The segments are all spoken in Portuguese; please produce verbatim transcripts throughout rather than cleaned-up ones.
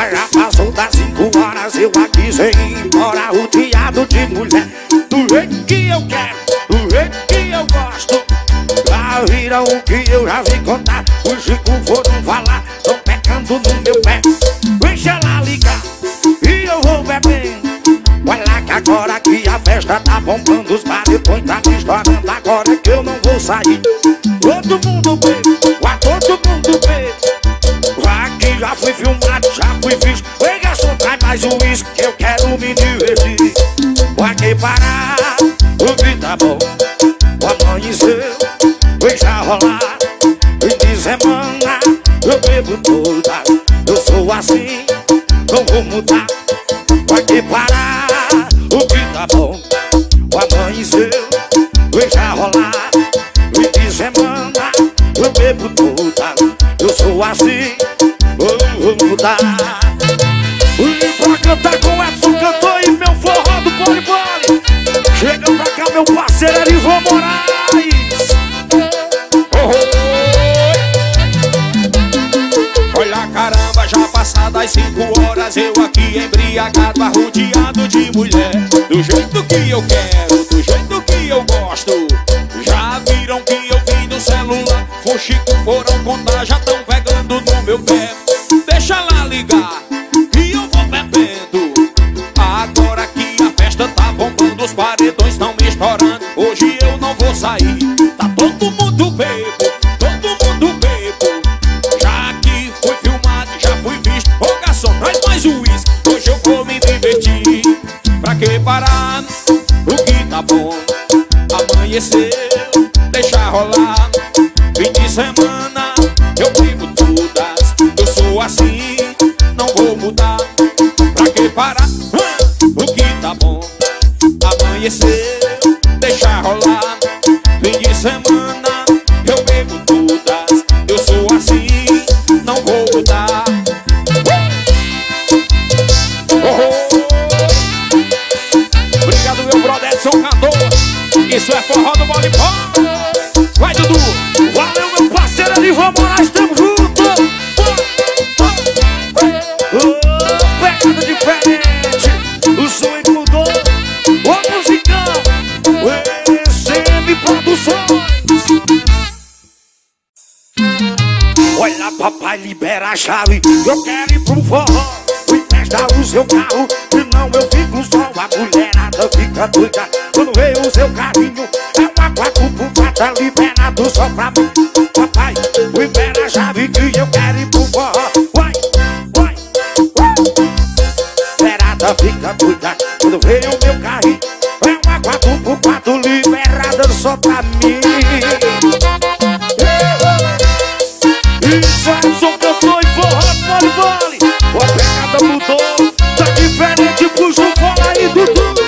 Vai já passou das cinco horas, eu aqui sem ir embora. O triado de mulher, do jeito que eu quero, do jeito que eu gosto. Lá viram o que eu já vim contar. Os Chico foram falar, tô pecando no meu pé. Deixa ela ligar e eu vou bebendo. Vai lá que agora que a festa tá bombando, os baritões tá me estourando. Agora que eu não vou sair, todo mundo bebe, vai todo mundo bebe. Aqui já fui filmado, já fui visto. Ei garçom, traz mais um uísque que eu quero me divertir. Vai que parar, o que tá bom, o amanhecer deixa rolar. E de semana eu bebo toda, eu sou assim, não vou mudar. Vai que parar, o que tá bom, o amanhecer deixa rolar. E de semana eu bebo toda, eu sou assim, não vou mudar. E pra cantar com Edson Cantor e meu forró do Bole Bole, chega pra cá meu parceiro Edson Moraes. Olha caramba, já passadas cinco horas, eu aqui embriagado, arrodeado de mulher. Do jeito que eu quero, do jeito que eu gosto. Já viram que eu vim do celular, o Chico foram contar, já tão pegando no meu pé. Deixa lá ligar, que eu vou bebendo. Agora que a festa tá bombando, os paredões tão me estourando. Hoje eu não vou sair, tá todo mundo bebo, todo mundo bebo. Já que fui filmado, já fui visto. Ô garçom, traz mais um uísque, hoje eu vou me divertir. Pra que parar, o que tá bom, amanhecer, deixa rolar. Fim de semana, eu bebo todas, eu sou assim, não vou mudar. Pra que parar, o que tá bom, amanhecer, deixa rolar. Fim de semana, eu bebo todas, eu sou assim, não vou mudar. Oh! Obrigado meu brother Edson Cantor, isso é forró do Bole Bole. Vai Dudu, valeu meu parceiro Edson Moraes, tamo junto. Oh, pegada diferente, o som mudou, o musicão, E C M Produções. Olha papai, libera a chave, eu quero ir pro forró. Empresta o seu carro, senão eu fico só. A mulherada fica doida quando vê o seu carrinho. É uma quatro por quatro, liberado só pra mim. Papai, libera a chave que eu quero ir pro forró. Vai, vai, vai. Liberada fica doida quando vê o meu carrinho. É uma quatro por quatro, liberada só pra mim. Edson Cantor e forró do Bole Bole. A pegada mudou, tá diferente pro Jufora e Dudu.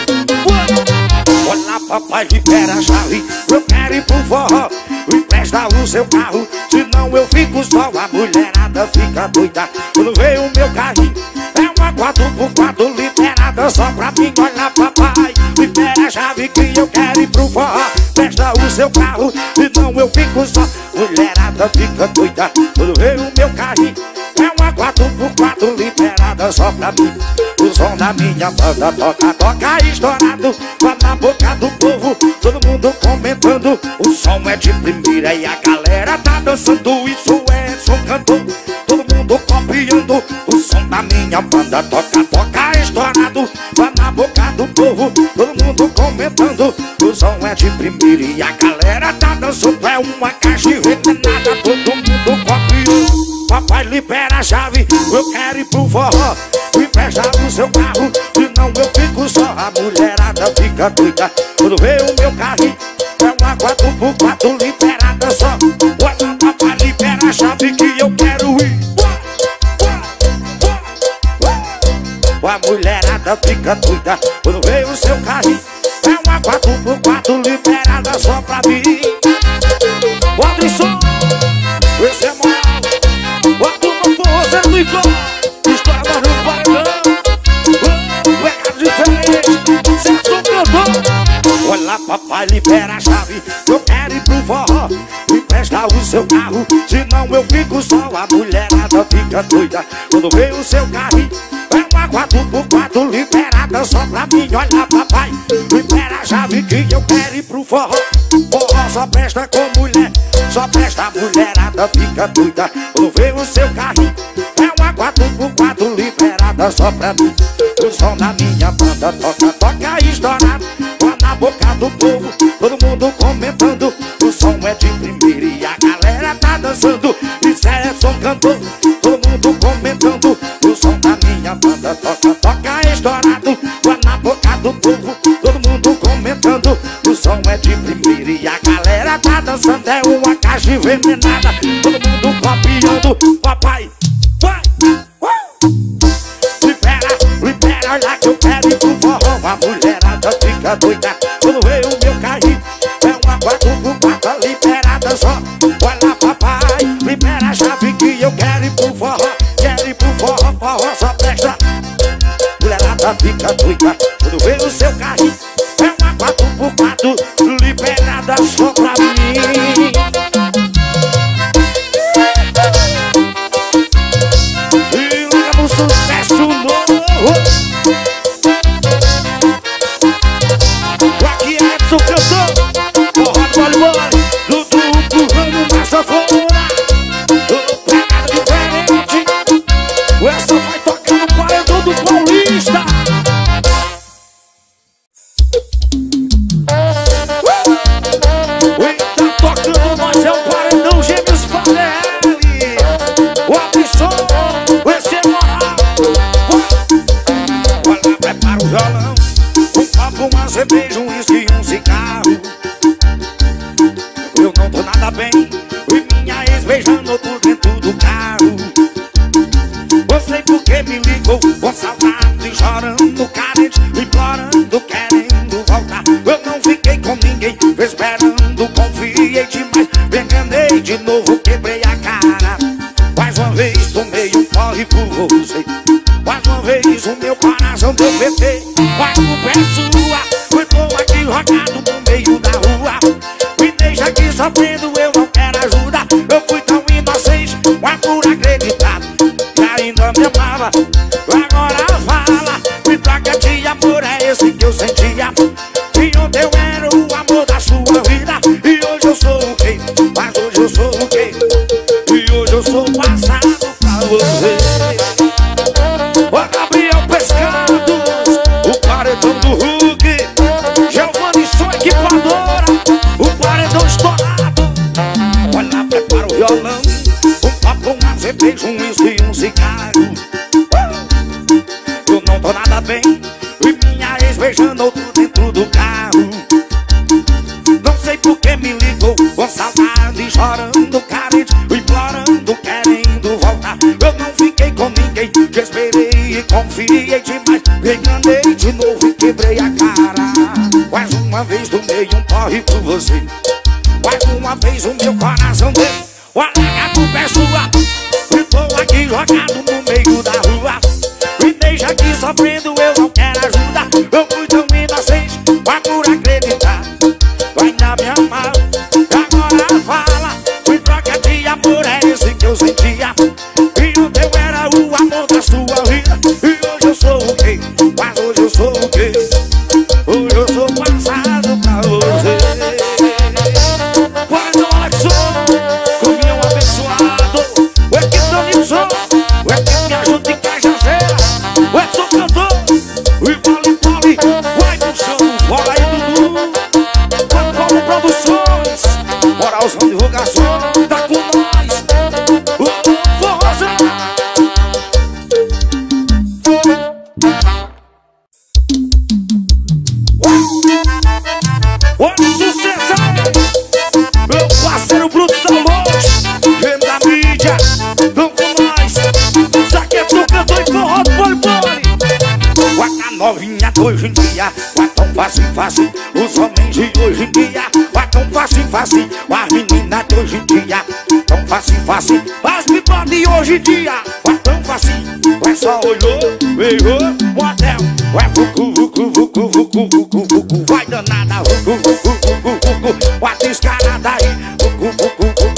Olá papai, libera a chave, eu quero ir pro forró. Empresta o seu carro, senão eu fico só. A mulherada fica doida quando vê o meu carrinho. É uma quatro por quatro, liberada só pra mim. Olha papai, libera a chave que eu quero ir pro forró. Empresta o seu carro, senão eu fico só. Mulherada fica doida quando vê o meu carrinho. É uma quatro por quatro, liberada só pra mim. O som da minha banda toca, toca estourado, lá na boca do povo, todo mundo comentando. O som é de primeira e a galera tá dançando. Isso é Edson Cantor, todo mundo copiando. O som da minha banda toca, toca estourado, lá na boca do povo, todo mundo comentando. O som é de primeira e a galera tá dançando. É uma caixa envenenada, todo mundo copiando. Papai, libera a chave, eu quero ir pro forró. Empresta o seu carro, senão eu fico só. A mulherada fica doida quando vê o meu carrinho. É uma quatro por quatro, liberada só. Olha, papai, libera a chave que eu quero ir. A mulherada fica doida quando vê o seu carrinho. É uma quatro por quatro, liberada só pra mim. Bota o som, esse é moral. História mais no paredão, pegada diferente, certo cantor. Olha papai, libera a chave, eu quero ir pro forró. festa o seu carro, se não eu fico só. A mulherada fica doida quando vê o seu carrinho. É uma quatro por quatro liberada só pra mim. Olha papai, libera a chave que eu quero ir pro forró. Forró só presta com mulher, só presta a mulherada fica doida quando vê o seu carrinho. É uma quatro por quatro liberada só pra mim. O som da minha banda toca, toca estourado, lá na boca do povo, todo mundo comentando. O som é de primeira e a galera tá dançando. Isso é Edson Cantor, todo mundo comentando. O som da minha banda toca, toca estourado, lá na boca do povo, todo mundo comentando. O som é de primeira e a galera tá dançando. É uma caixa envenenada, todo mundo copiando. Papai, vai! Olha que eu quero ir pro forró, a mulherada fica doida quando vê o meu carrinho. É uma quatro por quatro liberada só. Olha papai, libera a chave que eu quero ir pro forró. Quero ir pro forró, forró só presta. Mulherada fica doida quando vê o seu carrinho. É uma quatro por quatro liberada só pra mim. E liga no sucesso novo. Vai danada, vucu, vucu, vucu, vucu, vucu, descarada aí, vucu, vucu, vucu,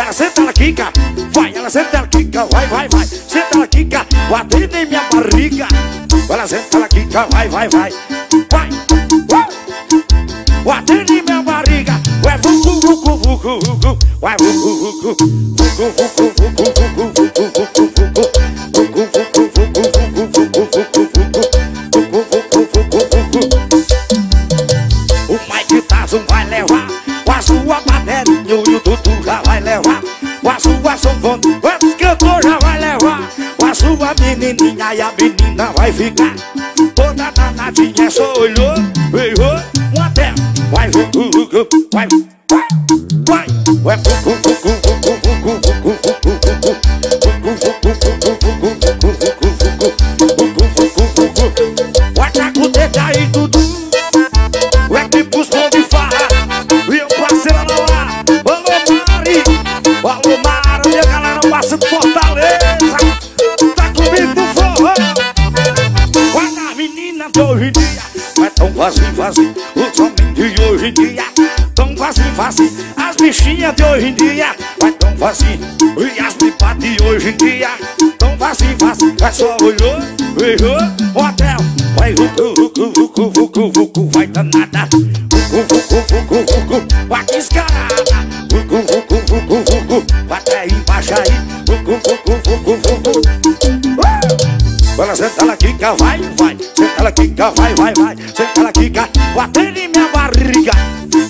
Ela senta, ela quica, vai, ela senta, ela quica, vai, vai, vai. Senta, ela quica, batendo em minha barriga. Ela senta, ela quica, vai, vai, vai. Vai, uh! Batendo em minha barriga. Vai, vucu, vucu, vucu, vucu. Vai, vucu, vucu, vucu, vucu, vucu, vucu, vucu, vucu. Os cantores já vai levar a sua menininha e a menina vai ficar toda danadinha, só olhou, beijou, um até vai, vai, vai, vai, as bichinhas de hoje em dia, vai tão vazio. E as pipas de hoje em dia, tão vazio, vazio. Vai só olhou, beijou, hotel. Vai vucu, vucu, vucu, vucu, vucu, vai danada. Vucu, vucu, vucu, vucu, vai descarada. Vucu, vucu, vucu, vucu, vai até embaixo aí. Vucu, vucu, vucu, vucu. Ela senta, ela quica, vai, vai. Senta, ela quica, vai, vai, vai. Senta, ela quica, batendo em minha barriga.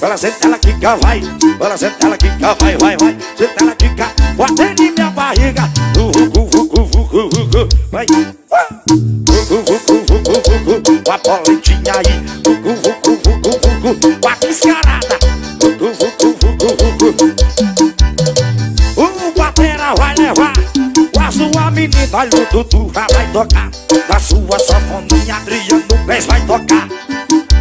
Ela senta, ela quica, vai. Ela senta, ela quica, vai, vai, vai. Senta, ela quica, batendo em minha barriga. Vucu, vucu, vucu, vucu, vai. Vucu, vucu, vucu, vucu, vai boletinha aí. Vucu, vucu, vucu, vucu, vai piscarada. Vucu, vucu, vucu, vucu. O batera vai levar a sua menina. Olha o Dudu, já vai tocar. Na sua safoninha, Adriano Pés vai tocar.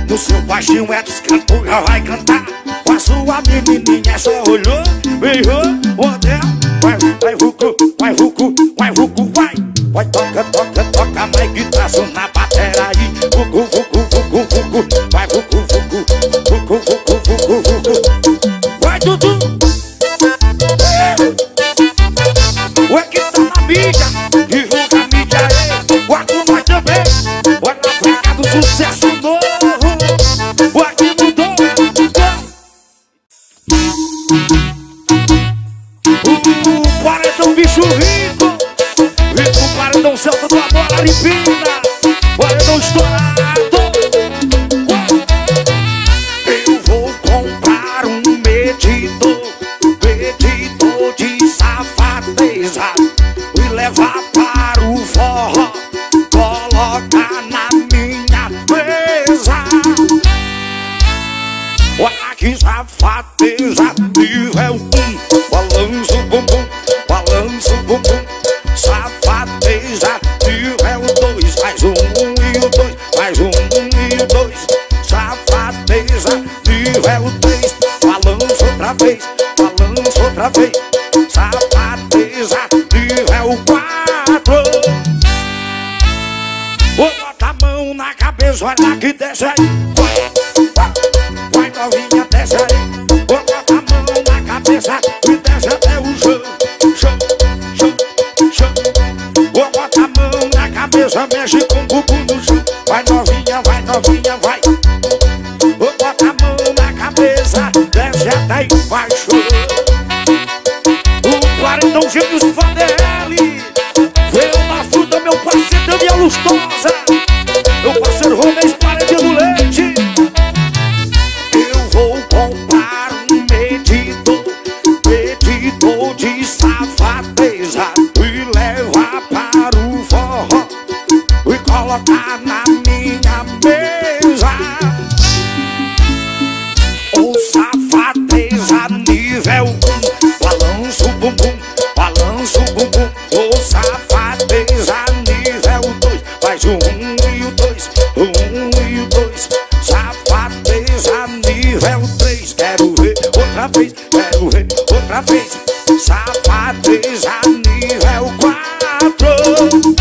No seu baixinho Edson Cantor já vai cantar. Com a sua menininha só olhou, beijou, hotel. Vai, vai, vucu, vai, vucu, vai, vucu, vai. Vai, toca, toca, toca, vai guitarra na batera aí. Vucu, vucu, vucu, vucu, vai, vucu, vucu, vucu, vucu, vucu, vucu. Vai, Dudu. O que tá na mídia, divulga a mídia aí. Guarda nós também, bora pegar do sucesso novo. Rico, rico, paredão, salta tua bola, limpina, paredão estourado. Eu vou comprar um medidor, medidor de safadeza, e levar para o forró, colocar na minha mesa. Olha que safadeza, nível um, balança o bumbum. Balança o bumbum, safadeza, nível dois. Mais um, um e o dois, mais um, um e o dois. Safadeza, nível três. Balança outra vez, balança outra vez. Safadeza, nível quatro. Vou botar a mão na cabeça, olha que desce aí. Vai, vai, novinha, desce aí. Vou botar a mão na cabeça e desce até o chão. Show, show, show. Vou botar a mão na cabeça, mexe com o bumbum no chão. Vai novinha, vai novinha, vai. Vou botar a mão na cabeça, desce até embaixo. O quarentão gêmeos Fadeli, veio na fruta, meu parceiro Daniel Lustosa. Meu parceiro Rubens Paredinho do Leite. Eu vou comprar um medidor, medidor de sal. Tá na minha mesa. O safadeza nível um, balança o bumbum, balança o bumbum. O safadeza nível dois, faz o um e o dois, o um e o dois. Safadeza nível três, quero ver outra vez, quero ver outra vez. Safadeza nível quatro.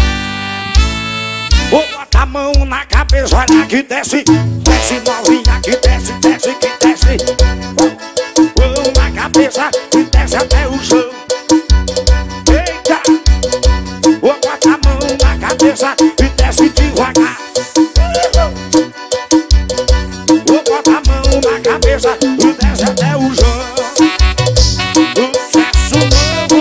Vou botar a mão na cabeça, olha que desce. Desce novinha, que desce, desce, que desce. Mão na cabeça, que desce até o chão. dançar e desce devagar. Vou botar a mão na cabeça e desce até o chão. Sucesso novo,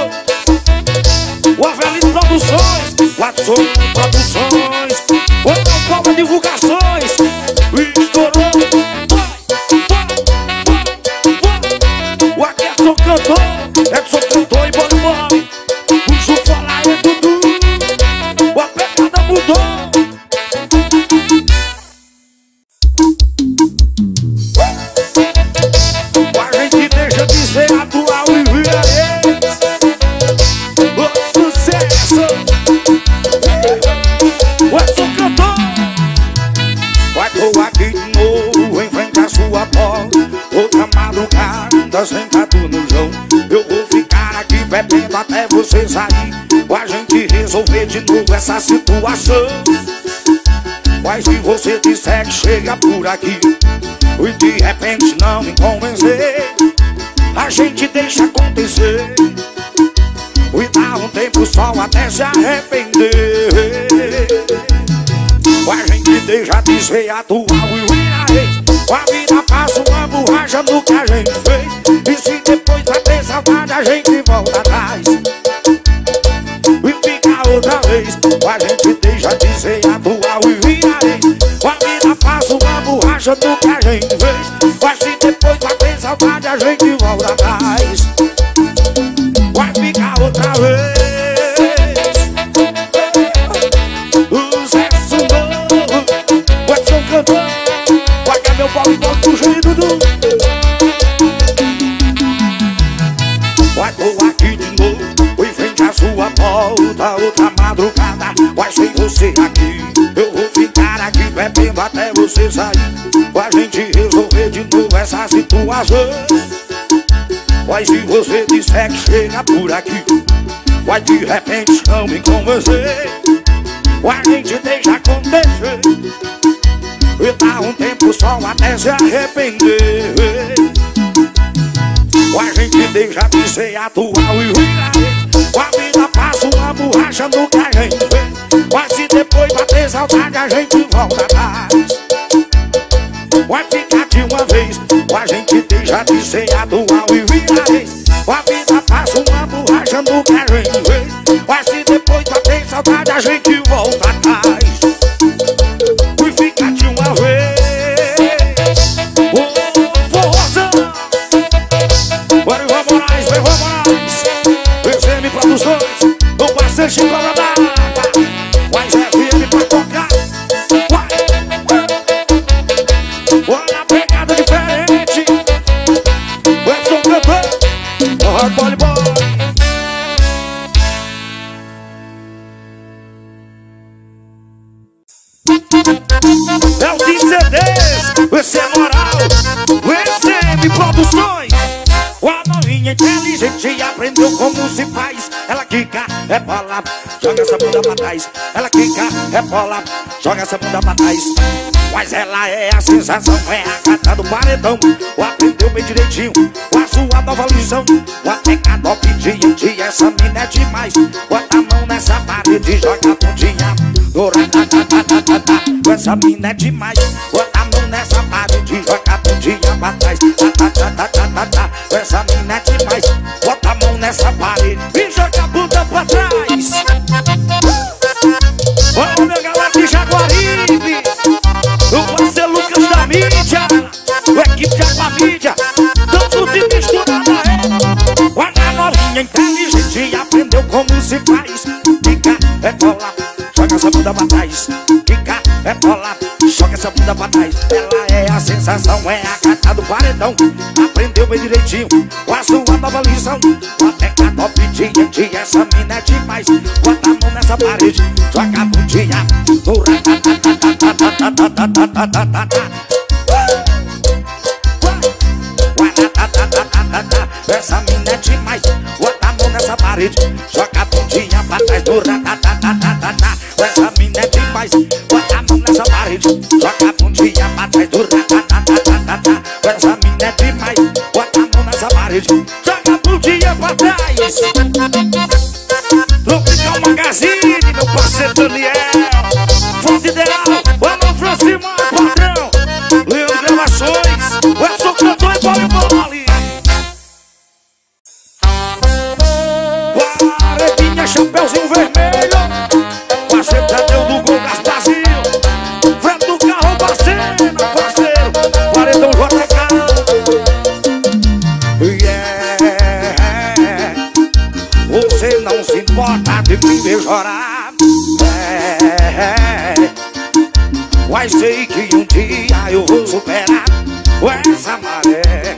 o Avelino Produções, Watson Produções, outra forma de divulgações. Estourou, o Edson Cantor, Edson Cantor e Bole Bole. Puxo falar é tudo, o apertada mudou. A gente deixa de ser atual e vira o sucesso. O Edson Cantor vai voar aqui de novo, enfrentar sua bola. Outra madrugada sentado no chão, eu vou ficar aqui bebendo até você sair, ou a gente resolver de novo essa situação. Mas se você disser que chega por aqui e de repente não me convencer, a gente deixa acontecer e dá um tempo só até se arrepender. Ou a gente deixa de ser atual e virar ex, ou a vida passa uma borracha do que a gente fez, e se depois vai ter saudade a gente volta atrás e fica outra vez. Ou a gente deixa de ser atual e virar ex, ou a vida passa uma borracha do que a gente fez, mas se depois vai ter saudade a gente volta atrás, vai ficar outra vez. Vai voar aqui de novo, em frente à sua porta, outra madrugada, vai sem você aqui, eu vou ficar aqui bebendo até você sair, pra gente resolver de novo essa situação. Mas se você disser que chega por aqui, vai de repente não me convencer, a gente deixa acontecer e dá um tempo só até se arrepender. Ou a gente deixa de ser atual e virar ex, ou a vida passa uma borracha no que a gente fez, mas se depois bater saudade a gente volta atrás, vai ficar de uma vez. Ou a gente deixa de ser atual e virar ex, ou a vida passa uma borracha no que a gente fez, mas se depois bater saudade a gente volta atrás. Não passa de cola da água, mas é firme pra tocar. Olha a pegada diferente, o Edson Cantor, Forró do Bole Bole. É o D C D, esse é moral, esse é Produções. A novinha inteligente aprendeu como se faz. Ela quica, é bola, joga essa bunda pra trás. Ela quica, é bola, joga essa bunda pra trás. Mas ela é a sensação, é a gata do paredão. O aprendeu bem direitinho, com a sua nova lição. O apegado ao pediente, essa mina é demais. Bota a mão nessa parede, joga a pontinha. Essa mina é demais. Bota a mão nessa parede, joga a pontinha pra trás. Essa mina é demais. Bota a mão nessa parede e joga a bunda pra trás. Olha o meu galera de Jaguaribe, o parceiro Lucas da mídia, o equipe de Aquamídia, tanto de mistura da rede. Olha a novinha inteligente, aprendeu como se faz. Quica, é bola, joga essa bunda pra trás. Quica, é bola, joga essa bunda pra trás. Ela é a sensação, é a gata do paredão. Aprendeu bem direitinho, com a sua nova lição. Até que a top de essa mina é demais. Bota a mão nessa parede, joga a bundinha. Essa mina é demais. Bota a mão nessa parede, joga a bundinha pra trás. Essa mina é demais. Bota a mão nessa parede, joga a bundinha pra trás. Essa mina é demais. Bota a mão nessa parede, joga a bundinha pra trás. Tropical Magazine, meu parceiro Daniel. é chapéuzinho vermelho, parceiro Tadeu do Gol das Brasil, Fred do Carro, parceiro, parceiro, paredão J K. Yeah, você não se importa de me melhorar. É, mas sei que um dia eu vou superar essa maré.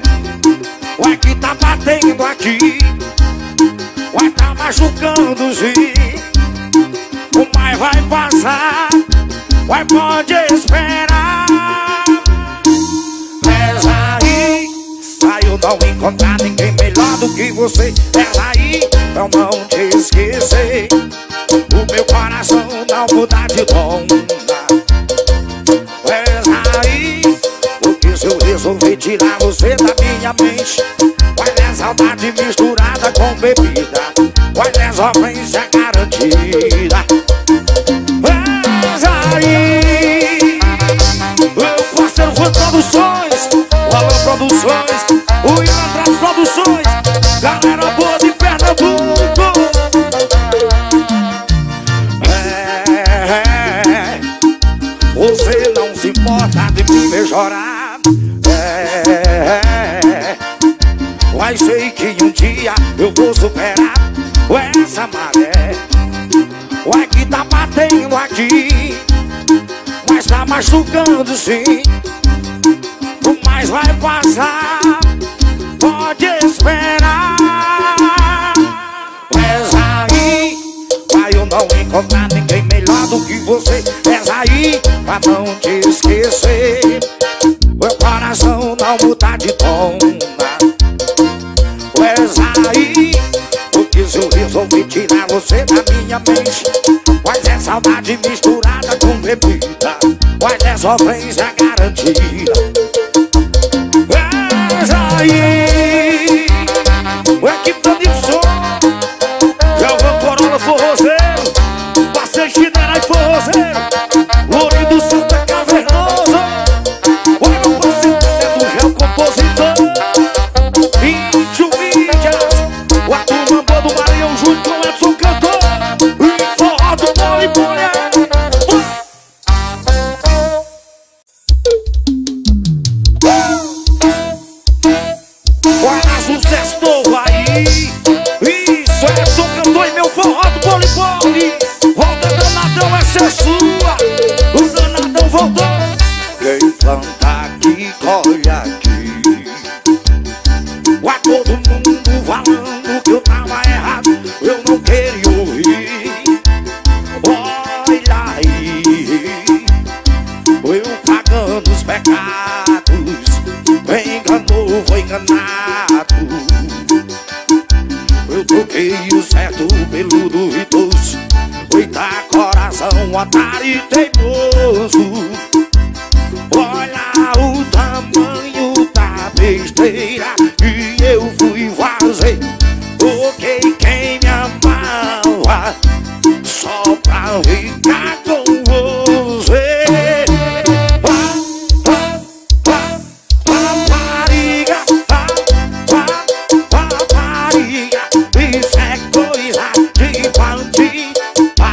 Ué, que tá batendo aqui, ué, tá machucando-se, mas vai passar, ué, pode esperar. Mas aí, saiu não encontrar ninguém melhor do que você. Mas aí, então não te esquecer, o meu coração não muda de tom. Resolvi tirar você da minha mente. Olha a saudade misturada com bebida, olha a sofrência garantida. Mas aí, meu parceiro Juan Produções, Alan Produções, o Iandras Produções, galera boa de Pernambuco. É, você não se importa de me ver chorar. Mas sei que um dia eu vou superar essa maré. Ué, que tá batendo aqui, mas tá machucando sim, mas vai passar, pode esperar. Mas aí, vai eu não encontrar ninguém melhor do que você. Mas aí, pra não te esquecer, meu coração não muda de tom. Aí, porque eu resolvi tirar você da minha mente. Mas é saudade misturada com bebida, mas é sofrência garantida. Mas aí, o equipe do Nilson, João Corona Forrozeiro, Passeio General e Forrozeiro, Lourinho do Santa Cavernosa, o meu parceiro é do João Compositor. Edson Cantor e Forró do Bole Bole. Para sucesso novo aí, isso é Edson Cantor e meu Forró do Bole Bole. Volta danadão, essa é sua, o danadão voltou. Quem planta aqui, colhe aqui. Ué, todo mundo falando que eu tava errado, eu não queria ouvir. Olha aí, eu pagando os pecados, enganou, foi enganado. Eu troquei o certo pelo duvidoso, oita coração otário e teimoso. Olha o tamanho da besteira que eu fui fazer. Porque quem me amava só pra ficar com você. Pá, pá, papariga, pá, papariga, isso é coisa de bandido. Pá,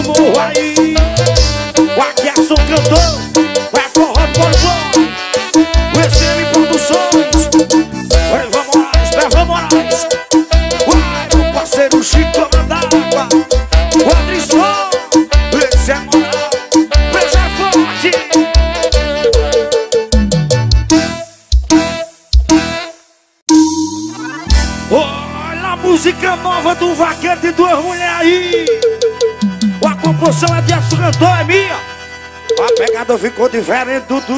do morro aí. O aqui Edson Cantor, é forró do bole bole. O E C M Produções, é vamos lá, espera, vamos lá. Uai, o parceiro Chico da água, o Adrisson, esse é moral, esse é forte. Música nova do vaquete e duas mulheres aí. A composição é de Edson Cantor, é minha. A pegada ficou diferente, Dudu.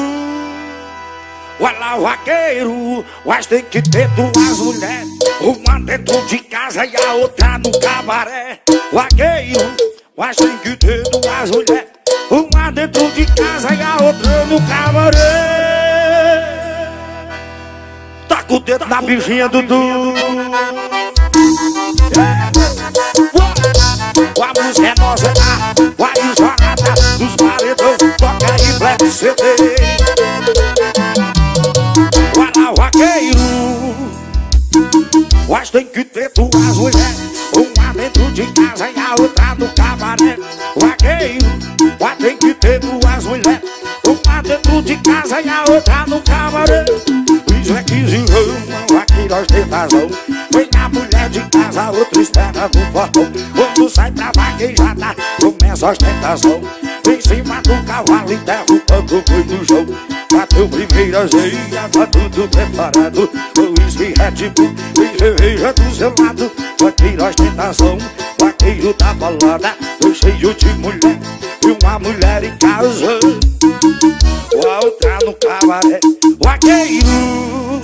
Olha lá o vaqueiro, mas tem que ter duas mulheres, uma dentro de casa e a outra no cabaré. Vaqueiro, mas tem que ter duas mulheres, uma dentro de casa e a outra no cabaré. Taca o dedo na bichinha, Dudu. A música é nossa, vai jogar nos paredões, toca aí Black C D. Para o vaqueiro, mas tem que ter duas mulheres, uma dentro de casa e a outra no cabaré. Vaqueiro, mas tem que ter duas mulheres, uma dentro de casa e a outra no cabaré. Isso é que zingão, aqui nós tem razão. Vem a mulher de casa, outra espera no portão. Quando sai pra vaquejada, começa a ostentação. Em cima do cavalo e derrubando o boi do chão. Bateu primeira ceia, tá tudo preparado. Com uísque e Red Bull, e cerveja do seu lado. Aqui nós tem razão, vaqueiro da balada. Tô cheio de mulher, e uma mulher em casa, a outra no cabaré. Vaqueiro,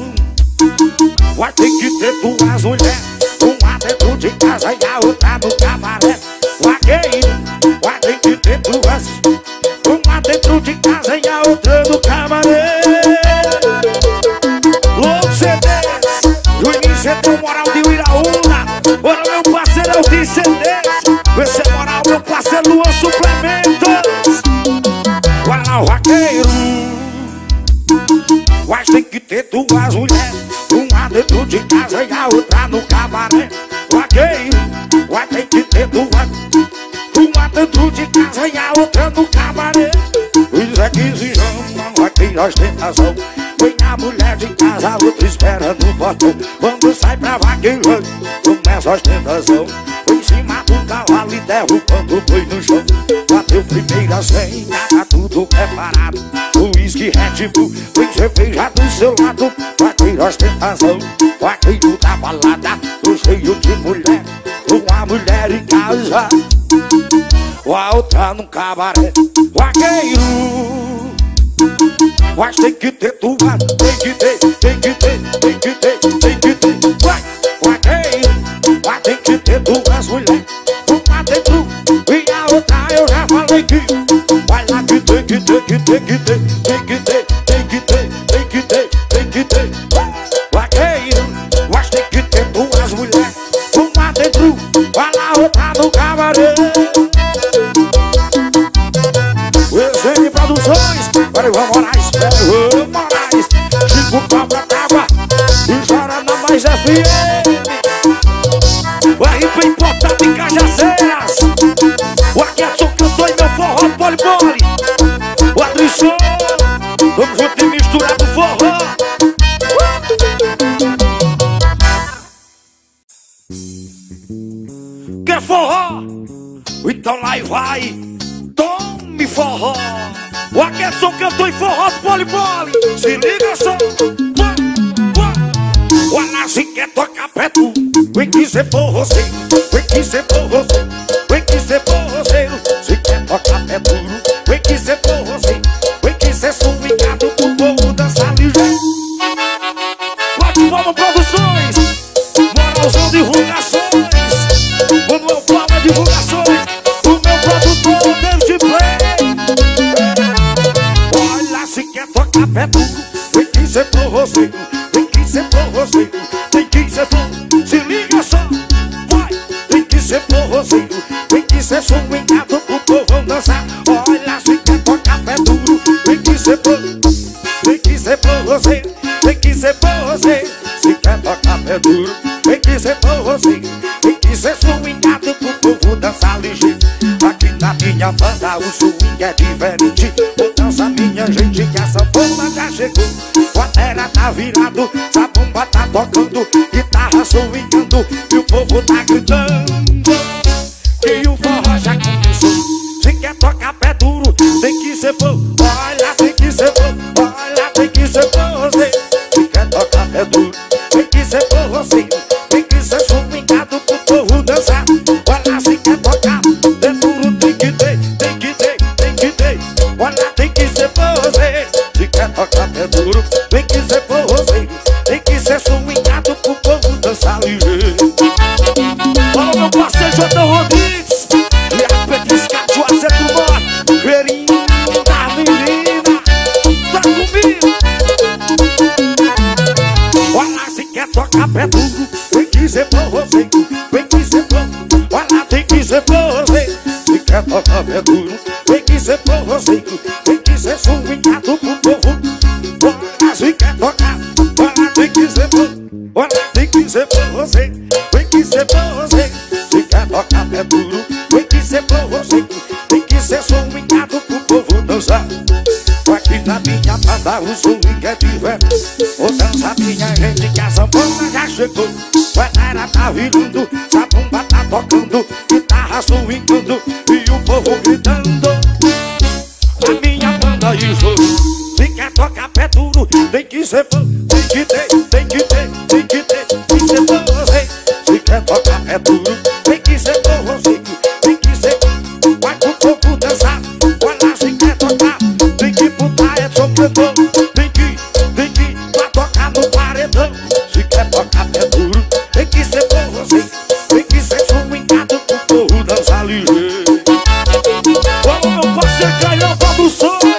vai ter que ter duas mulheres, uma dentro de casa e a outra no cabaré. Vaqueiro, vai ter que ter duas, uma dentro de casa e a outra no cabaré. Louco C D, Juninho Centro Moral de Uiraúna. Bora meu parceiro, eu disse C D. Esse é moral, meu parceiro Luan Suplementos. Bora lá, vaqueiro, mas tem que ter duas mulheres, uma dentro de casa e a outra no cabaré. Vaqueiro, vai ter que ter duas, uma dentro de casa e a outra no cabaré. Os aqui não, aqui nós tem razão. Vem a mulher de casa, a outra espera no portão. Quando sai pra vaqueiro, começa a ostentação. Em cima do cavalo e derrubando o boi no chão. Bateu primeira ceia, tá tudo preparado. Uísque, Red Bull, tem cerveja do seu lado. Vaqueiro ostentação, vaqueiro da balada. Tô cheio de mulher, uma mulher em casa, a outra no cabaré. Vaqueiro, mas tem que ter duas, tem que ter, tem que ter, tem que ter, tem que ter. Vai, vaqueiro, vai ter que ter duas mulheres, uma dentro e a outra eu já falei que. Vai lá que tem que ter, que tem que ter, tem que ter, tem que ter, tem que ter, tem que ter. Vaqueiro, mas tem que ter duas mulheres, uma dentro, vai lá outra no cabaré. E Produções, para o Moraes, para o Moraes, Chico Cobra Tava e chora na mais F M. O R P importado em Cajazeiras, o Edson Cantor e meu forró do bole bole. O Adrisson, vamos junto e misturar do forró. Quer forró? Então lá e vai, tome forró. O Edson Cantor e forró do bole bole. Se liga só. O Anassi quer tocar preto. Vem que cê for roceiro, vem que cê for roceiro, vem que cê for roceiro. Se quer tocar pé duro, vem que cê for roceiro, vem que cê subingado pro povo dançar ligeiro. Bate palma Produções, Moralzão Divulgações, Manuel Palma Divulgações, o meu produtor David Play. Se quer tocar pé duro, tem que ser pro roceiro, tem que ser pro roceiro, tem que ser pro. Se liga só, vai, tem que ser pro roceiro, tem que ser swingado pro povo dançar. Olha, se quer tocar pé duro, tem que ser pro, tem que ser pro roceiro, tem que ser pro roceiro. Se quer tocar pé duro, tem que ser pro roceiro, tem que ser swingado pro povo dançar ligeiro. Aqui na minha banda o swing é diferente. Dança minha gente que a sanfona já chegou. Batera tá virado, zabumba tá tocando, guitarra swingando e o povo tá gritando. E o forró já começou. Se quer tocar pé duro, tem que ser bom. Olha, tem que ser bom. Olha, tem que ser bom você. Se quer tocar pé duro, tem que ser bom você. Tem que ser swingado pro povo dançar. Olha, se quer tocar pé duro, tem que ter, tem que ter, tem que ter. Olha, tem que ser bom você. Se quer tocar pé duro, tem que ser bom você. Tem que ser swingado pro povo dançar ligeiro. Olha meu parceiro Jotão Rodrigues. Toca pé duro, tem que ser bom você, tem que ser bom. Olha, tem que ser bom você. Se quer tocar pé duro, tem que ser bom você, tem que ser swingado pro povo. Olha, se quer tocar, olha, tem que ser bom. Olha, tem que ser bom você, tem que ser bom você. Se quer tocar pé duro, tem que ser bom você, tem que ser swingado pro povo dançar. Aqui na minha banda o swing é diferente. Ô dança minha gente que a sanfona já chegou. Batera tá virando, zabumba tá tocando, guitarra swingando e o povo gritando. A minha banda isso. Se quer tocar pé duro, tem que ser bom. Tem que ter, tem que ter, tem que ter, tem que ser bom você. Se quer tocar pé duro, tem que ser bom você. Tem que ser bom, vai pro povo dançar. Olha se quer tocar, tem que botar Edson Cantor. Tem que, tem que, pra tocar no paredão. Se quer tocar pé duro, tem que ser bom você. Tem que ser swingado pro povo dançar ligeiro. Vamos meu parceiro Caio Produções,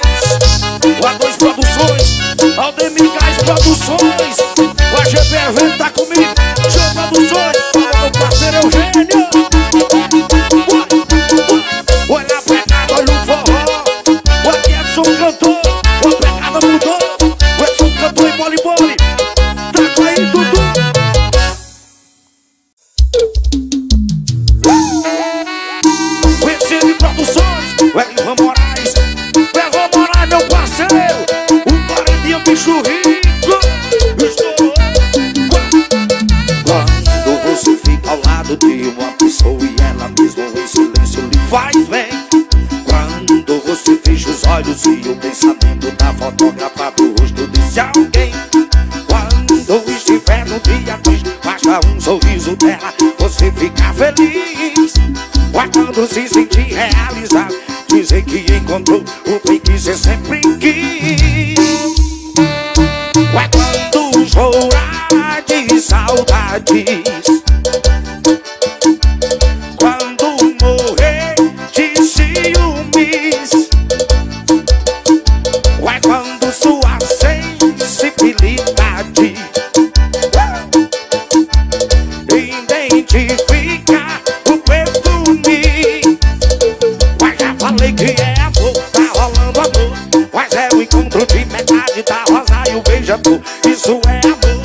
o A dois Produções, Aldemir Gás Produções, o A G B Evento tá comigo, Show Produções, para meu parceiro Eugênio. Olha pra cá, olha o forró. Edson Cantor, a pegada mudou. O Edson Cantor e Bole Bole. Tá com aí, Dudu. O Edson Produções, o Edson Moraes. O Edson Moraes, meu parceiro. O Paredinho Bicho Rico. Estou. Quando você fica ao lado de uma pessoa e ela mesmo em silêncio lhe faz bem. Você fecha os olhos e o pensamento da fotógrafa do rosto desse alguém. Quando estiver no dia triste, basta um sorriso dela, você fica feliz. Quando se sentir realizado, dizer que encontrou o bem que você sempre quis. Quando chorar de saudades, isso é amor,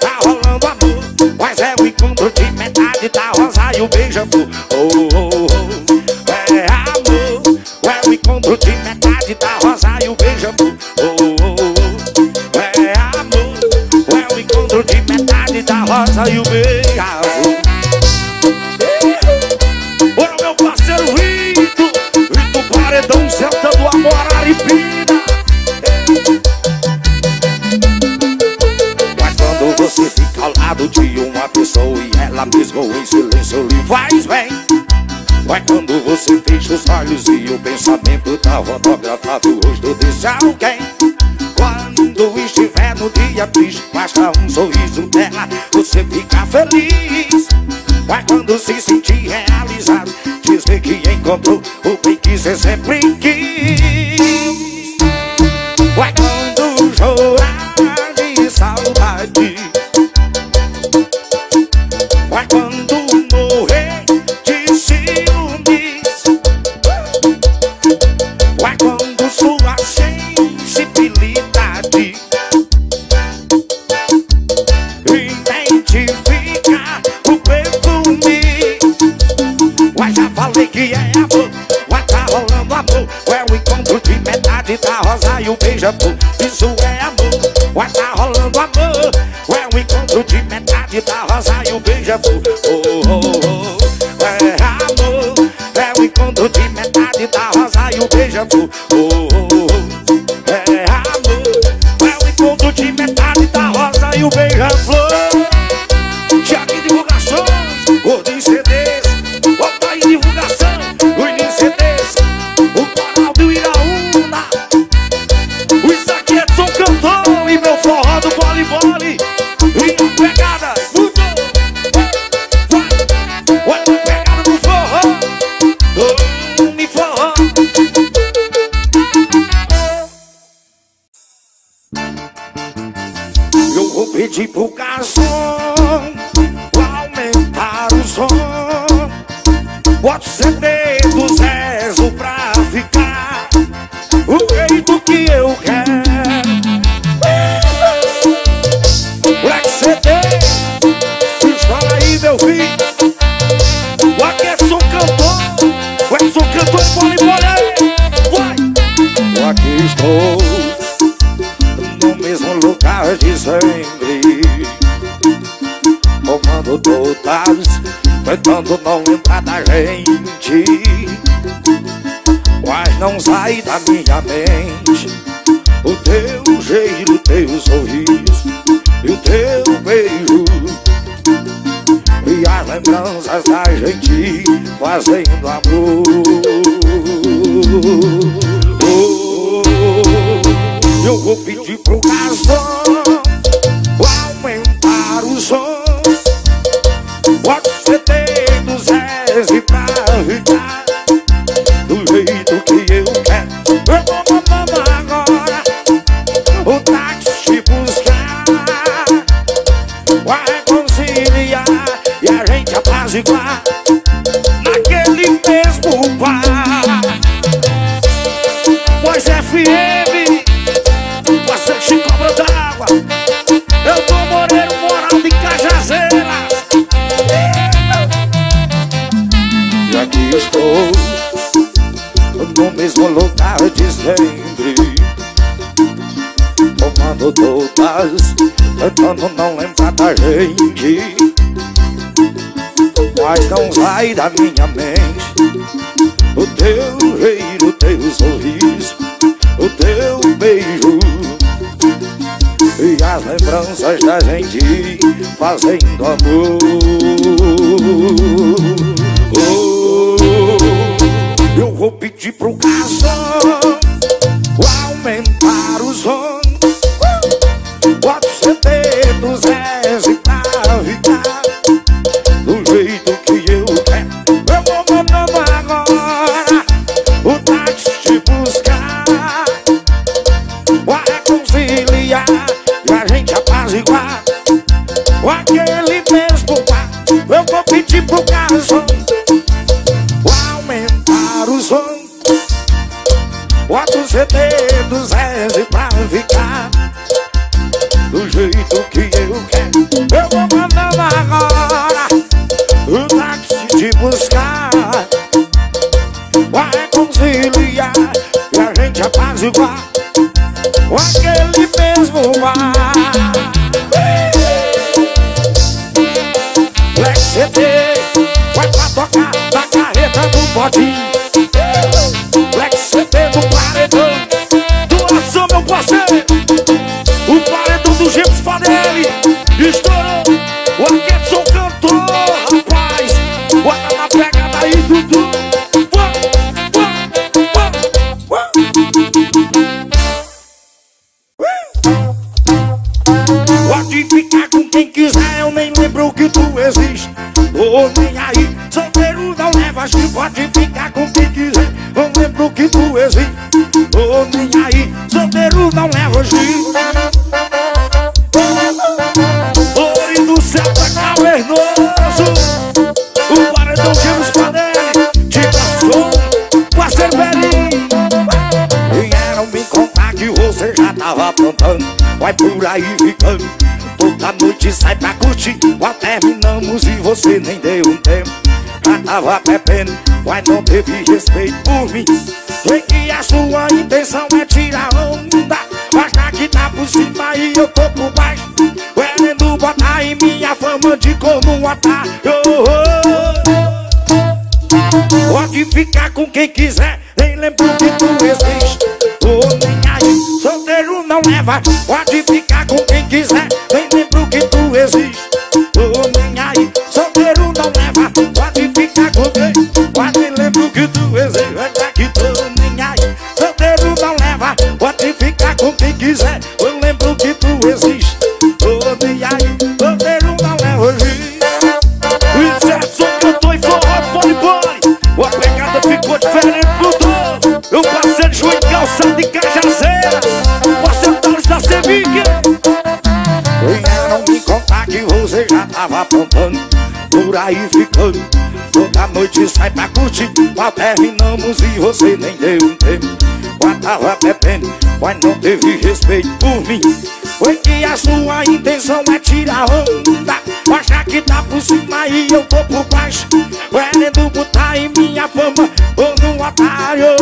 tá rolando amor. Mas é o encontro de metade da rosa e o beija-flor. Oh, oh, oh, é amor. É o encontro de metade da rosa e o beija-flor. Oh, oh, oh, é amor. É o encontro de metade da rosa e o beija-flor. Bora meu parceiro Rito, Rito Paredão, Celta do Amor, Aripina. Você fica ao lado de uma pessoa e ela mesmo em silêncio lhe faz bem. Mas quando você fecha os olhos e o pensamento tá fotografado o rosto desse alguém. Quando estiver no dia triste, basta um sorriso dela, você fica feliz. Mas quando se sentir realizado, dizer que encontrou o bem que você sempre quis. Mas quando chorar de saudade, mas quando morrer de ciúmes, mas quando sua sensibilidade identifica o perfume, mas já falei que é vapor. É o encontro de metade da rosa e o beija-flor. Isso é amor, vai tá rolando amor. É o encontro de metade da rosa e o beija-flor. Oh, oh, oh, é amor. É o encontro de metade da rosa e o beija-flor. Oh, oh, oh, é amor. É o encontro de metade da rosa e o beija-flor. Tiago Divulgações, Gordo em C Ds. Opa, em divulgação, Gordo em C Ds. O coral do Iraúna, o Isaac Edson Cantor e meu forró do bole bole. Minha pegada, vai, vai, vai, pegada do forró. Do me forró. Eu vou pedir pro garçom aumentar o som. Bota o C D do Zezo pra ficar o jeito que eu quero. Black C D, estoura aí meu filho. O Edson Cantor, o Edson Cantor e bole bole. Vai! Aqui estou no mesmo lugar de sempre, tomando todas, tentando não entrar da gente, mas não sai da minha mente o teu jeito, o teu sorriso e o teu beijo. E as lembranças da gente fazendo amor. Oh, oh, eu vou pedir pro garçom aumentar o som. Bota o C D do Zezé pra ficar do jeito que eu quero. Eu vou mandar agora o táxi te buscar, vai reconciliar e a gente apaziguar naquele mesmo bar. Pois F M, você te cobra d'água. Eu tô moreno moral de Cajazeiras. Estou no mesmo lugar de sempre, tomando todas, tentando não lembrar da gente, mas não sai da minha mente o teu jeito, o teu sorriso, o teu beijo. E as lembranças da gente fazendo amor. Eu vou pedir pro garçom aumentar o som. Bota o C D do Zezé pra ficar do jeito que eu quero. Eu vou mandando agora o táxi te buscar, vai reconciliar e a gente apaziguar aquele mesmo bar. Eu vou pedir pro garçom C D do Zezé pra ficar do jeito que eu quero. Eu vou mandando agora o táxi te buscar, vai reconciliar e a gente apaziguar com aquele mesmo bar. Black C D vai pra tocar na carreta do botinho. Black C D do paredão, do ação meu parceiro. O paredão do Gipsy Fadelli estourou. O Edson Cantor, rapaz, bota na pegada aí, Dudu. Pode ficar com quem quiser, eu nem lembro que tu existe. Tô nem aí, solteiro não leva, acho que pode ficar com quem quiser. Não lembro que tu existe, tô nem aí, solteiro não leva hoje. Flores do céu tá cavernoso, o paredão de uns paneles te passou com a cerveirinha. Vieram me contar que você já tava aprontando, vai por aí ficando, toda noite sai pra curtir. Quando terminamos e você nem deu um tempo, já tava bebendo, mas não teve respeito por mim. Sei que a sua intenção é tirar onda, mas já que tá por cima e eu tô por baixo, querendo botar em minha fama de como otário. Pode ficar com quem quiser, nem lembro que tu existe. Tô nem aí, solteiro não leva. Pode ficar com quem quiser, nem lembro que tu existe. Tô nem aí, solteiro não leva. Pode ficar com quem, pode lembro que tu existe. Até que tô nem aí, solteiro não leva. Pode ficar com quem quiser, eu lembro que tu existe. Tô nem aí, solteiro não leva. Isso é só que eu tô em forró do bole bole. A pegada ficou diferente do todo. Eu passei de joelho calçado de cajazeira, passei Tales da Sevilha. Vieram me contar que você já tava aprontando, por aí ficando. Toda noite sai pra curtir, mas terminamos e você nem deu um tempo. Mas tava bebendo, mas não teve respeito por mim. Foi que a sua intenção é tirar onda, achar que tá por cima e eu tô por baixo, querendo botar em minha fama como um otário.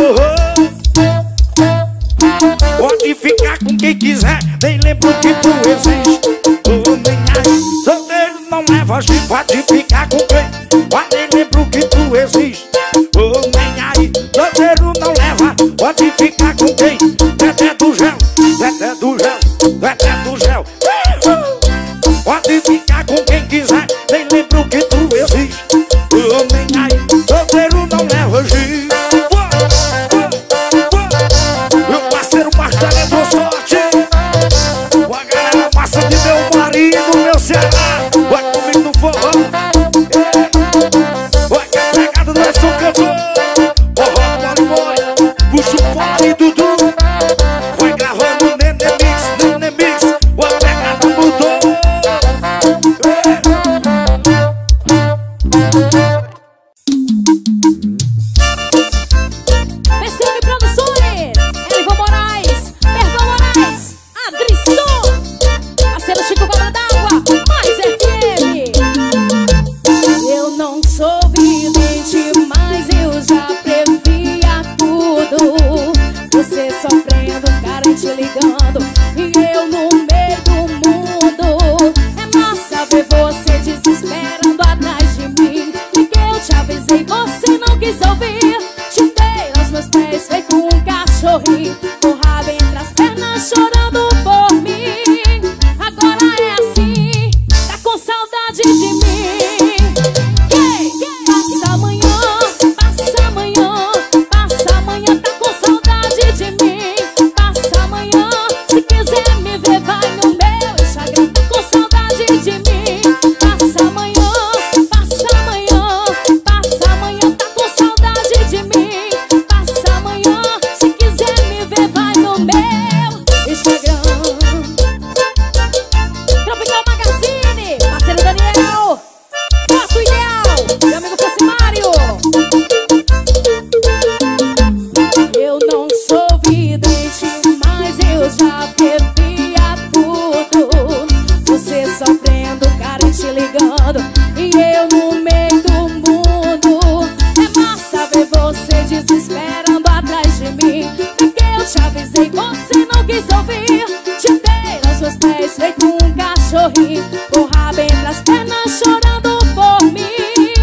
Pode ficar com quem quiser, nem lembro que tu existe. Tô nem aí, solteiro não leva. Pode ficar com quem, mas nem lembro que tu existe. Tô nem aí, solteiro não leva. Pode ficar com quem, até do gel, até do gel, até do gel. Pode ficar com quem quiser, nem lembro que tu existe. Eu nem aí, solteiro não leva giro. Meu parceiro Marcelo entrou sorte. A galera massa de meu marido, meu Ceará. Vai comigo no forró. Vai que a pegada do Edson Cantor. Forró do bole bole, puxa o fole do Dudu. Vai gravando nenê mix, nenê mix. A pegada mudou. Percebe produções, Erivo Moraes, Bertão Moraes, Adrisson, parceiro Chico Cobra d'Água, mais F M. Eu não sou vidente, mas eu já previa tudo. Você sofrendo, o cara te ligando, e eu no meio do mundo. É massa ver você desesperando atrás de mim. E que eu te avisei, você não quis ouvir. Chutei aos meus pés, feito um cachorrinho, com o rabo entre as pernas, chorando por mim. Agora é assim, tá com saudade de mim. Ei, ei, passa amanhã, passa amanhã, passa amanhã, tá com saudade de mim. Passa amanhã, se quiser me ver, vai no meu Instagram, tá com saudade de mim. Passa amanhã, passa amanhã, passa amanhã, tá com saudade de mim. Passa amanhã, se quiser me ver, vai no meu Instagram. Tropical Magazine, parceiro Daniel, foto ideal, meu amigo Francimário. Eu não sou vidente, mas eu já previa tudo. Você sofrendo, o cara te ligando, e eu no meio do mundo. É massa ver você desesperando atrás de mim. E que eu te avisei, você não quis ouvir. Te dei aos seus pés, feito um cachorrinho, com o rabo entre as pernas, chorando por mim.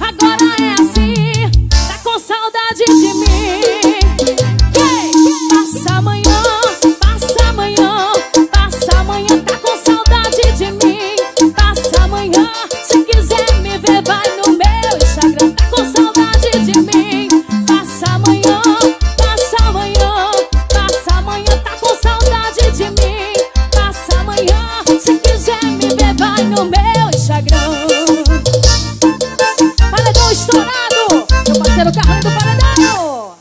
Agora é assim, tá com saudade de mim. Ei, passa amanhã, passa amanhã, passa amanhã, tá com saudade de mim. Passa amanhã, se quiser me ver, vai no meu Instagram, tá com saudade de mim. Passa amanhã, passa amanhã, passa amanhã, tá com saudade de mim. Passa amanhã, se quiser me ver, vai no meu Instagram. Paredão estourado, meu parceiro Carlinho do Paredão.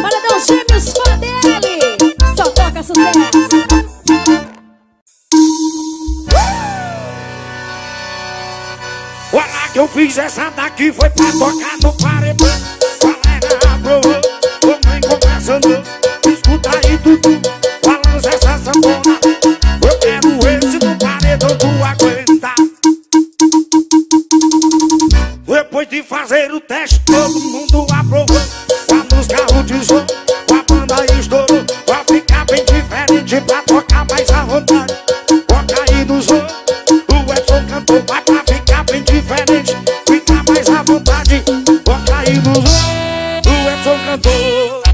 Paredão Gêmeos Fadeli, só toca sucesso. Olha que eu fiz essa daqui, foi pra tocar no paredão. Galera aprovou, mamãe conversando, escuta aí tudo, balança essa sanfona. Eu quero esse no paredão, tu aguenta. Depois de fazer o teste, todo mundo aprovou. bom cantor.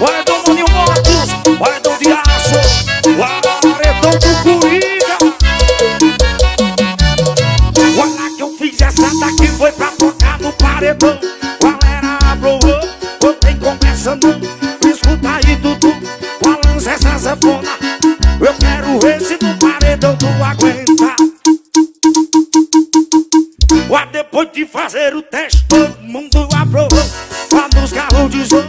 O aredão do Nil Motos, o aredão de aço, o aredão do Coringa. Olha que eu fiz essa daqui, foi pra tocar no paredão. Galera aprovou, não tem conversa não. Escuta aí, Dudu, balança essa sanfona. Eu quero esse do paredão, tu aguenta. Ué, depois de fazer o teste, todo mundo aprovou. Quando os carros de som,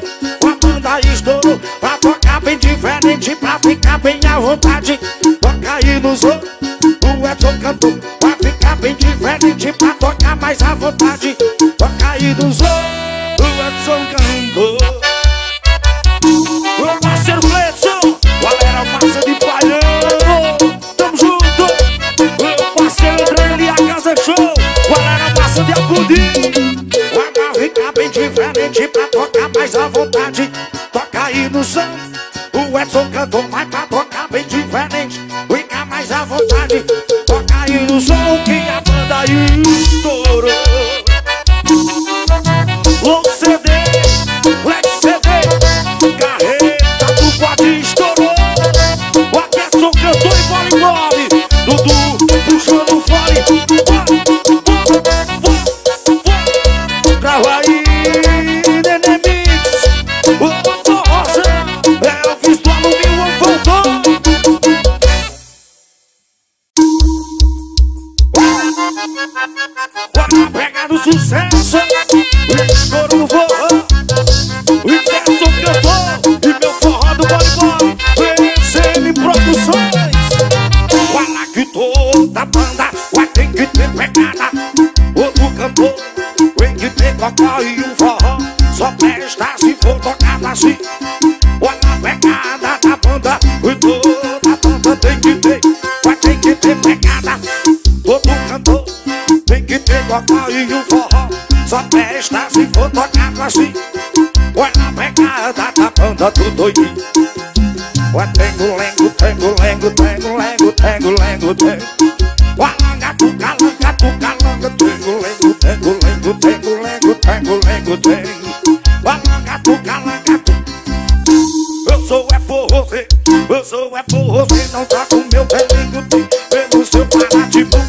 a banda estourou. Pra tocar bem diferente, pra ficar bem à vontade, toca aí no som, o Edson Cantor. Pra ficar bem diferente, pra tocar mais à vontade, toca aí no som, o Edson Cantor. O parceiro Edson, galera passa de baiano, tamo junto. O parceiro André e a Casa Show, galera passa de aplaudir. Diferente pra tocar mais à vontade, toca aí no som, o Edson Cantor. Vai pra tocar bem diferente, fica mais à vontade, toca aí no som que a banda estourou. Long C D, Black C D, carreta do quadrinho estourou. O Edson Cantor e Bole Bole, Dudu puxando o fole. Grava aí. Bora pegar no sucesso, estouro no forró, o Edson Cantor e meu Forró do Bole Bole, P S M Produções. Fala que toda banda vai ter que ter pegada, outro cantor tem que ter cocó, e o forró só presta se for tocado assim. Olha a pegada da banda, e toda banda tem que ter, vai ter que ter pegada, outro cantor tem que ter cocó, e o forró só presta se for tocado assim. Olha a pegada da banda do doidinho. Olha tengo, lengo, tengo, lengo, tengo, lengo, tengo, lengo, tengo. Olha langa, tuca, langa, tuca, langa, tengo, lengo, tengo, lengo, tengo, lengo, tengo, lengo, tengo. Olha langa, tuca, langa, tuca. Eu sou é forrozeiro, eu sou é forrozeiro, não tá com meu pelinho, tem pelo seu paradimão.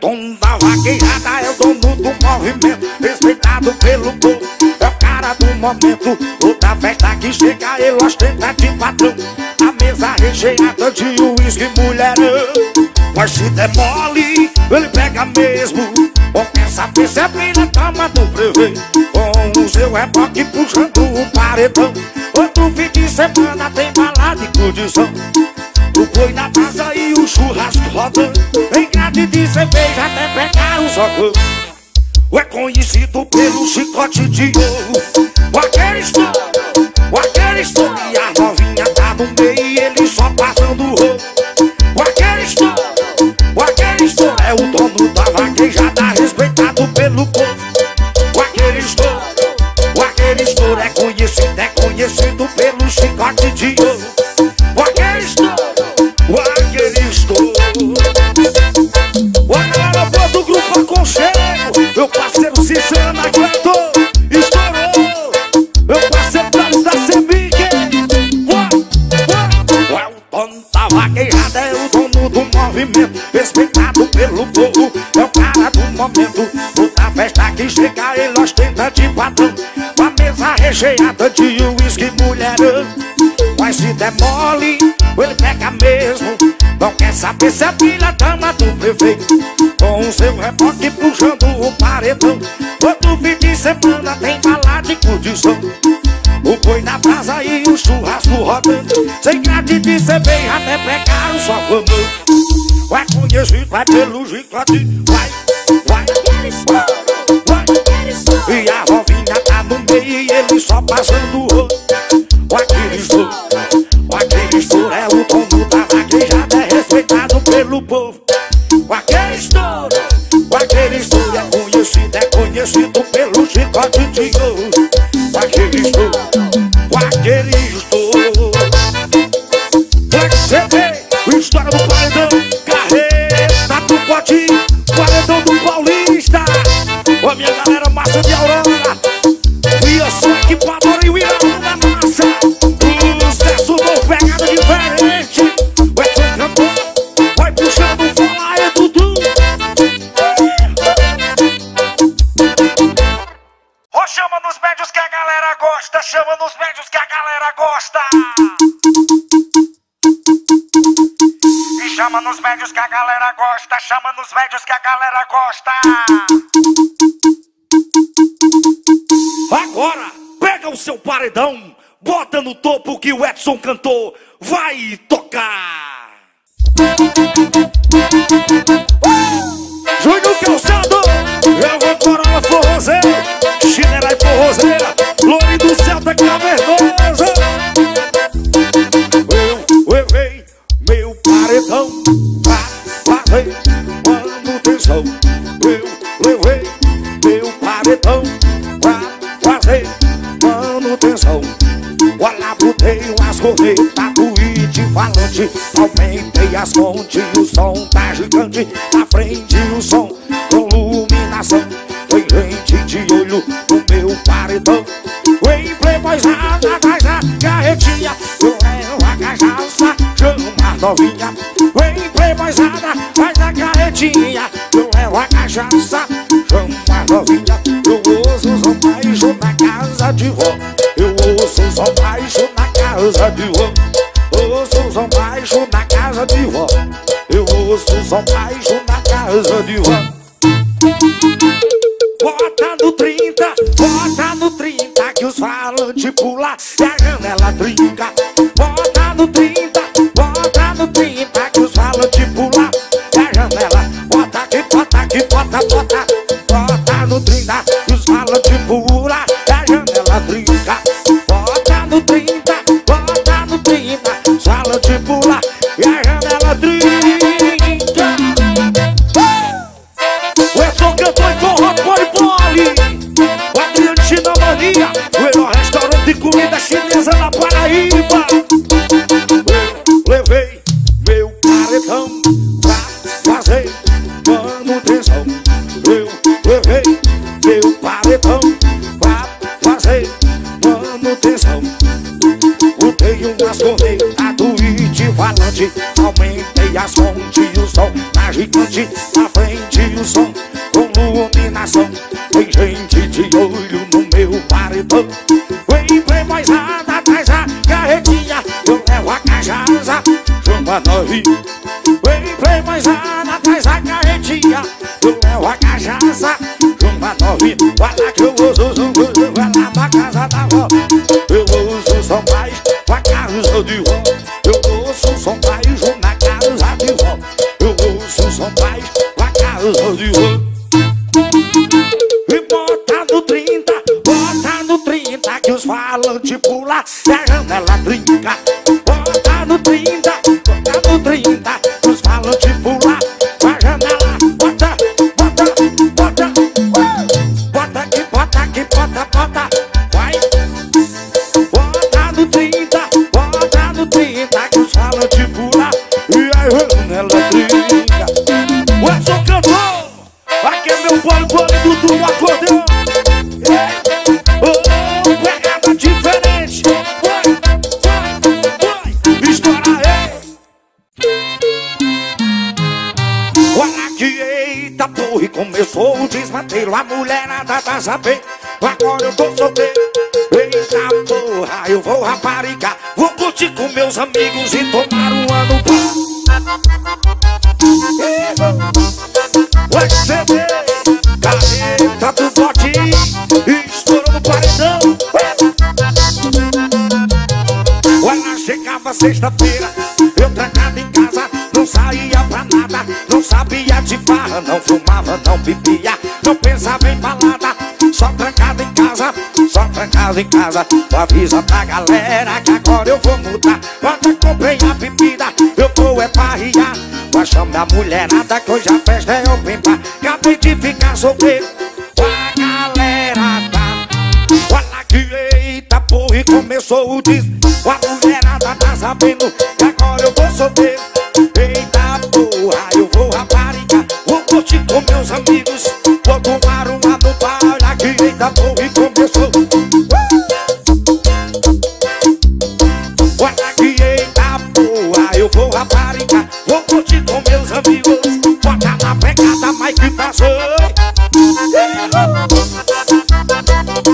Tom cabelo ostenta de patrão, a mesa recheada de uísque e mulherão. Mas se der mole, ele pega mesmo, ou quer saber se é bem na cama do prevê, com o seu reboque puxando o paredão. Outro fim de semana tem balada e condição, o boi na brasa e o churrasco rodando, engade de cerveja até pegar o socão. É conhecido pelo chicote de ouro, o aquele estouro, o aquele estouro, e a novinha tá no meio e ele só passando o rolo. O aquele estouro, o aquele estouro, é o dono da vaquejada, respeitado pelo povo. O aquele estouro, o aquele estouro, é conhecido, é conhecido pelo chicote de ouro. O aquele estouro, o aquele estouro. O aquele estouro do grupo Aconchego, meu parceiro Cicana Cantor. Respeitado pelo povo, é o cara do momento. Toda festa que chega ele ostenta de patrão, com a mesa recheada de uísque e mulherão. Mas se der mole, ele pega mesmo, não quer saber se é filha dama do prefeito, com o seu reboque puxando o paredão. Todo fim de semana tem balada e condição, o boi na brasa e o churrasco rodando, sem grade de cerveja até pegar o sofamão. Vai conhecer, vai pelo chicote, vai, vai, vai. E a rovinha tá no meio e ele só passando o rolo. O aquele estouro, o aquele estouro, é o dono da vaquejada, é respeitado pelo povo. O aquele estouro, o aquele estouro, é conhecido, é conhecido pelo chicote de ouro. O aquele estouro, o aquele estouro. Vai ser bem, o estouro do paredão. Paredão do Paulista, ó minha galera, massa de Aurora, via só que Pador e o Irão da massa. O sucesso novo, pegada diferente, o Edson Cantor vai puxando, fala é Dudu. Ó, chama nos médios que a galera gosta, chama nos médios que a galera gosta. Chama nos médios que a galera gosta, chama nos médios que a galera gosta. Agora, pega o seu paredão, bota no topo que o Edson Cantor vai tocar. Uh! Júnior Calçado, eu vou corar forrozeiro, chinela e forrozeira, loiro do Celta cavernosa. Eu, eu, eu, eu. Meu paredão pra fazer manutenção, eu levei. Meu paredão pra fazer manutenção, olha, botei umas cornetas do itivalante, aumentei as fontes, o som tá gigante, na frente o som com iluminação. Foi lente de olho no meu paredão, em playboyzada, faz a carretinha, eu levo a cachaça, chama a novinha. Em playboyzada, faz a carretinha, eu levo a cachaça, chama a novinha. Eu ouço os baixos na casa de vó, eu ouço os baixos na casa de vó, eu ouço os baixos na casa de vó, eu ouço os baixos na casa de vó. Bota no trinta, bota no trinta, que os falantes pula e a janela trinca. Bota no trinta, bota no trinta, que os falantes pula e a janela. Bota aqui, bota aqui, bota, bota. Bota no trinta, que os falantes pula e a janela trinca. Bota no trinta, bota no trinta, que os falantes pula e a janela trinca. O melhor restaurante de comida chinesa na Paraíba. Eu levei meu paredão pra fazer manutenção, eu levei meu paredão pra fazer manutenção. Botei umas cornetas do itivalante, aumentei as fontes e o som na gigante, na frente o som com iluminação. Tem gente de olho no meu paredão, vem playboyzada, traz a pra nós. Ele play mais nada, faz a carretinha. Eu levo a cachaça, junto pra nós. Vai lá que eu vou, sou, sou, sou, vai lá pra casa da vó. Eu vou, sou, sou, pai, vai carro, sou de vó. Eu vou, sou, sou, pai, junto na casa de vó. Eu vou, sou, sou, pai, vai carro, sou de vó. E bota no trinta, bota no trinta, que os falantes pula e a janela trinca. Bota no trinta, bota no trinta, que os falantes pula e a janela. Bota, bota, bota, uh! Bota aqui, bota aqui, bota, bota, vai. Bota no trinta, bota no trinta, que os falantes pula e a janela trinca. O Edson Cantor! Aqui é meu bole bole do tru acordeão. Oh, pegada diferente. Vai, vai, vai, estoura, ei. Olha que eita porra, e começou o desmateiro. A mulherada tá sabendo, agora eu tô solteiro. Eita porra, eu vou raparigar. Vou curtir com meus amigos e tomar um ano pra... Vai ser bem, careta do botinho, estourou no paredão. Olha, chegava sexta-feira, eu trancado em casa, não saía pra nada. Não sabia de farra, não fumava, não bebia, não pensava em balada. Só trancado em casa, só trancado em casa. Avisa pra galera que agora eu vou mudar. Quando eu comprei a bebida, eu vou é parriar. Paixão da mulherada, que hoje a festa é open bar. Acabei de ficar solteiro, a galera tá. Olha que eita porra, e começou o disco. A mulherada tá sabendo que agora eu vou solteiro. Eita porra, eu vou raparigar. Vou curtir com meus amigos, vou tomar uma no bar. Olha que eita porra, e começou. Olha que eita porra, eu vou raparigar. Vou curtir com meus amigos, bota na pegada, mas que passou.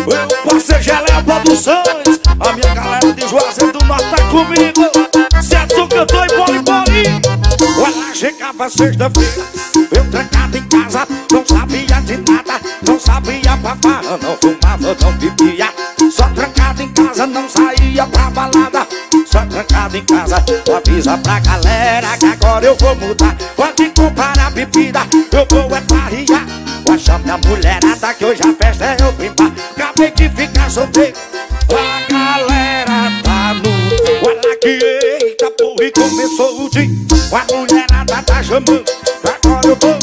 Eu passei Gelé Produções, a minha galera de Juazeiro do Norte tá comigo. Edson Cantor e Bole Bole. Olha, chegava sexta-feira, eu trancado em casa, não sabia de nada. Não sabia pra farra, não fumava, não bebia. Só trancado em casa, não saía pra balada. Só trancado em casa, avisa pra galera que agora eu vou mudar. Pode comprar a bebida, eu vou é parriar. Vai chamar a mulherada que hoje a festa é eu brincar. Acabei de ficar solteiro, a galera tá no... Olha que eita porra, e começou o dia. A mulherada tá chamando, agora eu vou.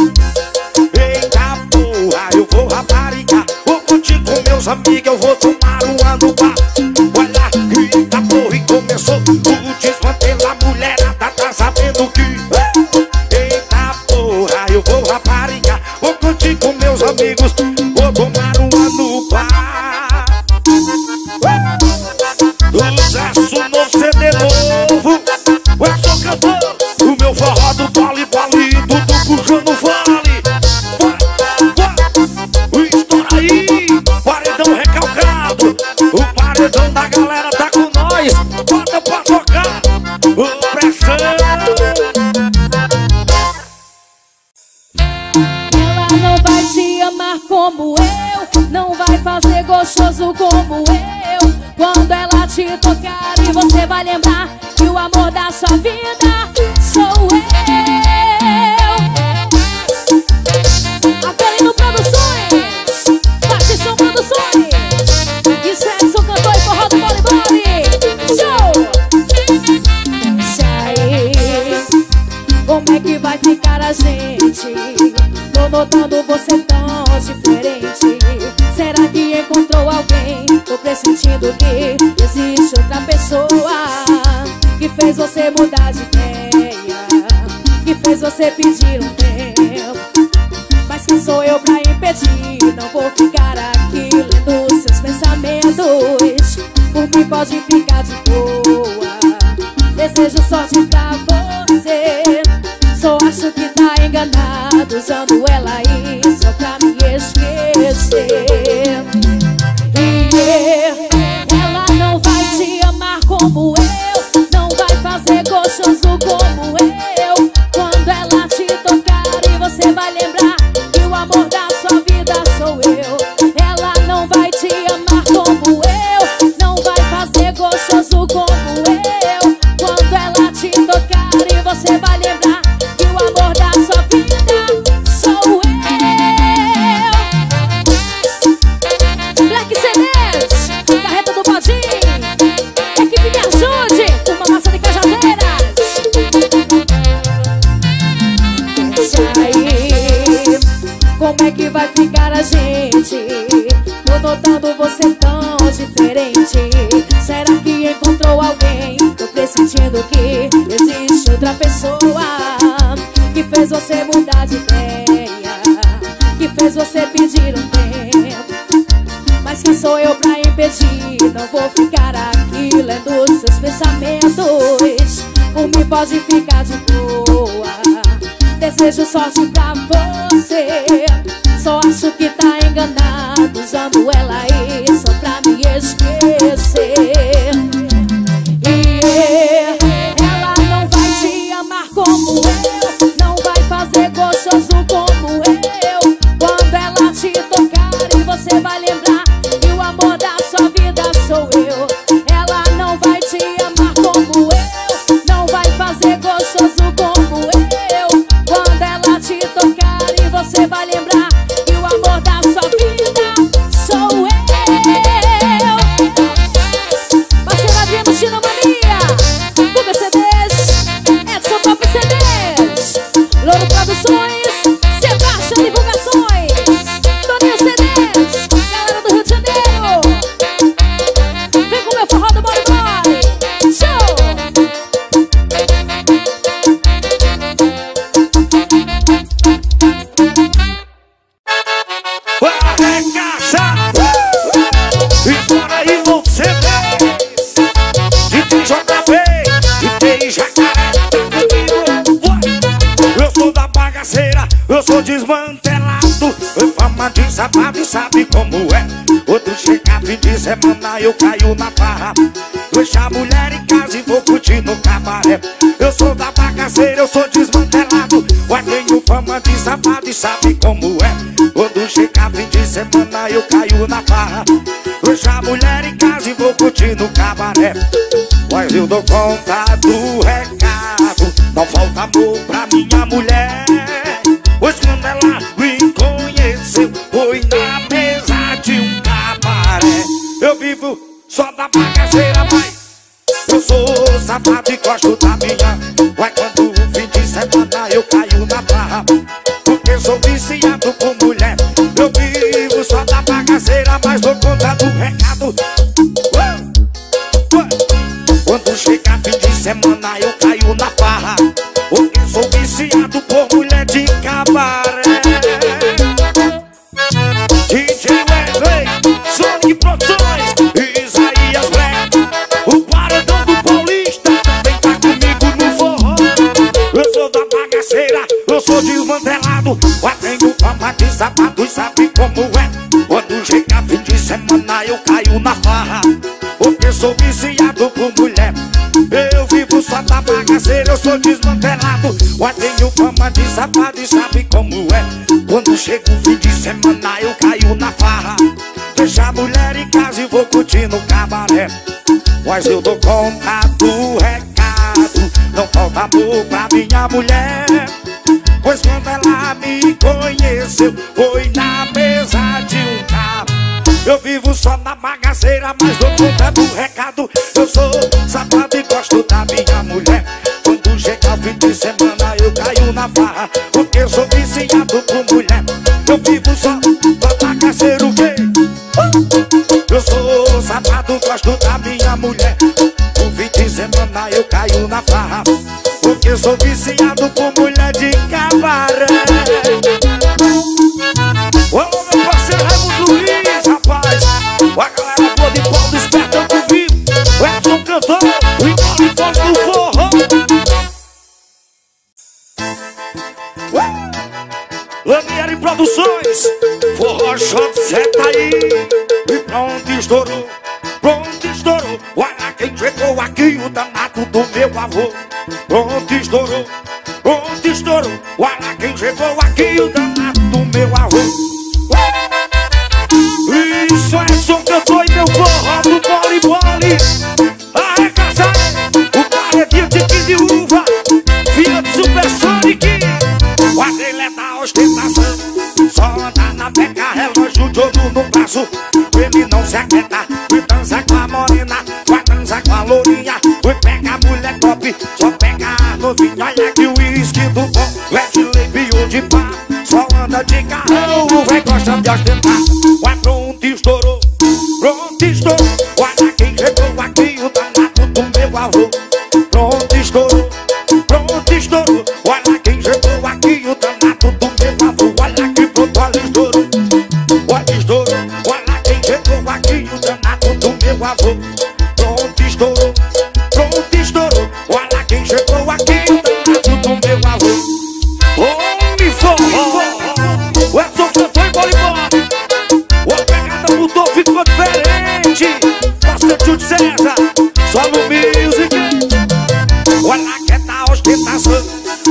Eita porra, eu vou raparigar. Vou curtir com meus amigos, eu vou tomar um ano bar. Olha que eita porra, começou o desmantelo, a mulherada tá sabendo que... Eita porra, eu vou raparigar, vou curtir com meus amigos, vou tomar uma no bar. Dos aço no C D novo, eu sou cantor, o meu forró do bole bole, tudo puxando vale. Vai, vai, estoura aí, paredão recalcado, o paredão da galera tá com nós. Bota pra tocar o pressão. Ela não vai te amar como eu, não vai fazer gostoso como eu. Quando ela te tocar e você vai lembrar que o amor da sua vida sou eu. Aquele no Produções, bate som Produções. Isso é Edson Cantor e Forró do Bole Bole. Pensa aí, como é que vai ficar a gente? Tô notando você tão diferente. Será que encontrou alguém? Tô pressentindo que existe outra pessoa que fez você mudar de ideia, que fez você pedir um tempo. Mas quem sou eu pra impedir? Não vou ficar aqui lendo seus pensamentos. Por mim pode ficar de boa, desejo sorte pra você. Só acho que tá enganado, usando ela aí só pra me esquecer. E ela não vai te amar como eu, não vai fazer gostoso como eu. Como é que vai ficar a gente? Tô notando você tão diferente. Será que encontrou alguém? Tô pressentindo que existe outra pessoa que fez você mudar de ideia, que fez você pedir um tempo. Mas quem sou eu pra impedir? Não vou ficar aqui lendo seus pensamentos. Não me pode ficar de boa. Desejo sorte pra você. Só acho que tá enganado, usando ela aí só pra me esquecer. E ela não vai te amar como eu, não vai fazer gostoso como eu. Quando ela te tocar e você vai lembrar que o amor da sua vida sou eu. Ela não vai te amar como eu, não vai fazer gostoso como eu. Você vai lembrar que o amor da sua vida sou eu. Você vai vir no Chino Mania, Google C Ds, Edson Pop C Ds, Louro Produções, Sebastião Divulgações, Toninho C Ds, galera do Rio de Janeiro. Vem com meu forró do Bole Bole. Show! Eu sou desmantelado, eu fama de sapato e sabe como é. Outro check-up de semana eu caio na farra. Deixa a mulher em casa e vou curtir no cabaré. Eu sou da bagaceira, eu sou desmantelado, mas tenho fama de sapato e sabe como é. Outro check-up de semana eu caio na farra. Deixa a mulher em casa e vou curtir no cabaré. Mas eu dou conta do recado, não falta amor pra minha mulher. Pois quando ela me conheceu, foi na mesa de um cabaré. Eu vivo só da bagaceira, mas eu sou safado e gosto da minha. Mas quando o fim de semana eu caio na barra, porque sou viciado com mulher. Eu vivo só da bagaceira, mas dou conta do recado. Quando chega fim de semana eu caio na barra, porque sou viciado por mulher de cabaré. D J Wesley, Sonic Produções, Isaías Black, o paredão do Paulista, vem tá comigo no forró. Eu sou da bagaceira, eu sou desmantelado, mas tenho fama de sapato e sabe como é. Quando chega fim de semana eu caio na farra, porque sou viciado por mulher. Eu vivo só da bagaceira, eu sou desmantelado, mas tenho fama de safado e sabe como é. Quando chega o fim de semana eu caio na farra, deixa a mulher em casa e vou curtir no cabaré. Mas eu dou conta do recado, não falta amor pra minha mulher. Pois quando ela me conheceu, foi na mesa de um cabo. Eu vivo só na bagaceira, mas dou conta do recado. Eu sou safado e gosto da minha mulher. Quando chega o fim de semana eu caio na farra, porque eu sou viciado com mulher. Eu vivo só na bagaceira, o quê? Eu sou safado, gosto da minha mulher. O fim de semana eu caio na farra, porque eu sou viciado por mulher de cabaré. Ô, meu parceiro Raimundo Luiz, rapaz, a galera boa de pau despertando comigo. O Edson Cantor, o Embole Bole do forró. Lanieri Produções, forró shot, seta aí. E pronto, estourou, pronto, estourou. Olha quem chegou aqui, o danado do meu avô. Pronto, estourou, pronto, estourou. Olha quem chegou aqui, o danado do meu avô. Isso é som que eu tô e meu forró do Bole Bole. Arregaça, o paredinho de quinze de uva, filha de Super Sonic. O adele é da ostentação, só anda na beca, relógio de ouro no braço. Ele não se aquieta, e dança com a morena, vai dança com a lourinha. Foi pega a mulher top, só pega a novinha. Olha que o uísque do bom, Red Label de pá, só anda corda de carão, vai coxando e ostentar. Vai pronto, estourou, pronto, estourou. Olha quem chegou aqui, o danado do meu avô. Pronto, estourou, pronto, estourou. Olha quem chegou aqui, o danado do meu avô. Olha que pronto, olha estourou, olha estourou. Olha quem chegou aqui, o danado do meu avô. Pronto, estourou, pronto, estourou. Olha quem chegou aqui, o danado do meu avô. O Edson Cantor e Bole Bole, a pegada mudou, ficou diferente. Bastante o de César, só no music. Olha que tá ostentação,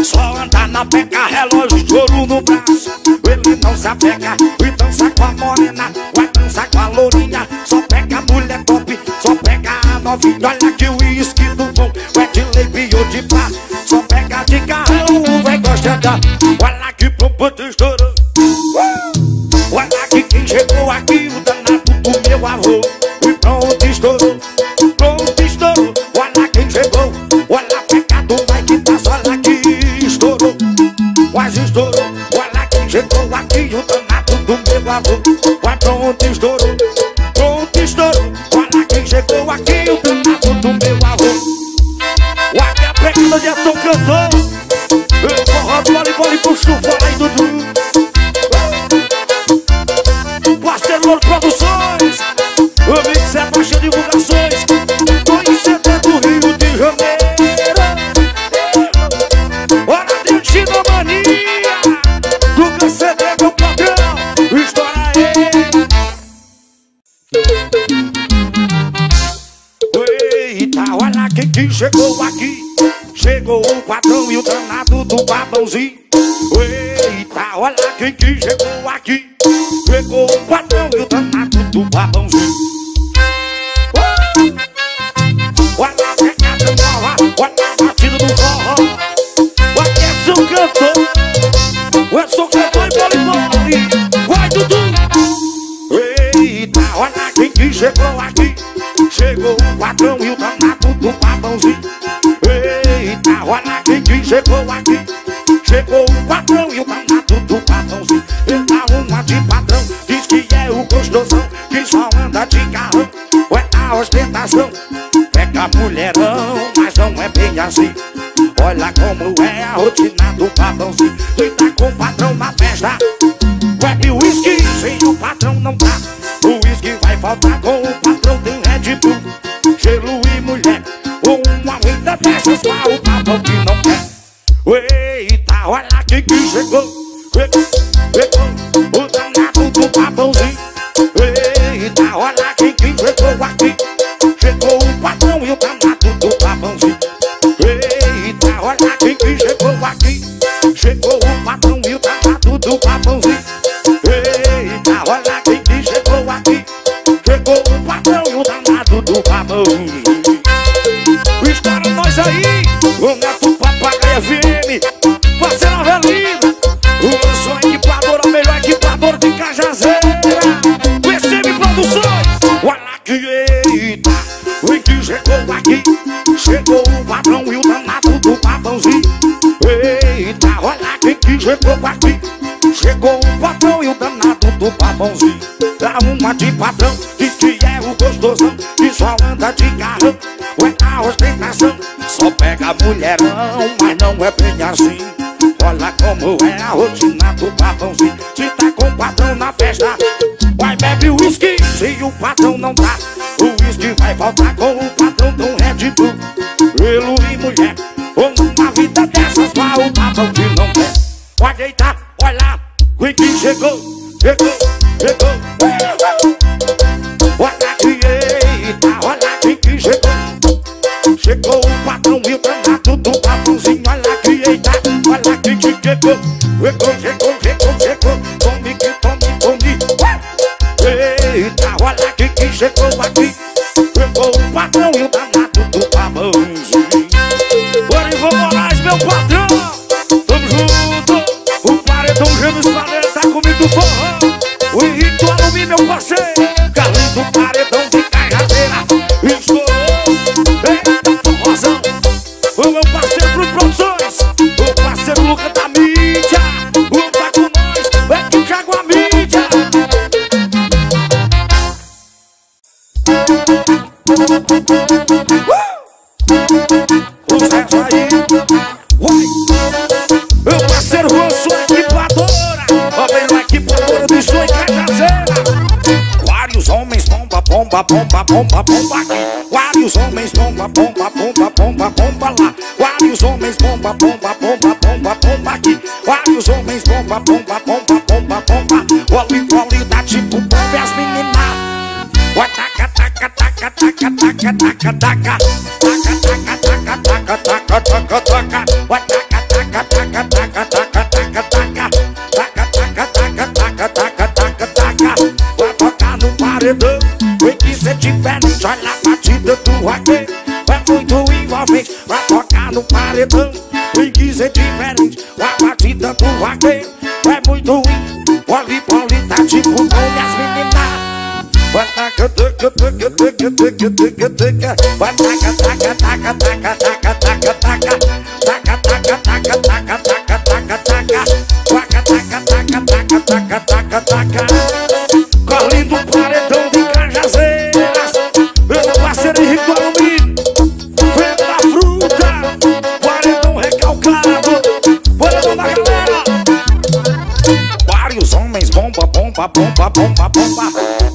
só anda na beca, relógio de ouro no braço. Ele não se apega e dança com a morena, vai dançar com a lourinha. Só pega a mulher top, só pega a novinha. Olha que o uísque do bom, vai de leite ou de pá. Só pega de carrão, vai gostar da. Olha que pompa estourou. Olha que quem chegou aqui, o danado do meu avô. E pronto, estourou, pronto, estourou. Olha quem chegou, olha pecado, vai que tá só lá que estourou, quase estourou. Olha quem chegou aqui, o danado do meu avô. Vai pronto, estourou, pronto, estourou. Olha quem chegou aqui, o danado do meu avô. Olha a pegada de Edson Cantor, o forró do bole bole pro chuva lá em Dudu. Produções, o mix é baixa divulgações. Tô em C D do Rio de Janeiro. Hora de antinomania do que C D meu patrão. Estoura aí. Eita, olha quem que chegou aqui. Chegou o patrão e o danado do babãozinho. Eita, olha quem que chegou aqui. Chegou o patrão e o danado do babãozinho. Oh! Olha a pegada nova, olha a batida do forró. Olha que é seu cantor, eu sou cantor e bole bole. Vai, Dudu! Eita, olha quem que chegou aqui. Chegou o patrão e o danado do babãozinho. Eita, olha quem que chegou aqui. Chegou o patrão e o danado do babãozinho. Ele dá uma de patrão, diz que é o gostosão, que só anda de carrão, é a ostentação. Pega mulherão, mas não é bem assim. Olha como é a rotina do babãozinho. Doida com o patrão na festa, bebe uísque, sem o patrão não dá. O uísque vai faltar, com o patrão tem Red Bull. Gelo e mulher, ou uma muita peça, só o babão que não quer. Eita, olha quem que chegou, chegou, chegou, o danado do babãozinho. Eita, olha quem que chegou aqui. Chegou o patrão e o danado do babãozinho. Eita, olha quem que chegou aqui. Chegou o patrão e o danado do babãozinho. Eita, olha quem que chegou aqui. Chegou o patrão e o danado do babãozinho. Estoura nós aí, o neto papagaio F M, parceiro Avelino, o som equipador, o melhor equipador de Cajazeira, P C M Produções. Olha que eita, o que chegou aqui, chegou o patrão e o danado do babãozinho. Eita, olha quem que chegou aqui, chegou o patrão e o danado do babãozinho. Dá uma de patrão, diz que é o gostosão, que só anda de carrão, é a ostentação. Só pega mulherão, mas não é bem assim. Olha como é a rotina do babãozinho. Se tá com o patrão na festa, vai beber uísque, se o patrão não tá. O uísque vai faltar, com o patrão do Red Bull. Pelo e mulher, ou numa vida dessas, pra o babão que não quer. Pode deitar, olha, o que chegou, chegou, chegou. Olha que eita, olha quem que chegou. Chegou o patrão e o danado do babãozinho. Olha que eita, olha quem que chegou. Chegou, chegou, chegou, chegou. Tome que tome, tome. Eita, olha quem que chegou aqui. Chegou o patrão e o danado do babãozinho. Bora e vamos lá, meu patrão. Tamo junto. O paredão gêmeos valeu, tá comigo do forró. O Henrique do Alumi, meu parceiro. Carlinho do paredão de Cajazeira. O meu parceiro Produções, o parceiro Luca da mídia, o tá com nós. isso em Cajazena. Vários homens bomba, bomba, bomba, bomba, bomba aqui. Vários homens bomba, bomba, bomba, bomba, bomba lá. Vários homens bomba, bomba, bomba, bomba, bomba aqui. Vários homens bomba, bomba, bomba, bomba, bomba. Vole, vole, dá tipo bomba e as meninas. Vai taca, taca, taca, taca, taca, taca, taca. Taca, taca, taca, taca, taca, taca, taca. Vai taca, taca, taca, taca, taca, taca, taca. Taca, taca, taca, taca, taca, taca, taca. Vai tocar no paredão. O que cê tiver no chão, na batida tu vai ver. Vai muito envolvente. Vai tocar no paredão. O que cê tiver na batida tu vai ver. Vai muito envolvente. Olhe, olhe, tá tipo com as meninas. Vai taca, taca, taca, taca, taca, taca, taca. Vai taca, taca, taca, taca, taca, taca, taca. Taca, taca, taca, taca, taca, taca, taca. Taca, taca, taca, taca, taca, taca, taca. Correndo o paredão de Cajazeiras. Meu parceiro Henrique do Alumínio. Vem da fruta. Paredão recalcado. Paredão da galera. Vários homens bomba, bomba, bomba, bomba, bomba.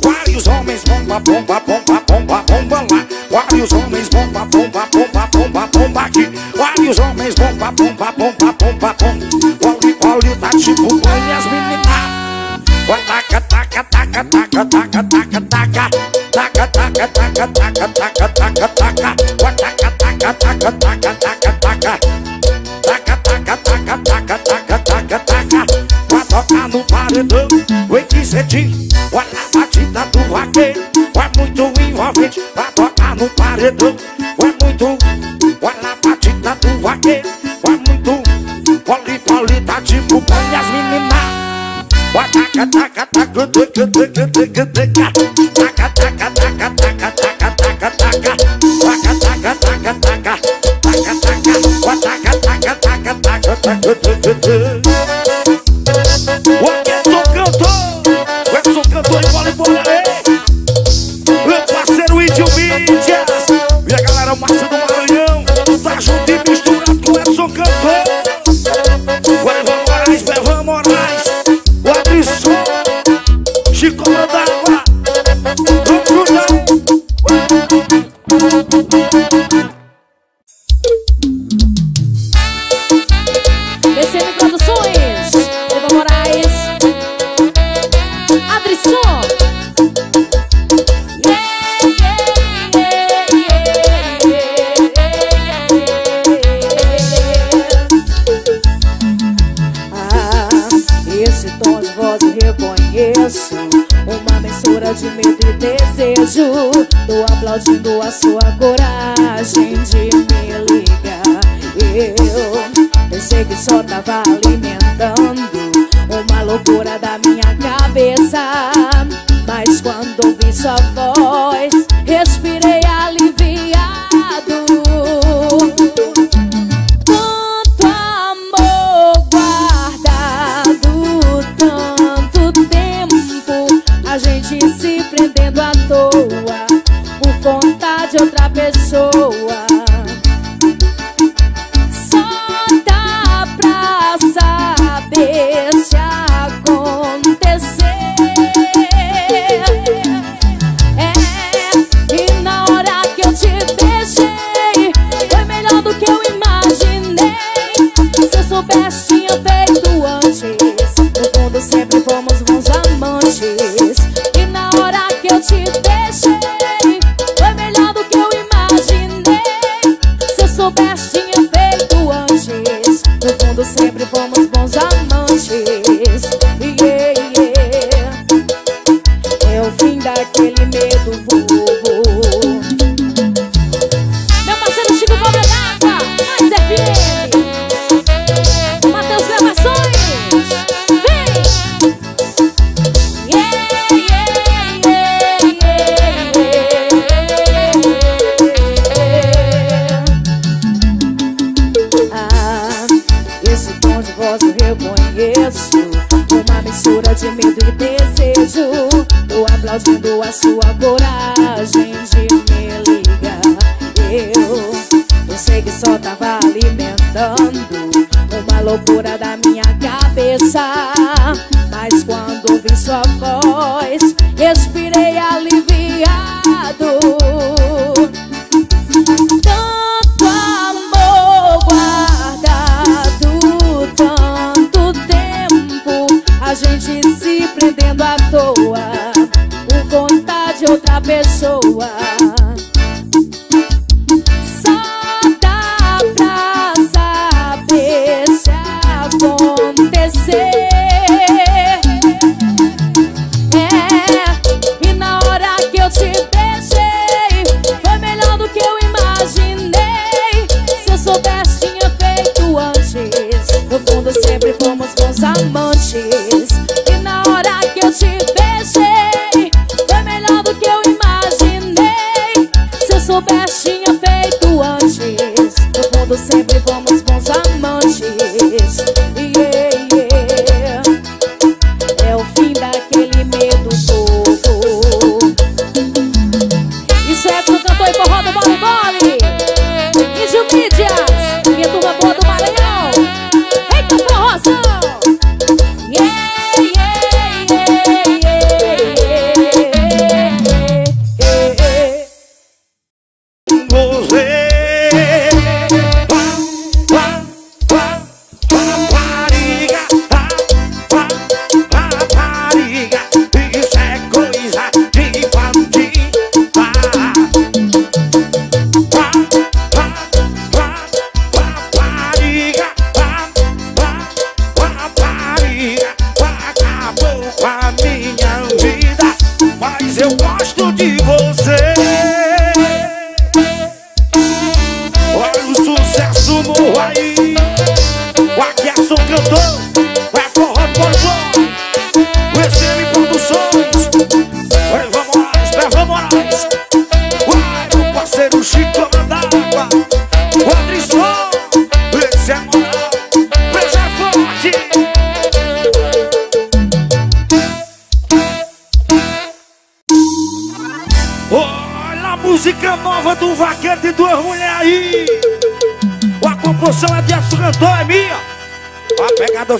Vários homens bomba, bomba, bomba, bomba, bomba lá. Vários homens bomba, bomba, bomba, bomba, bomba aqui. Vários homens bomba, bomba, bomba, bomba, bomba. Vole, vole, tá tipo bomba e as meninas. Vai taca, taca, taca, taca, taca, taca, taca. Taca, taca, taca, taca, taca, taca, taca. Vai taca, taca, taca, taca, taca, taca. Taca, taca, taca, taca, taca, taca, taca. Vai tocar no paredão, o equisetinho. Vai na batida do vaqueiro, vai muito envolvente, vai tocar no paredão, vai muito. Vai na batida do vaqueiro, vai muito. Vole, vole, tá tipo bomba e as meninas. Vai taca, taca, taca, taca, taca, taca, taca. Taca, taca, taca, taca, taca, taca, taca. Taca, taca, taca, taca, taca, taca. Vai taca, taca, taca, taca, taca, taca, taca. Aplaudindo a sua coragem de me ligar. Eu pensei que só tava alimentando uma loucura da minha cabeça, mas quando ouvi sua voz respirei aliviado. Tanto amor guardado, tanto tempo, a gente se prendendo à toa conta de outra pessoa. Só dá pra saber se acontecer é, e na hora que eu te beijei foi melhor do que eu imaginei. Se eu soubesse tinha feito antes. No mundo sempre fomos bons amantes, e na hora que eu te deixei sempre fomos bons amantes. Yeah, yeah. É o fim daquele medo bobo. Meu parceiro Chico Cobra d'Água, mais F M, Matheus Gravações. Vem! Yeah, yeah, yeah, yeah, yeah. Ah, esse tom de voz eu reconheço, uma mistura de medo e desejo. Tô aplaudindo a sua coragem de me ligar. Eu pensei que só tava alimentando uma loucura da minha cabeça, mas quando ouvi sua voz, respirei aliviado. Tanto amor guardado, tanto tempo, a gente se prendendo à toa por conta de outra pessoa.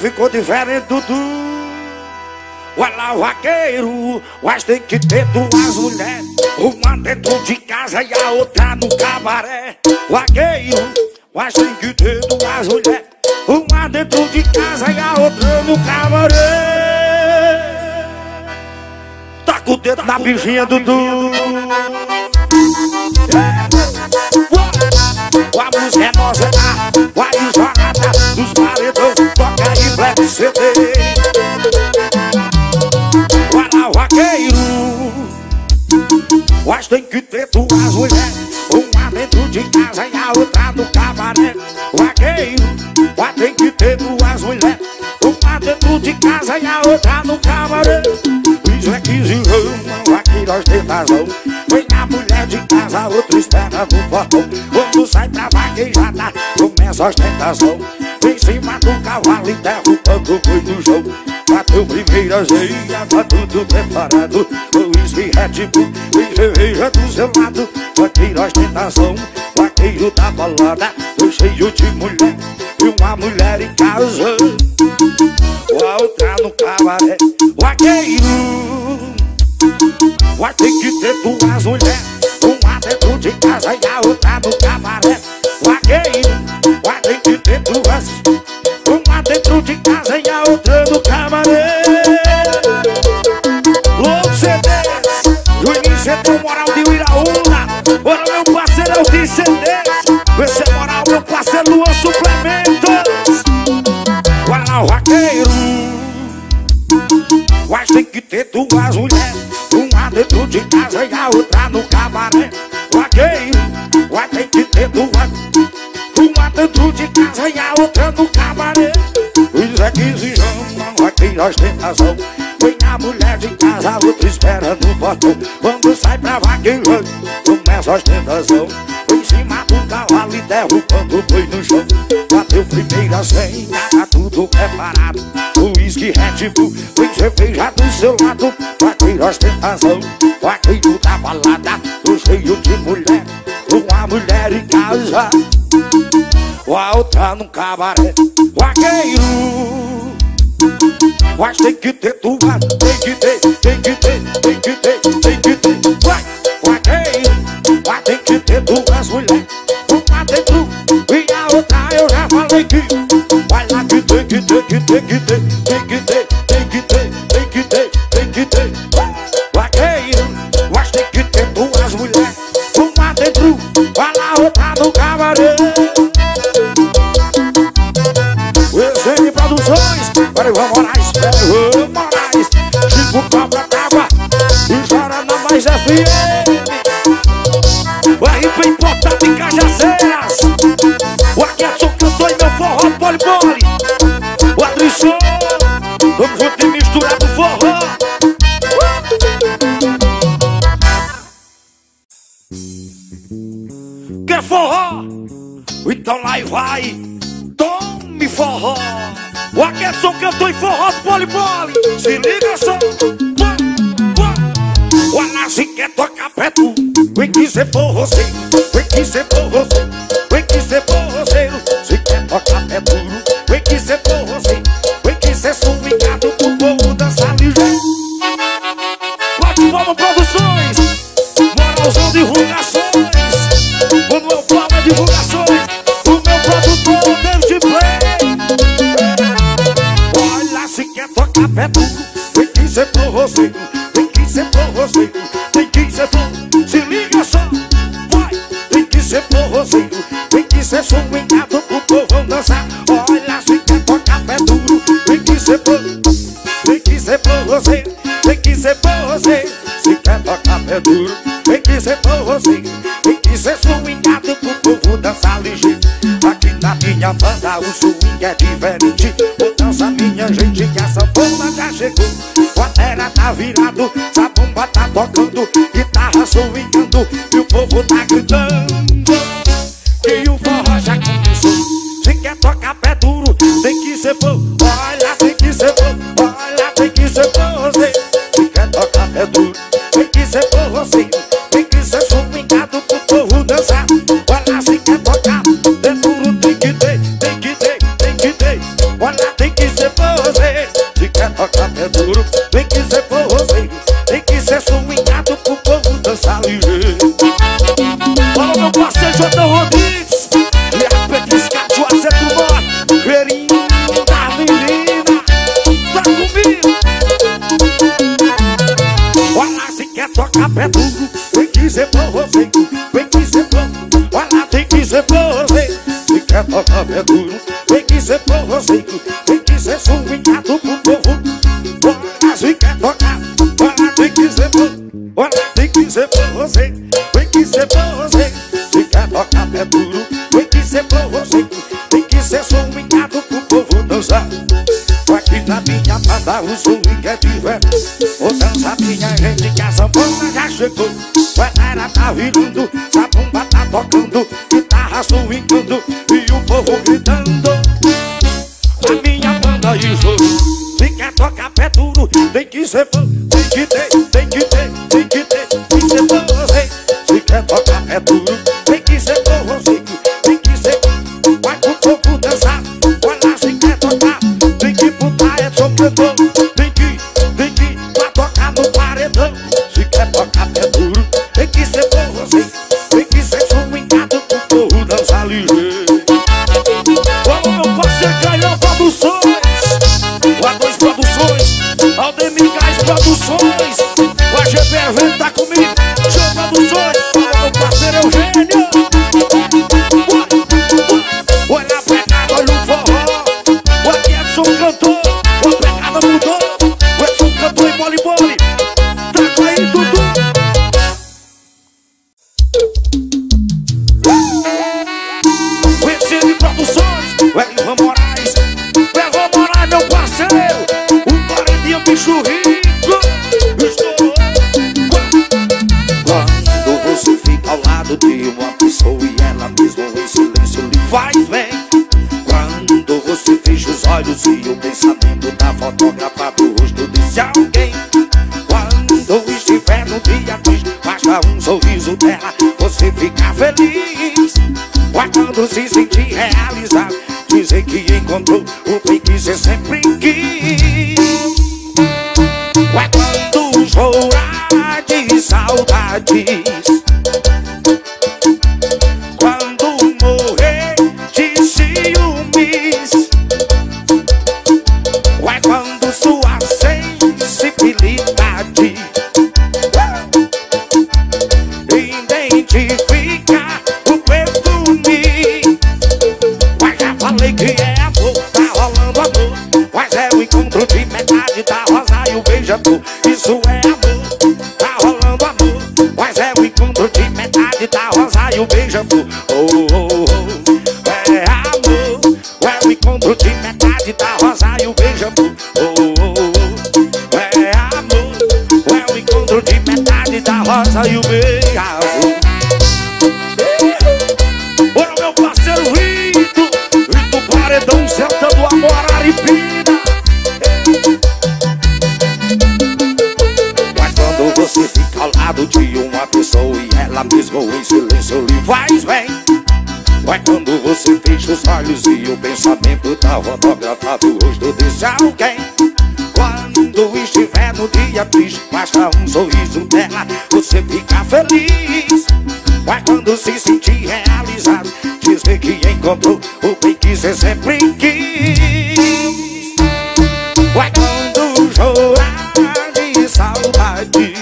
Ficou diferente, Dudu. Olha lá o vaqueiro, mas tem que ter duas mulheres, uma dentro de casa e a outra no cabaré. Vaqueiro, mas tem que ter duas mulheres, uma dentro de casa e a outra no cabaré. Taca o dedo na bichinha, Dudu. A música é nossa, tá? Vai jogada dos paredões, toca aí Black C D. Para o vaqueiro, mas tem que ter duas mulheres, uma dentro de casa e a outra no cabaré. Vaqueiro, mas tem que ter duas mulheres, uma dentro de casa e a outra no cabaré. Isso é quinze ramos, aqui nós tem razão. Vem a mulher de casa, a outra espera no portão. Quando sai pra vaquejada, começa a ostentação. Vem em cima do cavalo e derrubando o boi do chão. Bateu primeira ceia, tá tudo preparado. Com esquirrético, vem cerveja do seu lado. Aqui nós tem razão, vaqueiro da balada. Tô cheio de mulher, e uma mulher em casa, a outra no cabaré. Vaqueiro, vai ter que ter duas mulheres, uma dentro de casa e a outra no cabaré. Vaqueiro, vai ter que ter duas, uma dentro de casa e a outra no cabaré. Louco C dez, Juninho Centro Moral de Uiraúna. Olha meu parceiro, eu disse C dez. Esse é moral, meu parceiro Luan Suplementos. Olha lá o vaqueiro, mas tem que ter duas mulheres, uma dentro de casa e a outra no cabaré. Vaqueiro, mas tem que ter duas, uma dentro de casa e a outra no cabaré. Os requisitos não, aqui nós tem razão. Vem a mulher de casa, a outra espera no portão. Quando sai pra vaqueiro, começa a ostentação. Em cima do cavalo e derrubando o boi no chão. Bateu primeira ceia, tá tudo preparado. Uísque, Red Bull, vem cerveja do seu lado. Vaqueiro, ostentação, vaqueiro da balada. Tô cheio de mulher, uma mulher em casa, a outra no cabaré. Vaqueiro, mas tem que ter duas, tem o papo acaba e para na mais F M. O R P importado em Cajazeiras, o Edson Cantor e meu forró do bole bole. O Adriano, vamos junto e misturado forró. Quer forró? Então lá e vai, tome forró. O Edson Cantor e forró do bole bole. Se liga só. O Anassi quer tocar preto. Vem que cê forrozeiro, vem que cê forrozeiro, vem que cê forrozeiro. Se quer tocar pé duro, vem que cê forrozeiro, vem que cê sumigado pro povo dançar ligeiro. Bate palma produções, moralzão divulgações. Quando eu falo divulgações, o meu produtor deu de play. Olha, se quer tocar pé duro, vem que cê forrozeiro, vem que cê forrozeiro, tem que cê forrozeiro. Se liga só, vai, tem que cê forrozeiro, tem que cê sumigado pro povo dançar. Olha, se quer tocar pé duro, vem que cê forrozeiro, tem que cê forrozeiro, tem que cê forrozeiro. Se quer tocar pé duro, vem que cê forrozeiro, tem que cê sumigado pro povo dançar ligeiro. Aqui na minha banda o swing é diferente. Dança minha gente que a sanfona já chegou. O batera tá virado, a bomba tá tocando, guitarra swingando e o povo tá gritando que o forró já começou. Se quer tocar pé duro, tem que ser bom. Olha, tem que ser bom. Olha, tem que ser bom. Se quer tocar pé duro, tem que ser bom. Tem que ser swingado pro povo dançar. Olha, se quer tocar pé duro, tem que ter, tem que ter, tem que ter. Olha, tem que ser forrozeiro. Se quer tocar pé duro, tem que ser forrozeiro, tem que ser swingado pro povo dançar ligeiro. Fala meu parceiro Jotão Rodrigues e a Petriz Cachoaça do Norte. Verinho da menina, tá comigo. Olha, se quer tocar pé duro, tem que ser forrozeiro, tem que ser forrozeiro. Olha, tem que ser forrozeiro. Se quer tocar pé duro, tem que ser forrozeiro, tem que ser swingado pro povo. Olha, se quer tocar, olha, tem que ser forrozeiro, olha, tem que ser forrozeiro, tem que ser forrozeiro. Se quer tocar pé duro, tem que ser forrozeiro, tem que ser swingado pro povo dançar. Aqui na minha banda o swing é diferente. Ô dança minha gente que a sanfona já chegou. O batera tá virando, a bomba tá tocando, guitarra swingando e o povo gritando. A minha banda e jogo. Se quer tocar pé duro, tem que ser bom. Tem que ter, tem que ter, tem que ter, tem que ser bom. Se quer tocar pé duro, tem que ser bom. Tem que ser bom. Vai pro povo dançar. Olha, se quer tocar, tem que botar Edson Cantor. Tem que, tem que, pra tocar no paredão. Se quer tocar pé duro, tem que ser bom. Tem que ser swingado pro povo dançar ligeiro. O A dois Produções, Aldemir Gás Produções, o A G B V tá comigo, Show Produções, para meu parceiro Eugênio. Olha a pegada, olha o forró, o Edson Cantor, a pegada mudou, o Edson Cantor e bole bole, trago aí Dudu. O Edson Produções, o Elivan Moraes, meu parceiro, o paredinho bicho rico estourou. Quando você fica ao lado de uma pessoa e ela mesmo em silêncio lhe faz bem. Quando você fecha os olhos e o pensamento tá fotografado o rosto de alguém. Quando estiver no dia triste, basta um sorriso dela, você fica feliz. Quando se sentir realizado, dizer que encontrou o bem que você sempre quis. Quando chorar de saudades, quando morrer de ciúmes, quando sua sensibilidade identifica o perfume. Mas já falei que é amor, tá rolando amor, mas é o encontro de metade da rosa e o beija-flor. isso é amor. Tá rolando amor, mas é o encontro de metade da rosa e o beija-flor. Oh, oh, oh, é amor, é o encontro de metade da rosa e o beija-flor. Oh, oh, oh, é amor, é o encontro de metade da rosa e o beija-flor. Bora, meu parceiro Rito, Rito Paredão, Zelta do Amor, Aripina. Você fica ao lado de uma pessoa e ela mesmo em silêncio lhe faz bem. Mas quando você fecha os olhos e o pensamento tá fotografado o rosto desse alguém, quando estiver no dia triste, basta um sorriso dela, você fica feliz. Mas quando se sentir realizado, dizer que encontrou o bem que você sempre quis. Mas quando chorar de saudade,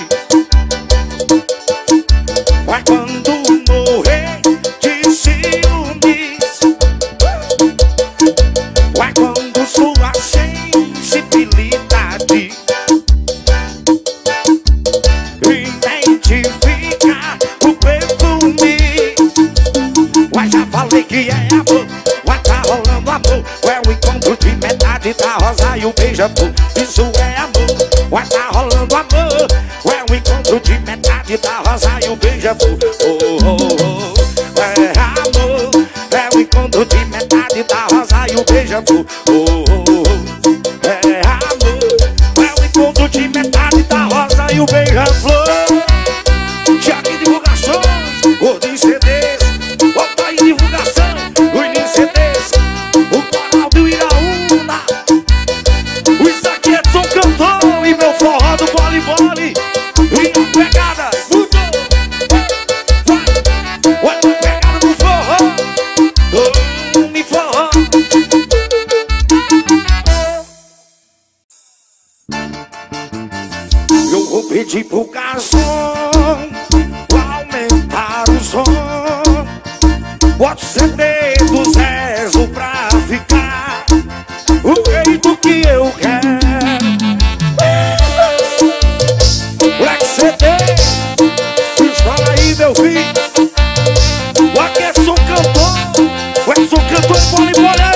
isso é amor, mas tá rolando amor. É um encontro de metade da rosa e um beija-flor. Oh, oh, oh, é amor, é um encontro de metade da rosa e um beija-flor. Oh, oh, oh, é amor, é um encontro de metade da rosa e um beija-flor. Tiago em divulgações, Gordo em C Ds, volta em divulgação, Gordo em C Ds, o Coral do Iraúna. Isso aqui é Edson Cantor e meu forró do bole bole. E a pegada do forró, olha a pegada do forró, me forró. Eu vou pedir pro garçom aumentar o som. Bota o C D do Zezo pra ficar o jeito que eu quero. Black C D, estoura aí meu filho. O Edson Cantor, o Edson Cantor bole bole.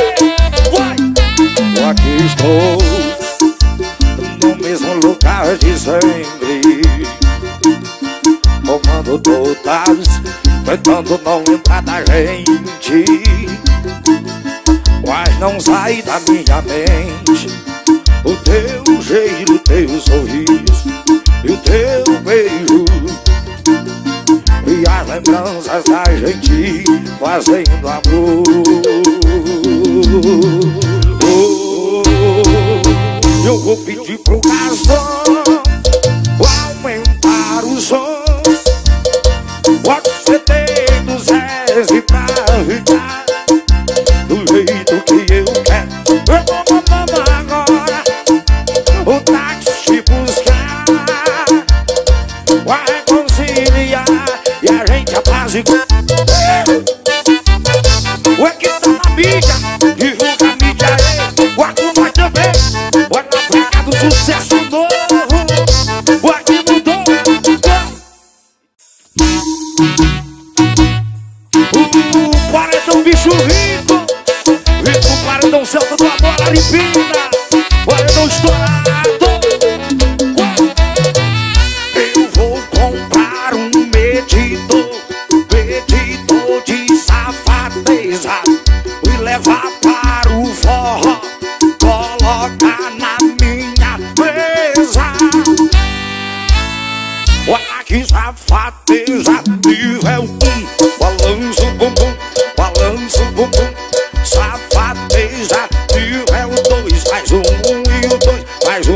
Vai! Aqui estou, no mesmo lugar de sempre, tomando todas, tentando não entrar na gente, mas não sai da minha mente o teu jeito, o teu sorriso e o teu beijo. E as lembranças da gente fazendo amor. Oh, eu vou pedir pro garçom aumentar o som. Bota o C D do Zé pra ficar do jeito que eu quero. Eu vou mandar agora o táxi te buscar, vai reconciliar e a gente é básico. O que tá na mídia, divulga a mídia aí, guarda nós também. Bora na praia do sucesso novo, o aqui mudou. O paredão bicho rico, o paredão Celta do Amor, Aripina, paredão estourado. Eu vou comprar um medidor, medidor de safadeza, e levar para o forró, colocar na minha mesa. Olha que safadeza, nível um, balança o bumbum, balança o bumbum. Safadeza, nível dois, mais um e o dois, mais um e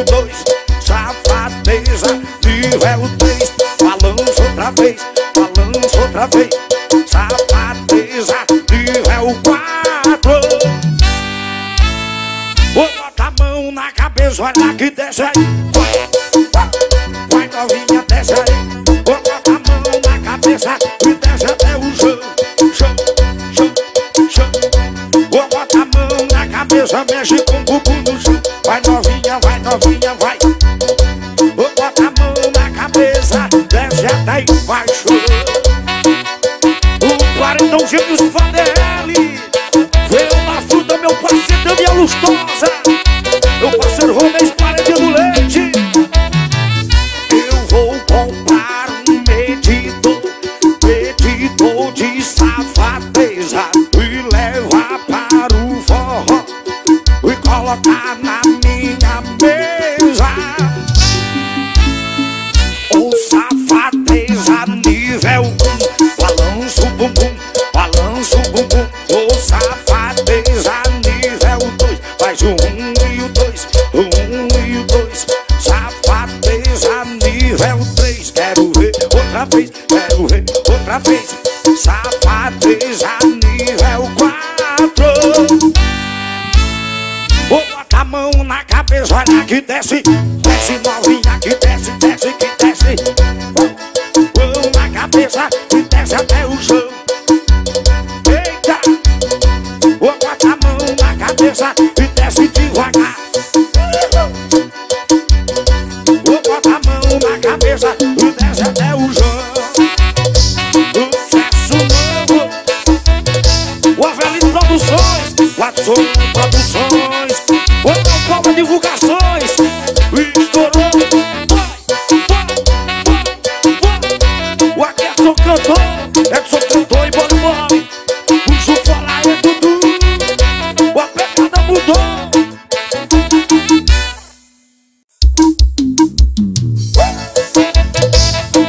o dois. Safadeza, nível três, balança outra vez, balança outra vez. Safadeza, nível quatro. Vou botar a mão na cabeça, olha que desce aí. Vai, vai, vai novinha, desce aí. Vou botar a mão na cabeça e desce até o chão. lá embaixo. O paredão cheio dos fadeles, veio na fruta, meu parceiro da minha lustosa, meu parceiro Rubens, paredinha do leite. Eu vou comprar um medidor, medidor de safadeza, e levar para o forró e colocar na minha mesa. Que desce, desce novinha, que desce, desce, que desce. Mão na cabeça, que desce até o chão. Eita, vou botar a mão na cabeça, que desce devagar. Vou botar a mão na cabeça, que desce até o chão. Sucesso novo, o Avelino Produções, Watson Produções, ou não cobra divulgação. Edson Cantor e Bole Bole, o Chucolá e o Dudu, o apertada mudou.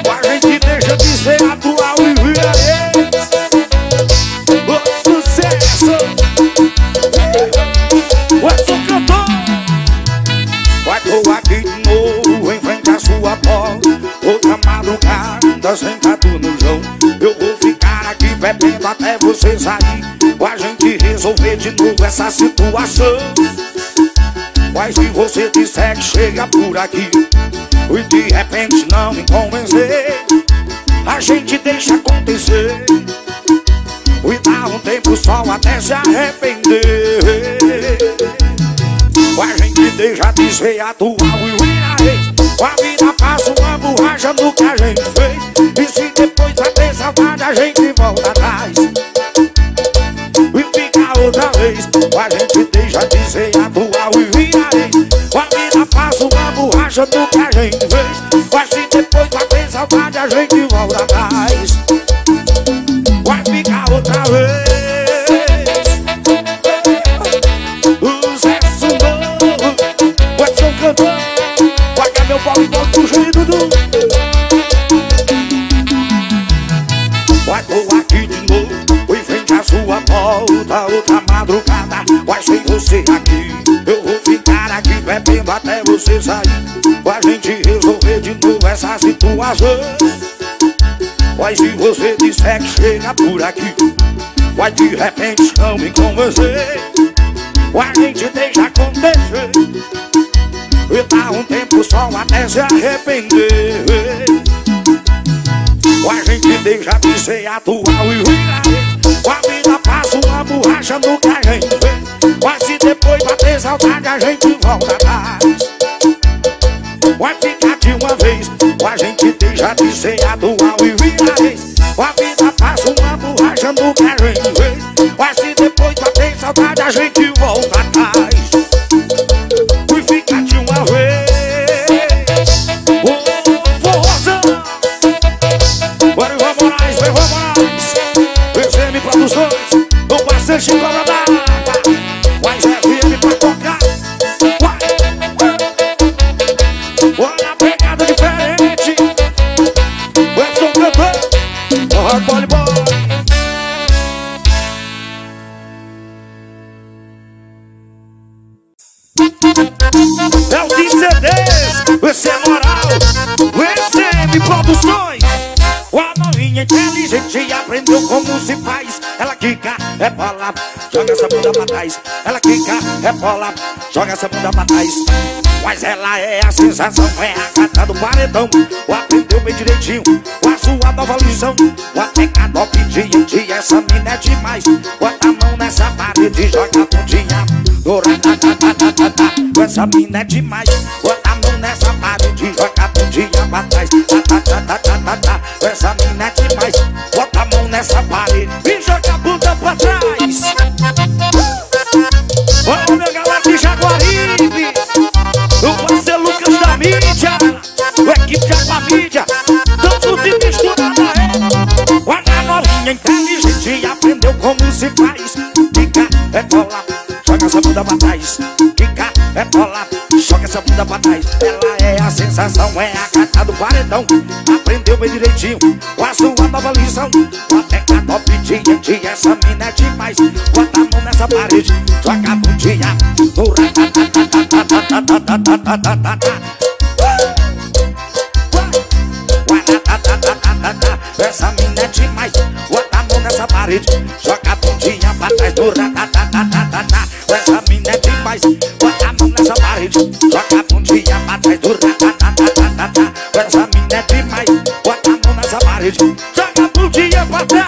A gente deixa de ser atual e vira o sucesso. O Edson Cantor vai voar aqui de novo, em frente à sua bola. Outra madrugada sentado no chão, bebendo até vocês sair, pra gente resolver de novo essa situação. Mas se você disser que chega por aqui e de repente não me convencer, a gente deixa acontecer e dá um tempo só até se arrepender. A gente deixa de ser atual e vira ex, com a vida passa uma borracha do que a gente fez. E se depois a saudade a gente volta atrás e fica outra vez, a gente deixa de ser atual e vira ex, com a vida passa uma borracha do que a gente fez. Mas se depois bater saudade a gente volta atrás, vai ficar outra vez. Outra madrugada, mas sem você aqui, eu vou ficar aqui bebendo até você sair, pra gente resolver de novo essa situação. Mas se você disser que chega por aqui, vai de repente não me convencer, a gente deixa acontecer e dá um tempo só até se arrepender. A gente deixa de ser atual e vira, com a vida passa uma borracha do que a gente vê. Mas se depois bater saudade a gente volta atrás, vai ficar de uma vez, a gente deixa de ser atual e vira ex, com a vida passa uma borracha do que a gente vê. Mas se depois bater saudade a gente volta atrás, vai ficar de uma vez. Oh, força! Bora, vamos lá, vamos lá. Produções, não passei chicora da água, mas é firme pra tocar. Olha a pegada diferente, o Edson Cantor, Forró do Bole Bole. É o de C Ds, esse é moral, esse é Produções. A novinha inteligente aprendeu como se faz. Ela quica, é bola, joga essa bunda pra trás. Ela quica, é bola, joga essa bunda pra trás. Mas ela é a sensação, é a gata do paredão. O aprendeu bem direitinho, com a sua nova lição. O apecado ao pedir, essa mina é demais. Bota a mão nessa parede, joga a bundinha. Dourada, tá, tá, tá, tá, tá, essa mina é demais. Bota a mão nessa parede, joga a bundinha pra trás. Tá, tá, tá, tá, tá, tá, tá. essa parede e joga a bunda pra trás. Olha o meu galera de Jaguaribe, o parceiro Lucas da mídia, o equipe de Apamídia, tanto de mistura da rede. Olha a novinha inteligente, aprendeu como se faz. Fica, é colar, joga essa bunda pra trás. Fica, é colar, joga essa bunda pra trás. Ela é a sensação, é a gata do paredão. Aprendeu bem direitinho com a sua nova lição. Até que a top diante, essa mina é demais. Bota a mão nessa parede, joga a bundinha no ratatatatatatatatá. Essa mina é demais. Bota a mão nessa parede, joga a bundinha pra trás no ratatatatatá. Essa mina é demais. Bota a mão nessa parede, joga a bundinha pra trás do ratatatatá. Essa mina é demais. Bota a mão nessa parede, joga a bundinha pra trás.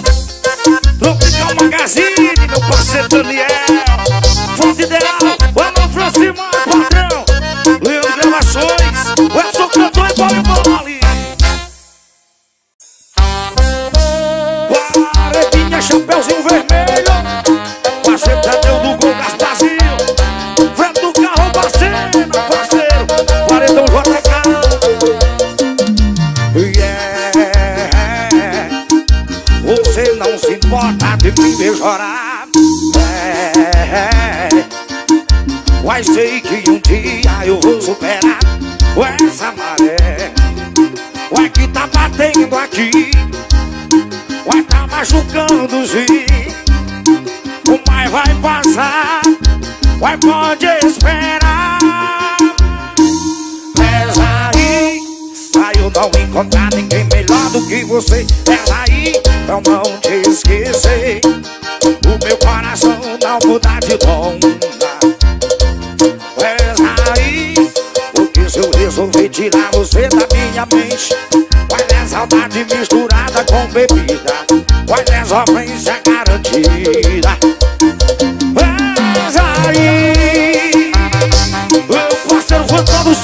Tropical Magazine, meu parceiro Daniel Fonte Ideal, Ana Francima, Padrão Leandro Gravações, o Edson Cantor e Bole Bole. Paredinha, chapéuzinho vermelho, parceiro Tadeu do Gol das Brasil, frente do carro, parceiro, parceiro Paredão J K. Yeah, você não se importa de me beijorar. É, mas sei que um dia eu vou superar essa maré. Ué, que tá batendo aqui, ué, tá machucando os rios. Mas vai passar, vai, pode esperar. Pera aí, pra eu não encontrar ninguém melhor do que você. Pera aí, pra não te esquecer, o meu coração não mudar de tom. Pera aí, porque se eu resolver tirar você da minha mente, vai ter saudade misturada com bebida, vai ter sofrência garantida.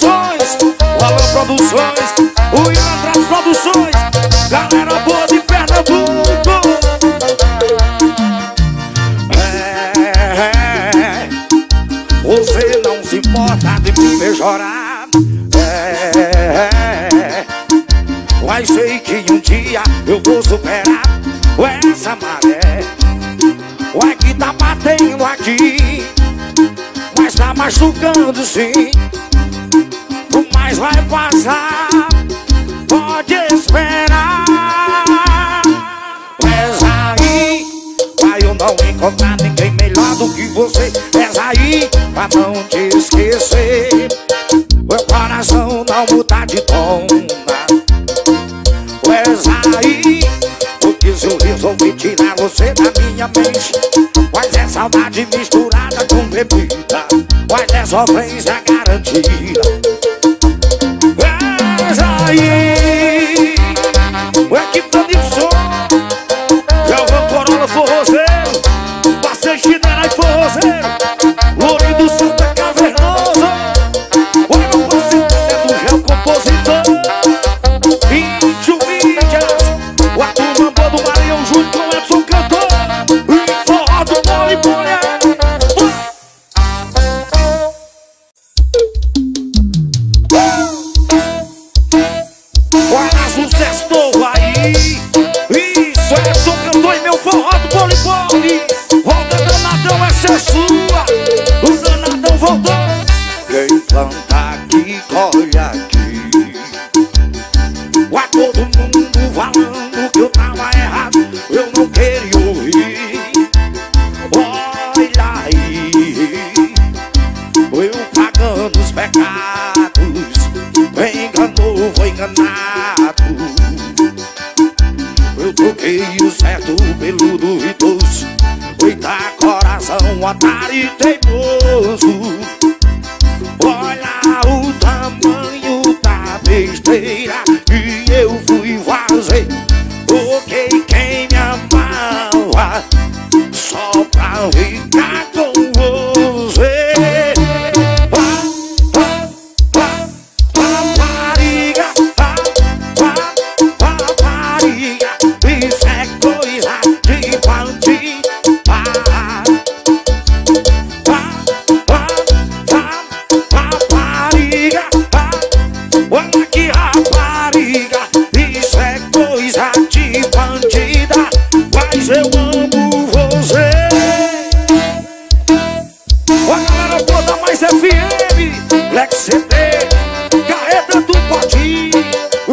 Produções, Alan Produções, o Ilandras Produções, galera boa de Pernambuco. É, você não se importa de me ver chorar. É, mas sei que um dia eu vou superar essa maré. Ué, que tá batendo aqui, mas tá machucando sim. Mas vai passar, pode esperar. Pesa aí, pra eu não encontrar ninguém melhor do que você. Pesa aí, pra não te esquecer, meu coração não mudar de tom. Pesa aí, porque se eu resolvi tirar você da minha mente, mas é saudade misturada com bebida, mas é sofrência garantida. Aí, o equipe da Nilson, Galvão Corolla Forrozeiro, parceiro Generais Forrozeiro, Lourinho do Santa Cavernosa, olha o parceiro do Gel Compositor, Índio Mídias, o ator Mambô do Maranhão junto com Edson Cantor, e Forró do Bole Bole.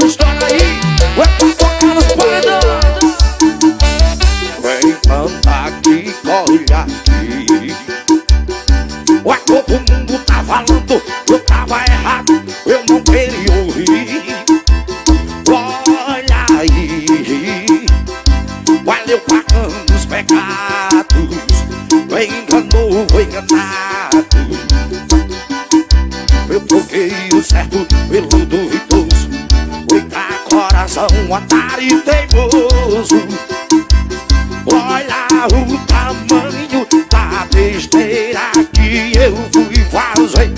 estoura aí, vai focar nos paredão. Vem cantar aqui, corre aqui. Ué, todo mundo tá falando, eu tava errado, eu não queria ouvir. Olha aí, valeu pagando os pecados. Vem enganou, vem enganado. Eu troquei o certo pelo duvidoso. Eita, coração otário e teimoso. Olha o tamanho da besteira que eu fui fazer.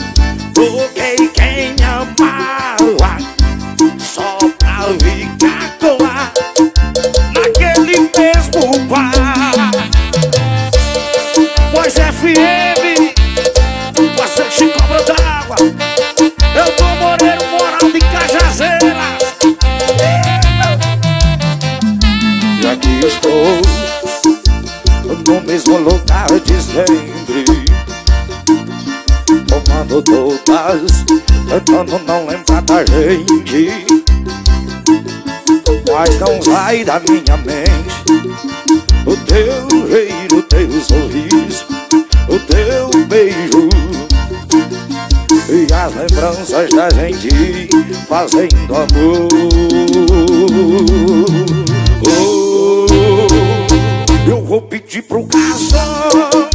Troquei quem amava só pra ficar com a naquele mesmo bar. Pois F M, você te cobra d'água. Eu tô moreno moral de Cajazeiras. E aqui estou, no mesmo lugar de sempre, tomando todas, tentando não lembrar da gente. Mas não sai da minha mente o teu jeito, o teu sorriso, o teu beijo. E as lembranças da gente fazendo amor. Oh, eu vou pedir pro garçom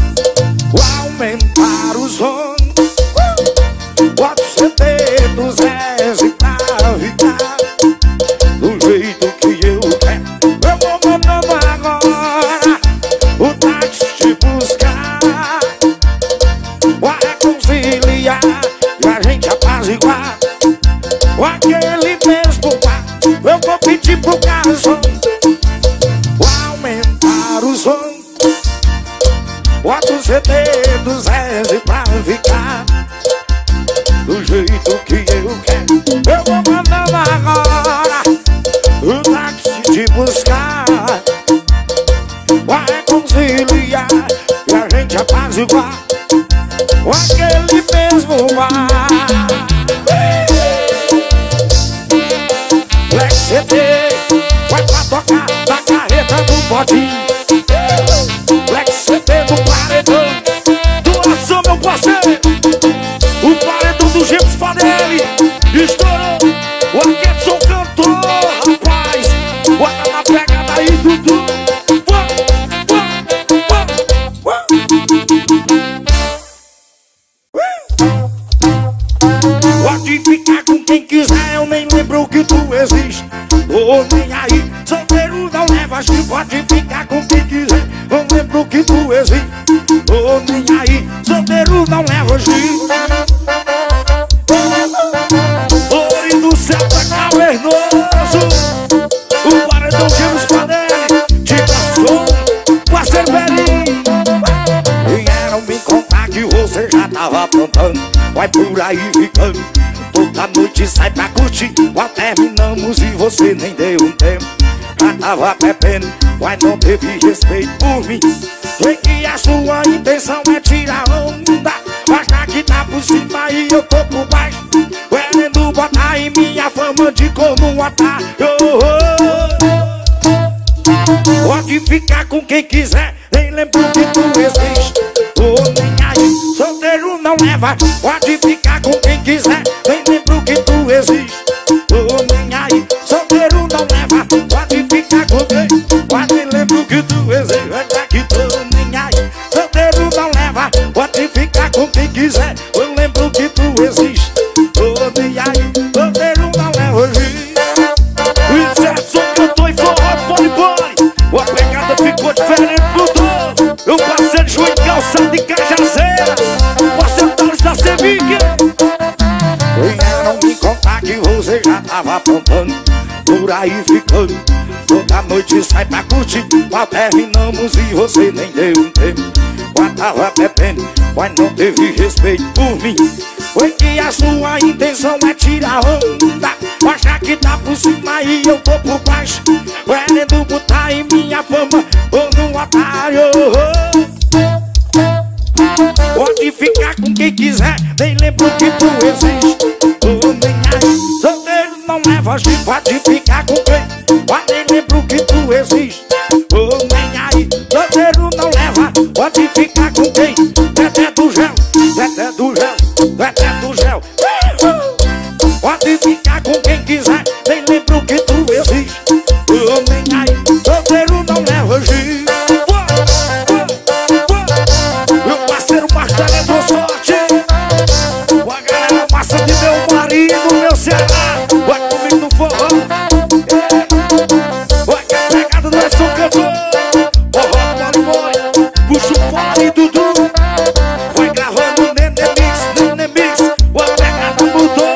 aumentar o som. Bota o C D dos Zé pra ficar do jeito que eu quero. Eu vou mandando agora o táxi te buscar pra reconciliar e a gente apaziguar aquele mesmo bar. Eu vou pedir pro garçom aumentar o som. Bota o C D dos Zé pra ficar do jeito que eu quero. Eu vou mandando agora o táxi te buscar pra reconciliar e a gente apaziguar aquele mesmo bar. Black C D vai pra tocar na carreta do bodinho. Black C D do paredão do Edson, meu parceiro. O paredão do Gips pra dele estourou. O Edson Cantor, rapaz, bota na pegada aí, Dudu. Pode ficar com quem quiser, eu nem lembro que tu existe. Tô nem aí, solteiro não leva. Acho que pode ficar com quem quiser, eu lembro que tu existe. Tô nem aí, solteiro não leva. Oi do céu tá cavernoso. O paredão tira pra dele, te passou com a cerveirinha. Vieram me contar que você já tava aprontando, vai por aí ficando. Toda noite sai pra curtir, ó, terminamos e você nem deu um tempo. Já tava bebendo, mas não teve respeito por mim. Sei que a sua intenção é tirar onda, mas já que tá por cima e eu tô por baixo, querendo botar em minha fama de como um otário. Pode ficar com quem quiser, nem lembro que tu existe. Tô nem aí, solteiro não leva. Pode ficar com quem quiser, nem lembro que tu existe. Tô nem aí, solteiro não leva. Pode ficar com quem, mas nem lembro que tu existe. Até que tô nem aí, solteiro não leva. Pode ficar com quem quiser, eu lembro que tu existe. Tô nem aí, solteiro não leva hoje. O Edson cantou em Forró do Bole Bole. A pegada ficou diferente do todo. Eu passei de joelho calçado de Cajazeiras. Da Sevilha. Vieram me contar que você já tava aprontando, por aí ficando. Toda noite sai pra curtir, mas terminamos e você nem deu um tempo. Mas tava bebendo, mas não teve respeito por mim. Foi que a sua intenção é tirar onda, mas já que tá por cima e eu tô por baixo, querendo botar em minha fama como um otário. Pode ficar com quem quiser, nem lembro que tu existe. Tô nem aí, solteiro não é. avós que pode ficar com quem? Ó, nem lembro que tu existe. Ô, nem aí, dozeiro não leva. Pode ficar com quem? Dedé do gel, Dedé do gel, Dedé do gel. Pode ficar com quem quiser, nem lembro que tu existe. Ô, nem aí, dozeiro não leva, G. Meu parceiro Marcelo é do sorte. Com a galera massa de meu marido, meu Ceará. Vai comigo no forró. Vai que é pegada do Edson Cantor. Forró do Bole Bole, puxa o pole e Dudu. Vai gravando nenemix, nenemix. A pegada mudou.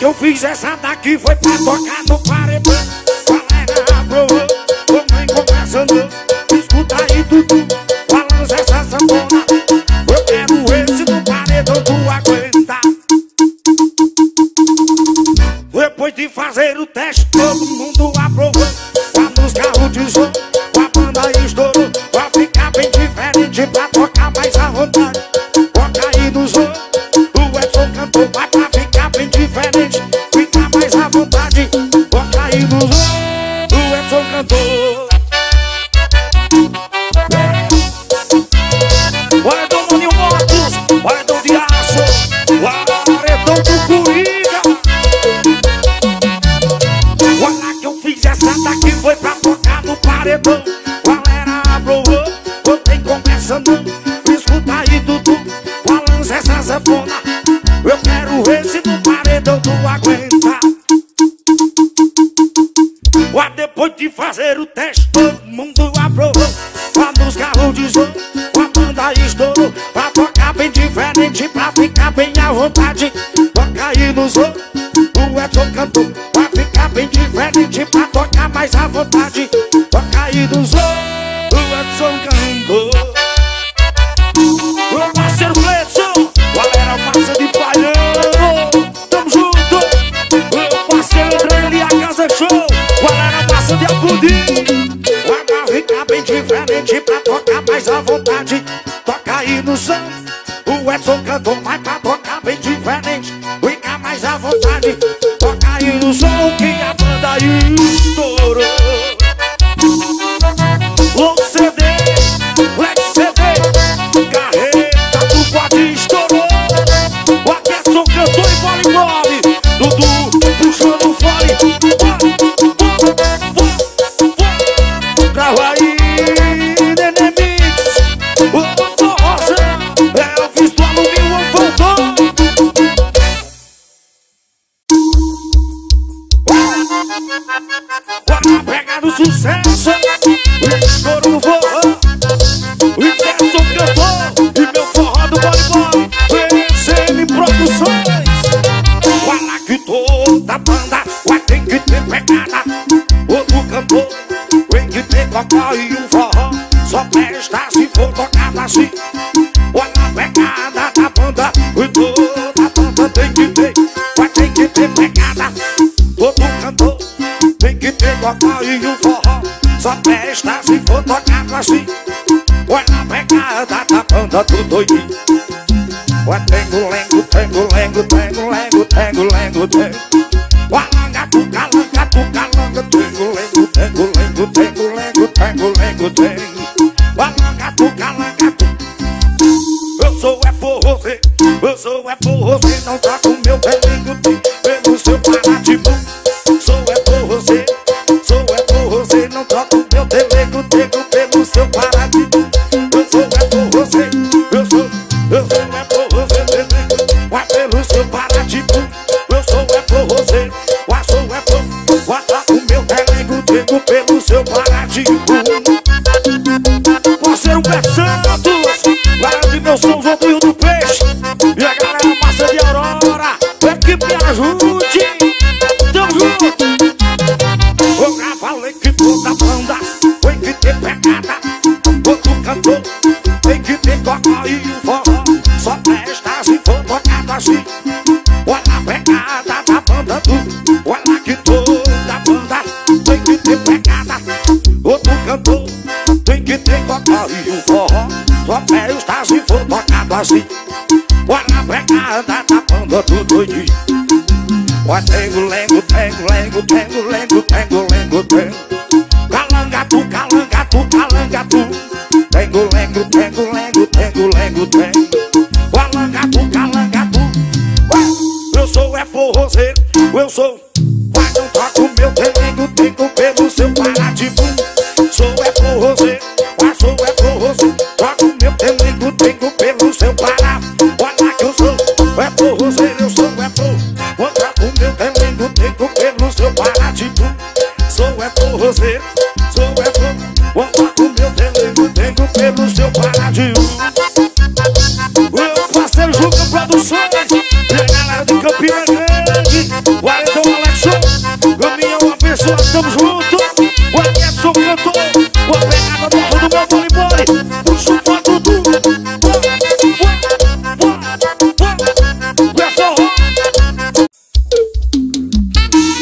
Eu fiz essa daqui, foi pra tocar no paredão. Galera aprovou, mamãe conversando. Escuta aí tudo, balança essa sanfona. Eu quero esse no paredão, tu aguenta. Depois de fazer o teste, todo mundo aprovou. A música rodizou, a banda estourou. Vai ficar bem diferente pra tocar mais à vontade. Toca aí no som, o Edson Cantor vai pra ficar bem diferente. Eu quero esse no paredão, tu aguenta. Ué, depois de fazer o teste, todo mundo aprovou. A música rodizou, a banda estourou. Pra tocar bem diferente, pra ficar bem à vontade. Toca aí no som, o Edson Cantor. Pra ficar bem diferente, pra tocar mais à vontade. Toca aí no som, o Edson Cantor. Pra tocar mais à vontade, toca aí no som, o Edson Cantor vai pra tocar. bem diferente, fica mais à vontade. Toca aí no som que a banda estourou. Long C D, Black C D, carreta do quadro estourou. O Edson Cantor e Bole Bole, Dudu puxando o fole. Trava aí, Nenê Mix. Pega no sucesso, estouro no forró. O Edson Cantor e meu Forró do Bole Bole, P S M Produções. Fala que toda banda vai ter que ter pegada. Outro cantor tem que ter cocó e um forró só presta se for tocado assim. Olha a pegada da banda, e toda banda tem que ter, vai ter que ter pegada. Outro cantor tem que ter cocó e um forró só presta se for tocado assim. Olha a pegada da banda, tudo doidinho. Olha tengo, lengo, tengo, lengo, tengo, lengo, tengo, lengo, tengo. Olha langa, tuca, langa, tuca, langa, tengo, lengo, tengo, lengo, tengo, lengo, tengo, lengo, tengo. Olha langa, tuca, langa, tuca. Eu sou é forró, eu sou é forró, não toca o meu pelinho, tem pelo seu paradimão. Pelo seu paradinho, parceiro Cantor, lá de meu São João do Peixe, e a galera massa de Aurora, equipe ajude, tamo junto. Eu já falei que toda banda tem que ter pegada. Outro cantor tem que ter cocó e um forró só presta se for tocado assim. Olha a pegada da banda do, olha que toda banda tem que ter pegada. Outro cantor tem que ter cocó e um forró só presta se for tocado assim. Olha a pegada da banda do doidinho. Olha tengo, lengo, tengo, lengo, tengo, lengo, tengo, lengo, tengo. Calanga tu, calanga tu, calanga tu. Tengo, lengo, tengo, lengo, tengo, lengo, tengo. Calanga tu, calanga tu. Eu sou é forrozeiro, eu sou. Mas não toco o meu tengo, tengo pelo seu paradimão. Sou é forrozeiro, mas sou é forrozeiro. Toco o meu tengo, tengo pelo seu pará. Olha que eu sou é forrozeiro, eu sou é forrozeiro. Vou toco o meu tengo, tengo pelo seu paradimão. Sou é forrozeiro, sou é forrozeiro. Vou toco o meu tengo, tengo pelo seu paradimão. Meu parceiro Juca Produções e a galera de Campina Grande. Tamo junto, o Edson Cantor, uma pegada do Forró do Bole Bole, puxa o pó Dudu. É forró.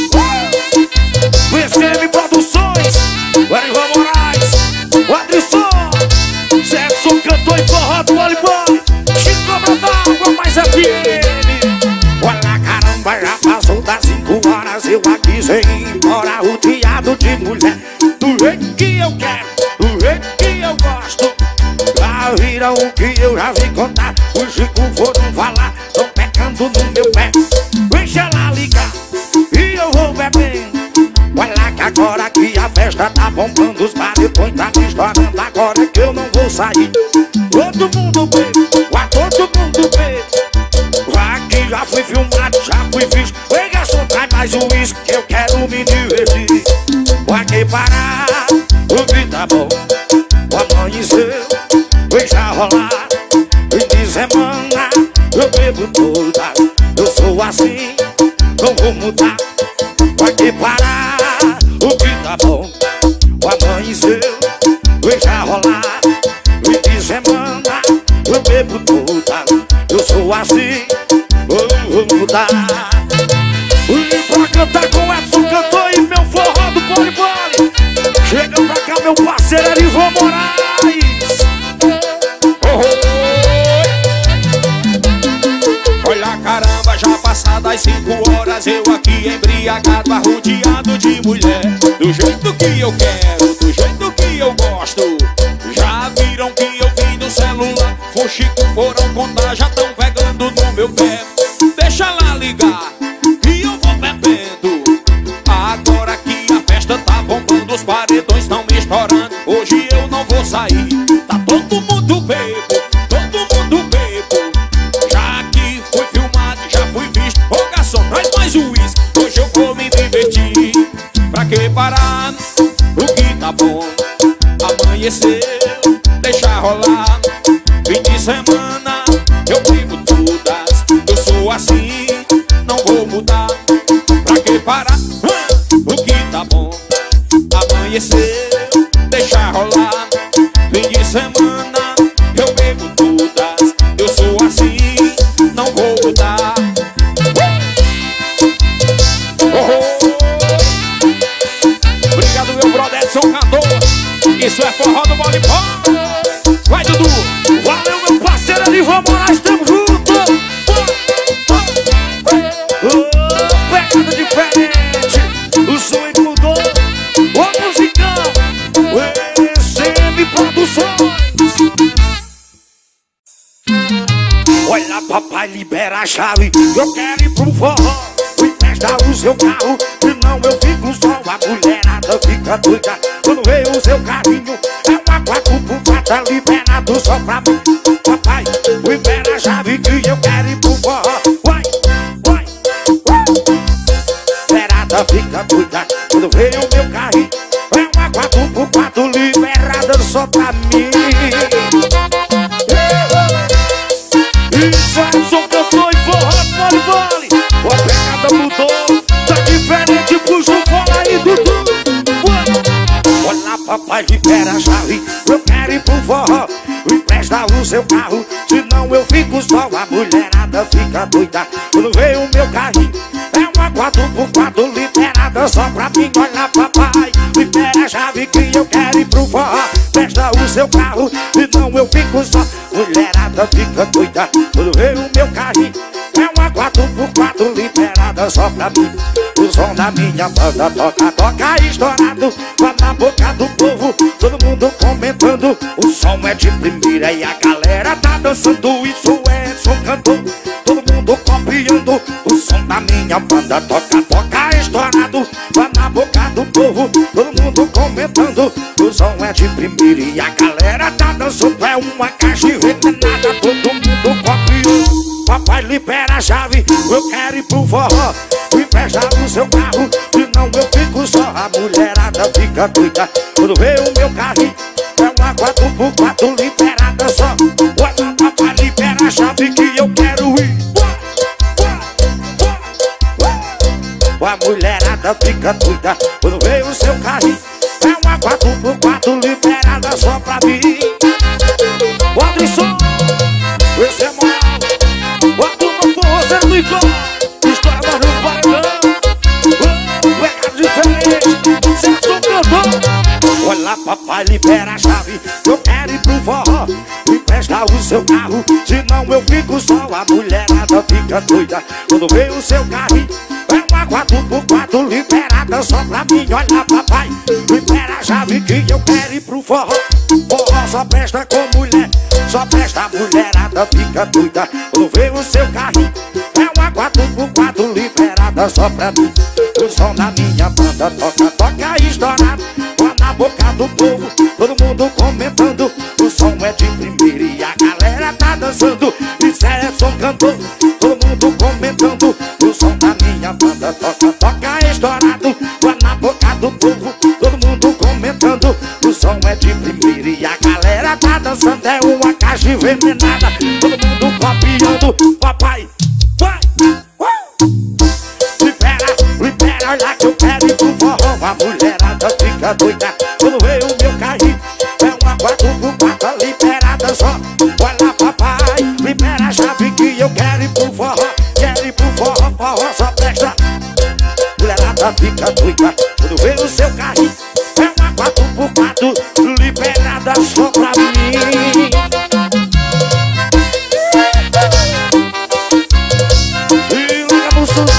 P C M Produções, Erivan Moraes, o Adrisson, Edson Cantor e Forró do Bole Bole, Chico Brandão, mais aqui. Olha caramba, já passou das cinco horas, eu aqui sem. Bora o diabo de mulher, do jeito que eu quero, do jeito que eu gosto. Já viram o que eu já vim contar, os Chico foram falar, tão pecando no meu pé. Deixa ela ligar e eu vou beber. Olha lá que agora que a festa tá bombando, os baritões tá me estourando, agora que eu não vou sair. Todo mundo bebe, ué, todo mundo bebe. Aqui já fui filmado, já fui visto. Ei garçom, traz mais um uísque que eu quero me divertir. Vai que parar, o que tá bom. O amanhecer, deixa rolar. E de semana, eu bebo toda. Eu sou assim, não vou mudar. Vai que parar, o que tá bom. O amanhecer, deixa rolar. E de semana, eu bebo toda. Eu sou assim, não vou mudar. Pra cantar com Edson Cantor e meu Forró do Bole Bole. Chega pra cá meu parceiro Edson Moraes. Oh, oh. Olha das cinco horas eu aqui embriagado, arrodeado de mulher. Do jeito que eu quero, do jeito que eu gosto. Já viram que eu vim do celular, fuxico, foram contar, já tão pegando no meu pé. Deixa lá ligar, que eu vou bebendo. Agora que a festa tá bombando, os paredões tão me estourando, hoje eu não vou sair. Tá todo mundo bebo, todo mundo bebo. Já que fui filmado, já fui visto. Ô garçom, traz mais um uísque, hoje eu vou me divertir. Pra que parar o que tá bom? Amanheceu, deixa rolar. Fim de semana eu vivo todas. Eu sou assim, não vou mudar. Pra que parar o que tá bom? Amanheceu, deixa rolar. Fim de semana eu bebo todas. Eu sou assim, não vou mudar. Oh, oh. Obrigado, meu brother Edson Cantor. Isso é forró do bole bole. Vai, Dudu. Valeu, meu parceiro ali, vamos lá, estamos juntos. Oh, pecado diferente. O som mudou. Ô, musicão. Olha, papai, libera a chave, eu quero ir pro forró. Empresta o seu carro, senão eu fico só. A mulherada fica doida quando vê o seu carrinho. É uma quatro por quatro, liberado só pra mim. Papai, libera a chave que eu quero ir pro forró. Vai, vai, vai. Liberada fica doida quando vê o meu carrinho. É uma quatro por quatro, liberada só pra mim. Edson Cantor e forró do bole bole. A pegada mudou, tá diferente, puxa o forró aí, Dudu. Olha, papai, libera a chave, eu quero ir pro forró. Empresta o seu carro, senão eu fico só. A mulherada fica doida quando vê o meu carrinho. É uma quatro por quatro, liberada só pra mim. Olha, papai, libera a chave que eu quero ir pro forró. Empresta o seu carro, senão eu fico só. Mulherada fica doida quando vê o meu carrinho. É uma quatro por quatro liberada só pra mim. O som da minha banda toca, toca estourado. Lá na boca do povo, todo mundo comentando. O som é de primeira e a galera tá dançando. Isso é Edson Cantor, todo mundo copiando. O som da minha banda toca, toca estourado. Lá na boca do povo, todo mundo comentando. O som é de primeira e a galera tá dançando. É uma caixa envenenada, todo mundo copiando. Papai, libera a chave, eu quero ir pro forró. Empresta o seu carro, senão eu fico só. A mulherada fica doida quando vê o meu carrinho. É uma quatro por quatro, liberada só. Olha, papai, libera a chave que eu quero ir. A mulherada fica doida quando vê o seu carrinho. É uma quatro por quatro, liberada só pra mim. Bota o som, esse é moral. Bota o forrozeiro do Icó, estoura mais no paredão. Pegado diferente, se assustou. Olha, papai, libera a chave, eu quero ir pro forró. Empresta o seu carro, senão eu fico só. A mulherada fica doida quando vê o seu carrinho. É uma quatro por quatro, liberada só pra mim. Olha, papai, libera a chave que eu quero ir pro forró. Forró só presta com mulher, só presta a mulherada fica doida quando vê o seu carrinho. É uma quatro por quatro, liberada só pra mim. O som da minha banda toca, toca estourado. Lá na boca do povo, todo mundo comentando. O som é de primeira e a galera tá dançando. Isso é Edson Cantor, todo mundo comentando. O som da minha banda toca, toca estourado. Lá na boca do povo, todo mundo comentando. O som é de primeira e a galera tá dançando. É uma caixa envenenada, todo mundo copiando. Papai, vai, libera, libera, olha que eu quero ir pro forró. A mulherada fica doida quando vê o meu carrinho. É uma quatro por quatro, liberada só. Olha, papai, libera a chave que eu quero ir pro forró. Quero ir pro forró, forró só presta. Mulherada fica doida quando vê o seu carrinho. É uma quatro por quatro, liberada só pra mim. E liga no som.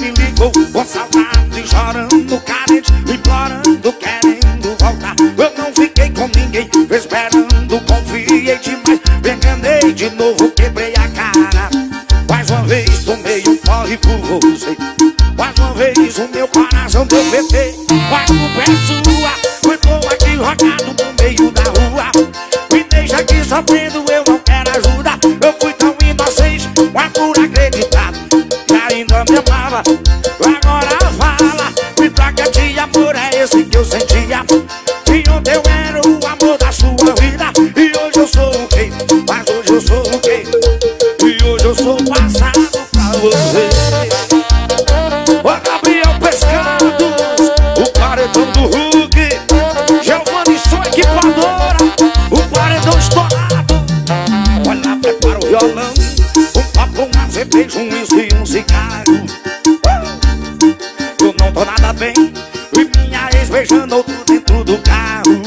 me ligou, com saudade, chorando, carente, implorando, querendo voltar. Eu não fiquei com ninguém, esperando, confiei demais, me enganei de novo, quebrei a cara. Mais uma vez tomei um corre por você, mais uma vez o meu coração deu P T. Mas culpa é sua, foi boa aqui rogado no meio da rua, me deixa aqui sofrendo, eu não quero ajuda. Eu fui tão inocente, mas por acreditar que ainda me amava. Agora fala, me troca de amor, é esse que eu sentia, que ontem eu era o amor da sua vida. E hoje eu sou o rei, mas hoje eu sou o rei, e hoje eu sou passado pra você. Um uísque e um cigarro. Eu não tô nada bem, e minha ex beijando outro dentro do carro.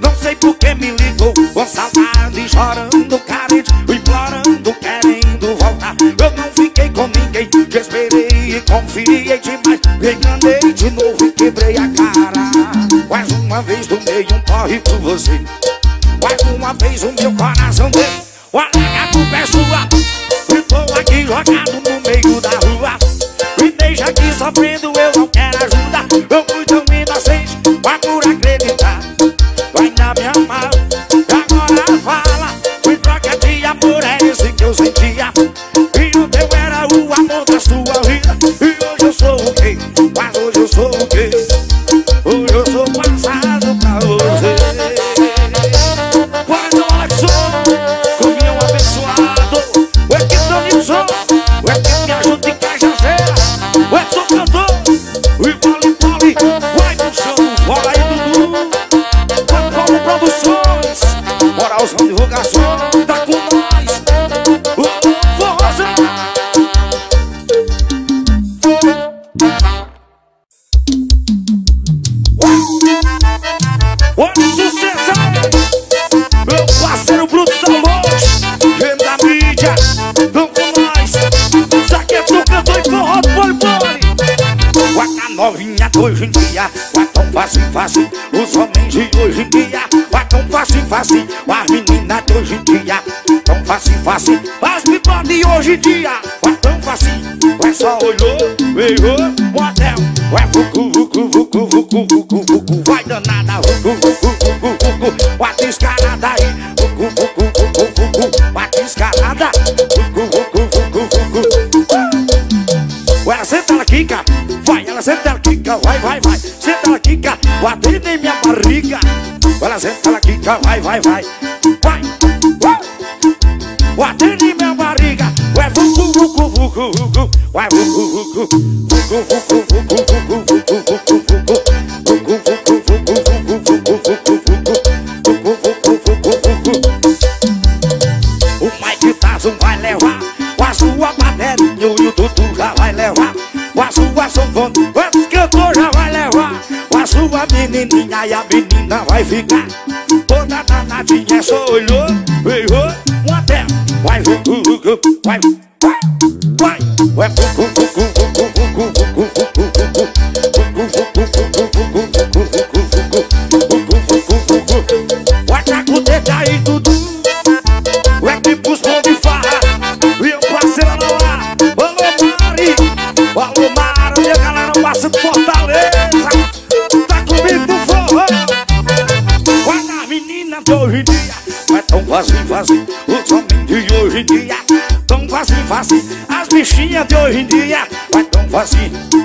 Não sei por que me ligou, com saudade, chorando, carente, implorando, querendo voltar. Eu não fiquei com ninguém, te esperei e confiei demais, me enganei de novo e quebrei a cara. Mais uma vez tomei um porre por você, mais uma vez o meu coração deu. Olha a culpa é sua, estou aqui jogado no meio da rua, me deixa aqui sofrendo, eu não quero ajuda. Eu fui tão inocente, mas por acreditar ainda me amar. Agora fala, me troca de amor, é esse que eu sentia, e o teu era o amor da sua vida. E hoje eu sou o quê? Mas hoje eu sou o quê? Hoje eu sou passado pra você. Bora então, Edson, novinha de hoje em dia, vai tão fácil, fácil. Os homens de hoje em dia, vai tão fácil, fácil. As meninas de hoje em dia, tão fácil, fácil. As pipas de hoje em dia, vai tão fácil. Vai só olhou, beijou, motel. Vai vucu, vucu, vucu, vucu, vucu, vucu. Vai danada, vucu, vucu, vucu, vucu. Bate escarada aí, vucu, vucu, vucu, vucu. Bate escarada, vucu, vucu, vucu, vucu. Ué, senta ela aqui, cara. Vai, ela senta, ela quica, vai, vai, vai. Senta, ela quica, batendo em minha barriga. Ela senta, ela quica, vai, vai, vai. Vai, batendo em minha barriga. Vai, vucu, vucu, vucu, vucu. Vai, vucu, vucu, vucu, vucu, vucu, vucu, vucu, vucu, vucu. Vucu, vucu, vucu, vucu, vucu, vucu, vucu. Vucu, vucu, vucu, vucu. O Mike Tarzan vai levar com a sua bateria, o Dudu já vai levar com a sua sanfona, o cantor já vai levar com a sua menininha, e a menina vai ficar toda danadinha, só olhou, beijou, uma terra. Vai, vucu, vucu, vai, vai, vai. Vai, vucu, vucu, vucu, vucu, vucu, vucu, vucu. Vucu, vucu, vucu, vucu, vucu, vucu, vucu, vucu, vucu. Vai tá com o dedo aí, Dudu. É que pros bom de farra, e o parceiro lá lá, Balô Mari, Balô Mari, minha galera, o parceiro de Fortaleza, tá comigo do forró. Olha a menina de hoje em dia, vai tão fácil, fácil. Os homens de hoje em dia, tão fácil, fácil. As bichinhas de hoje em dia, vai tão fácil.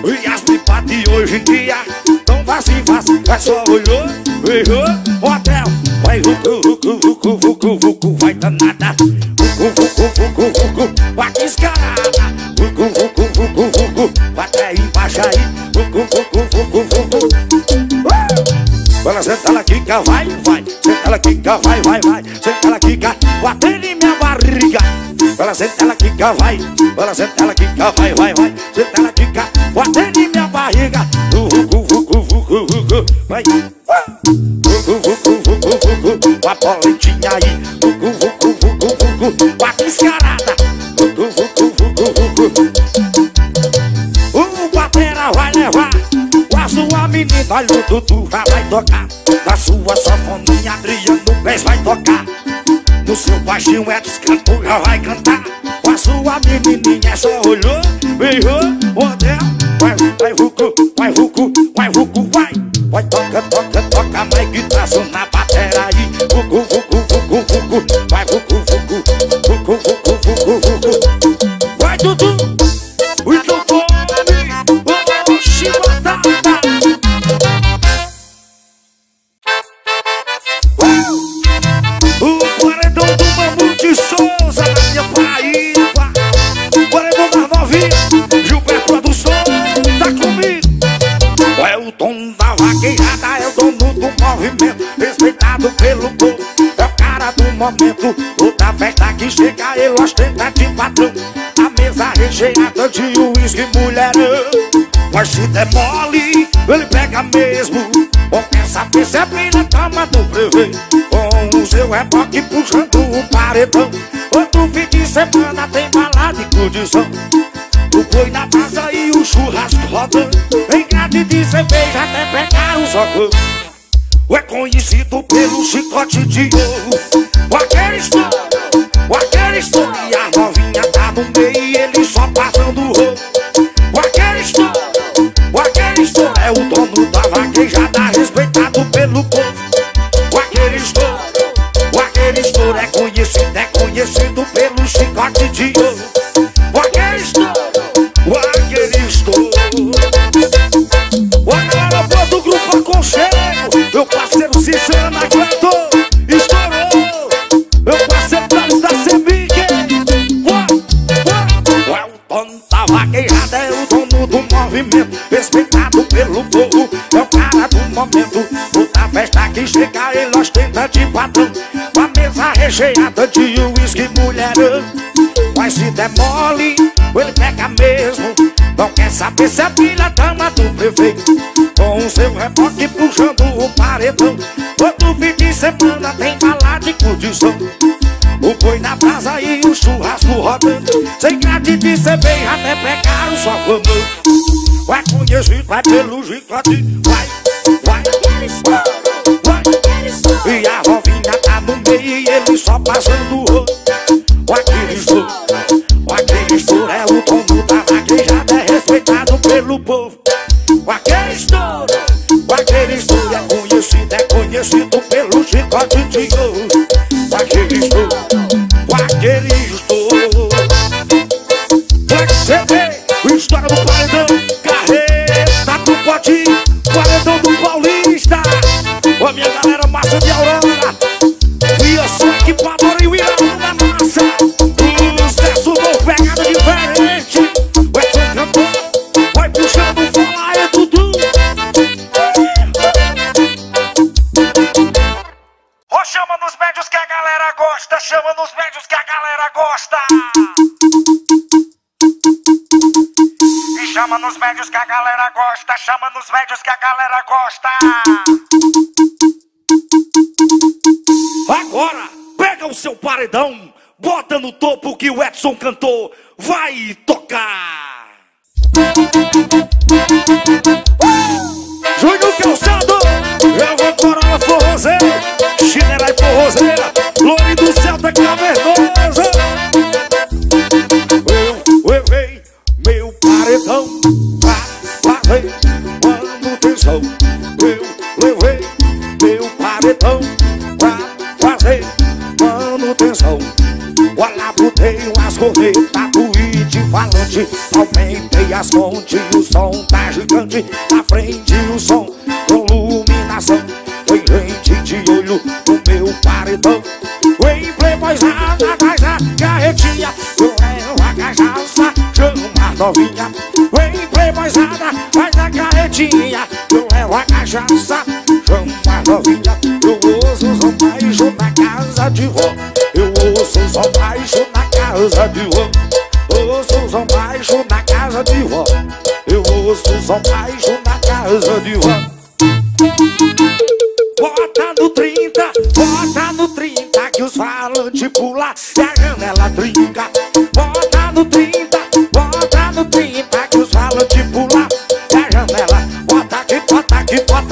E as pipas de hoje em dia, tão fácil, fácil. Vai só olhou, beijou, hotel. Vai, vucu, vucu, vucu, vucu, vucu, vai danada. Vucu, vucu, vucu, vucu, bate escarada. Vucu, vucu, vucu, vucu, bate aí, baixa aí. Vucu, vucu, vucu, vucu. Ela senta, ela quica, vai, vai. Senta, ela quica, vai, vai, vai. Senta, ela quica, batendo em minha barriga. Ela senta, ela quica, vai. Ela senta, ela quica, vai, vai, vai. Senta, ela quica, batendo em minha barriga. Vucu, vucu, vucu, vucu, vai. Vucu, vucu, vucu, vucu, a boletinha aí. Vucu, vucu, vucu, vucu, bate escarada. Vucu, vucu, vucu, vucu. Olha o Duduva vai tocar na sua sanfoninha, Adriano Pes vai tocar no seu baixinho, Edson Cantor vai cantar. Com a sua menininha só olhou, beijou, mordeu. Vai, vai, rucu, vai, rucu, vai, rucu, vai. Vai, toca, toca, toca, vai, guitarra na batera aí. Vucu, vucu, vucu, vucu, vai, vucu, vucu, vucu, vucu, vucu, vucu. Vai, Dudu, muito bom, amigo, vamos chibatada. Respeitado pelo povo, é o cara do momento. Toda festa que chega ele ostenta de patrão. A mesa recheada de uísque e mulherão. Mas se der mole, ele pega mesmo. Bom, essa vez é bem na cama do prevê, com o seu reboque puxando o paredão. Outro fim de semana tem balada e condição. O boi na brasa e o churrasco rodando. Em grade de cerveja até pegar os óculos. É conhecido pelo chicote de ouro. O aquele estouro, o aquele estouro, e a novinha tá no meio e ele só passando o rolo. O aquele estouro, o aquele estouro, é o dono da vaquejada, respeitado pelo povo. O aquele estouro, o aquele estouro, é conhecido, é conhecido pelo chicote de ouro. O aquele estouro, o aquele estouro. A galera boa do grupo Aconchego, meu parceiro Cícero na Canto, estourou. Meu parceiro Carlos da Sembique. É o dono da vaquejada, é o dono do movimento, respeitado pelo povo, é o cara do momento. Toda festa que chega ele ostenta de patrão, com a mesa recheada de uísque e mulherão. Mas se der mole, ele pega mesmo. Não quer saber se é filha dama do prefeito, com o seu reboque puxando o paredão. Todo fim de semana tem balada e condição. O boi na brasa e o churrasco rodando. Sem grade de cerveja até pegar o sabão. Vai conhecer, vai pelo chicote. Vai, vai, vai. E a rovinha tá no meio e ele só passando o rolo. O aquele estouro, o aquele estouro, é o dono da vaquejada, é respeitado pelo povo. O aquele estouro, o aquele estouro, é conhecido, é conhecido pelo chicote de ouro. O aquele estouro, o aquele estouro. Black C D, o estouro do paredão. Carreta do Poti, paredão do Paulista. Ó minha galera, massa de Aurora, via só que Pabora e o Irão na massa. O sucesso novo, pegada diferente. O Edson Cantor vai puxando o forró. Chama nos médios que a galera gosta, chama nos médios que a galera gosta. E chama nos médios que a galera gosta, chama nos médios que a galera gosta. Agora, pega o seu paredão, bota no topo que o Edson Cantor vai tocar. Uh! Júnior Calçado, eu vou coroa forrozeiro. Chineira e forrozeira, Lore do Celta Cavernosa. Eu levei meu paredão pra fazer manutenção. Eu levei meu paredão pra fazer manutenção. Olha, botei umas cornetas do falante, aumentei as fontes, o som tá gigante. Na frente o som com iluminação. Tem gente de olho no meu paredão. Em playboyzada, faz a carretinha, eu levo a cachaça, chamo a novinha. Em playboyzada, faz a carretinha, eu levo a cachaça, chamo a novinha. Eu ouço os baixos na casa de vó, eu ouço os baixos na casa de vó. Eu ouço o som baixo na casa de vó, eu ouço o som baixo na casa de vó. Bota no trinta, bota no trinta, que os falantes pula e a janela trinca. Bota no trinta, bota no trinta, que os falantes pula e a janela. Bota aqui, bota aqui, bota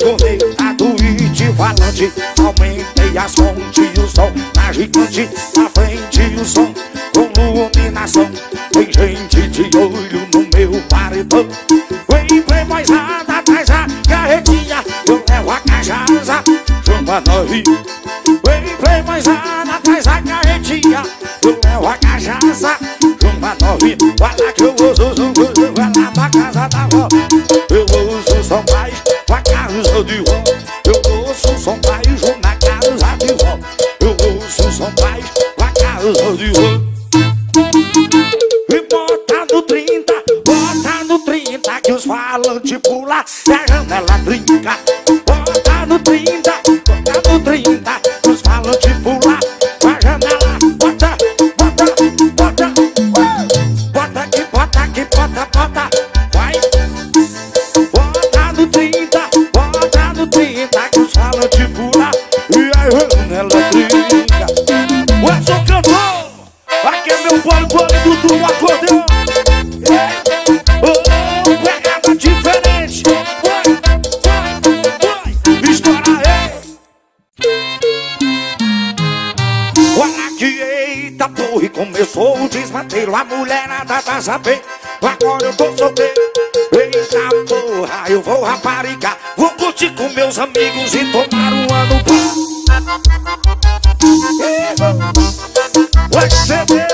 esconder a Twitch valante. Aumentei as fontes e o som na gigante, na frente o som com iluminação. Tem gente de olho no meu paredão. Vem, vem, moisada, traz a carretinha, eu levo a cachaça, chama nós. Vem, vem, moisada, traz a carretinha, eu levo a cachaça, chama nós. Vai lá que eu uso, vai lá pra casa da vó. Eu uso só mais pra casa de vó. Eu uso só mais na casa de vó. Eu uso só mais pra casa de vó. E bota no trinta, bota no trinta, que os falantes pula e a janela brinca. Bota no trinta, bota no trinta, que os falantes pula e a janela. Bota, bota, bota, bota que bota que bota, bota, vai. Bota no trinta, bota no trinta, que os falantes pula e a janela brinca. O Edson Cantor! Aqui é meu bole bole do teu acordeão. Oh, pegada diferente. Vai, vai, vai. Mistura, ei. Olha que eita porra, começou o desmateiro. A mulherada tá sabendo, agora eu tô solteiro. Eita porra, eu vou raparigar. Vou curtir com meus amigos e tomar um ano bom. Vai ceder,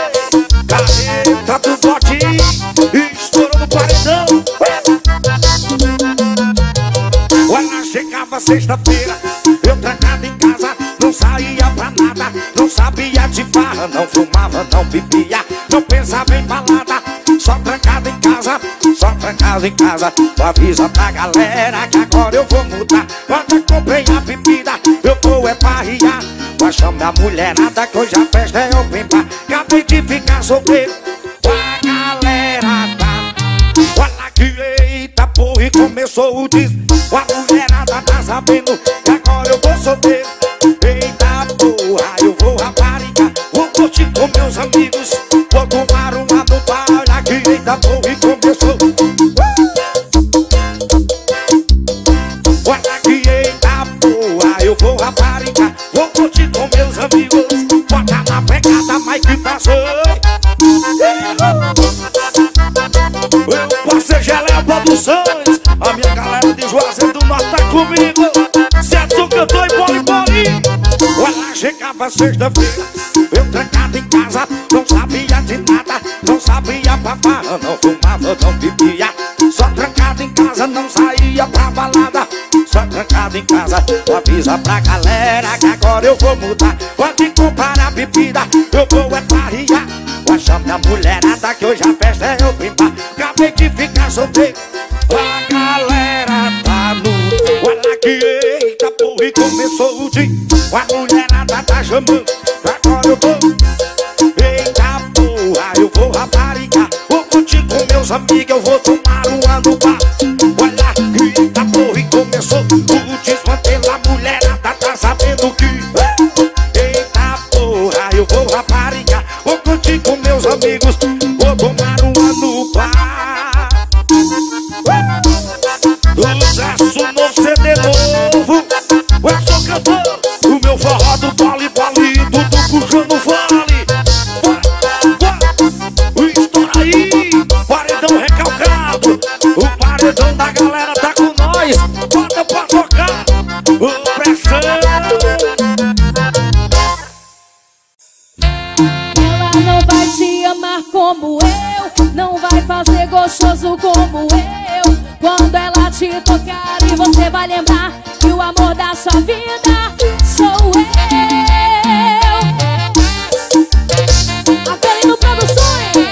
careta do botinho, estourou no paredão. Olha, chegava sexta-feira, eu trancado em casa, não saía pra nada, não sabia de farra, não fumava, não bebia, não pensava em balada, só trancado em casa, só trancado em casa. Avisa pra galera que agora eu vou mudar. Quando eu comprei a bebida, eu vou é parrear. Vai chamar a mulherada que hoje a festa é open bar. Acabei de ficar solteiro, a galera tá. Olha que eita porra, e começou o disco. A mulherada tá sabendo que agora eu vou solteiro. Eita porra, eu vou raparigar. Vou curtir com meus amigos, vou tomar uma do bar. Olha que eita porra, e começou. Olha que eita porra, eu vou raparigar. Vou curtir com meus amigos, bota na pegada, mas que passou. Eu passei Gelé Produções, a minha galera de Juazeiro do Norte tá comigo. Edson Cantor e Bole Bole. Olha, chegava sexta-feira, eu trancado em casa, não sabia de nada, não sabia pra farra, não fumava, não bebia, só trancado em casa, não saía pra balada, só trancado em casa. Avisa pra galera que agora eu vou mudar. Pode comprar a bebida, eu vou é parrear. Vai chamar a mulherada que hoje a festa é eu brincar. Acabei de ficar solteiro, a galera tá no. Olha que eita porra, e começou o dia. A mulherada tá chamando, agora eu vou. Eita porra, eu vou raparigar. Vou curtir com meus amigos, eu vou tomar uma no bar. Olha que eita porra, e começou o desmantelo. A mulherada tá sabendo que eita porra, eu vou raparigar. Vou curtir com meus amigos, vou tomar uma no bar. Sucesso no C D novo, o Edson Cantor, o meu forró do bole bole, tudo puxando o vale. Estoura aí, paredão recalcado, o paredão da galera tá com nós, bota pra tocar, o pressão. Ela não vai te amar como eu, não vai fazer gostoso como eu. Quando ela te tocar e você vai lembrar que o amor da sua vida sou eu. A Forró do Produções,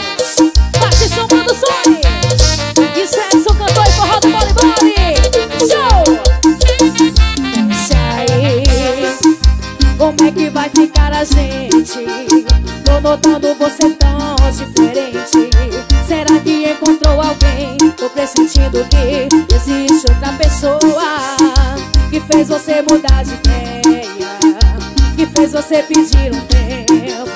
bate som Produções. Isso é Edson Cantor e Forró do Bole Bole. Show! Isso aí, como é que vai ficar a gente? Tô notando você tão diferente. Será que encontrou alguém? Tô pressentindo que existe outra pessoa que fez você mudar de ideia, que fez você pedir um tempo.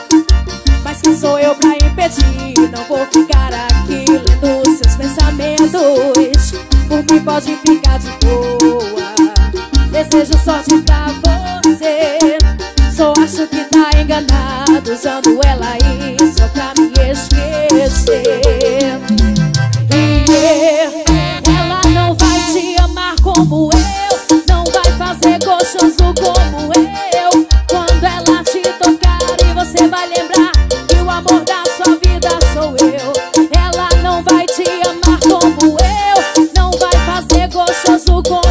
Mas quem sou eu pra impedir? Não vou ficar aqui lendo seus pensamentos. Por mim pode ficar de boa, desejo só de pra você. Só acho que tá enganado, usando ela aí só pra me esquecer. E ela não vai te amar como eu, não vai fazer gostoso como eu. Quando ela te tocar e você vai lembrar que o amor da sua vida sou eu. Ela não vai te amar como eu, não vai fazer gostoso como eu.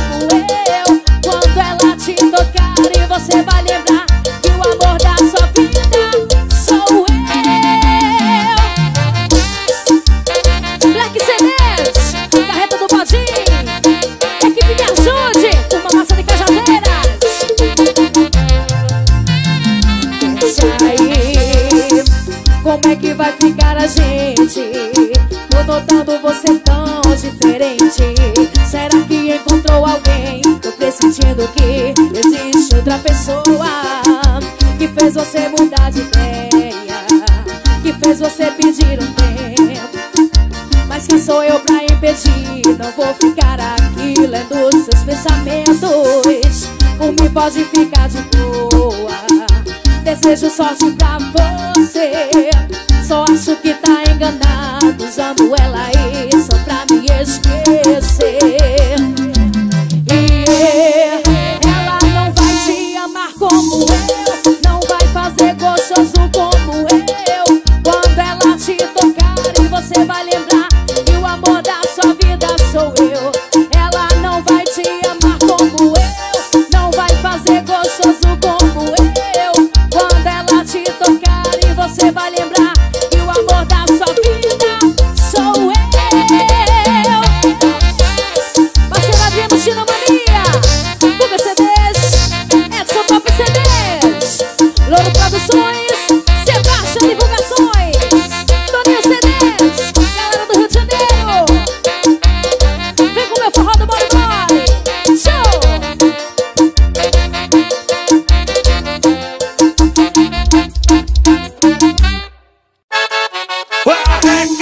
Quando ela te tocar e você vai lembrar que o amor da sua vida sou eu. Black C D, Carreta do Bodinho, equipe me ajude, uma massa de cajazeiras. Deixa aí, como é que vai ficar a gente? Tô notando você tão diferente. Será que encontrou alguém? Tô pressentindo que existe outra pessoa que fez você mudar de ideia, que fez você pedir um tempo. Mas quem sou eu pra impedir? Não vou ficar aqui lendo seus pensamentos. Comigo pode ficar de boa. Desejo sorte pra você. Só acho que tá enganado, usando ela aí só pra me esquecer. E ela não vai te amar como eu, não vai fazer gostoso como eu. Quando ela te tocar e você vai lembrar que o amor da sua vida sou eu. Ela não vai te amar como eu, não vai fazer gostoso como eu. Quando ela te tocar e você vai lembrar que o amor da sua vida sou eu. Marcela Vino, Gina Mania, Buga C Ds, Edson Pop C Ds, Louro Produções, Sebastião Divulgações, Toninho C Ds, galera do Rio de Janeiro. Vem com meu forró do Bole Bole. Show! Well,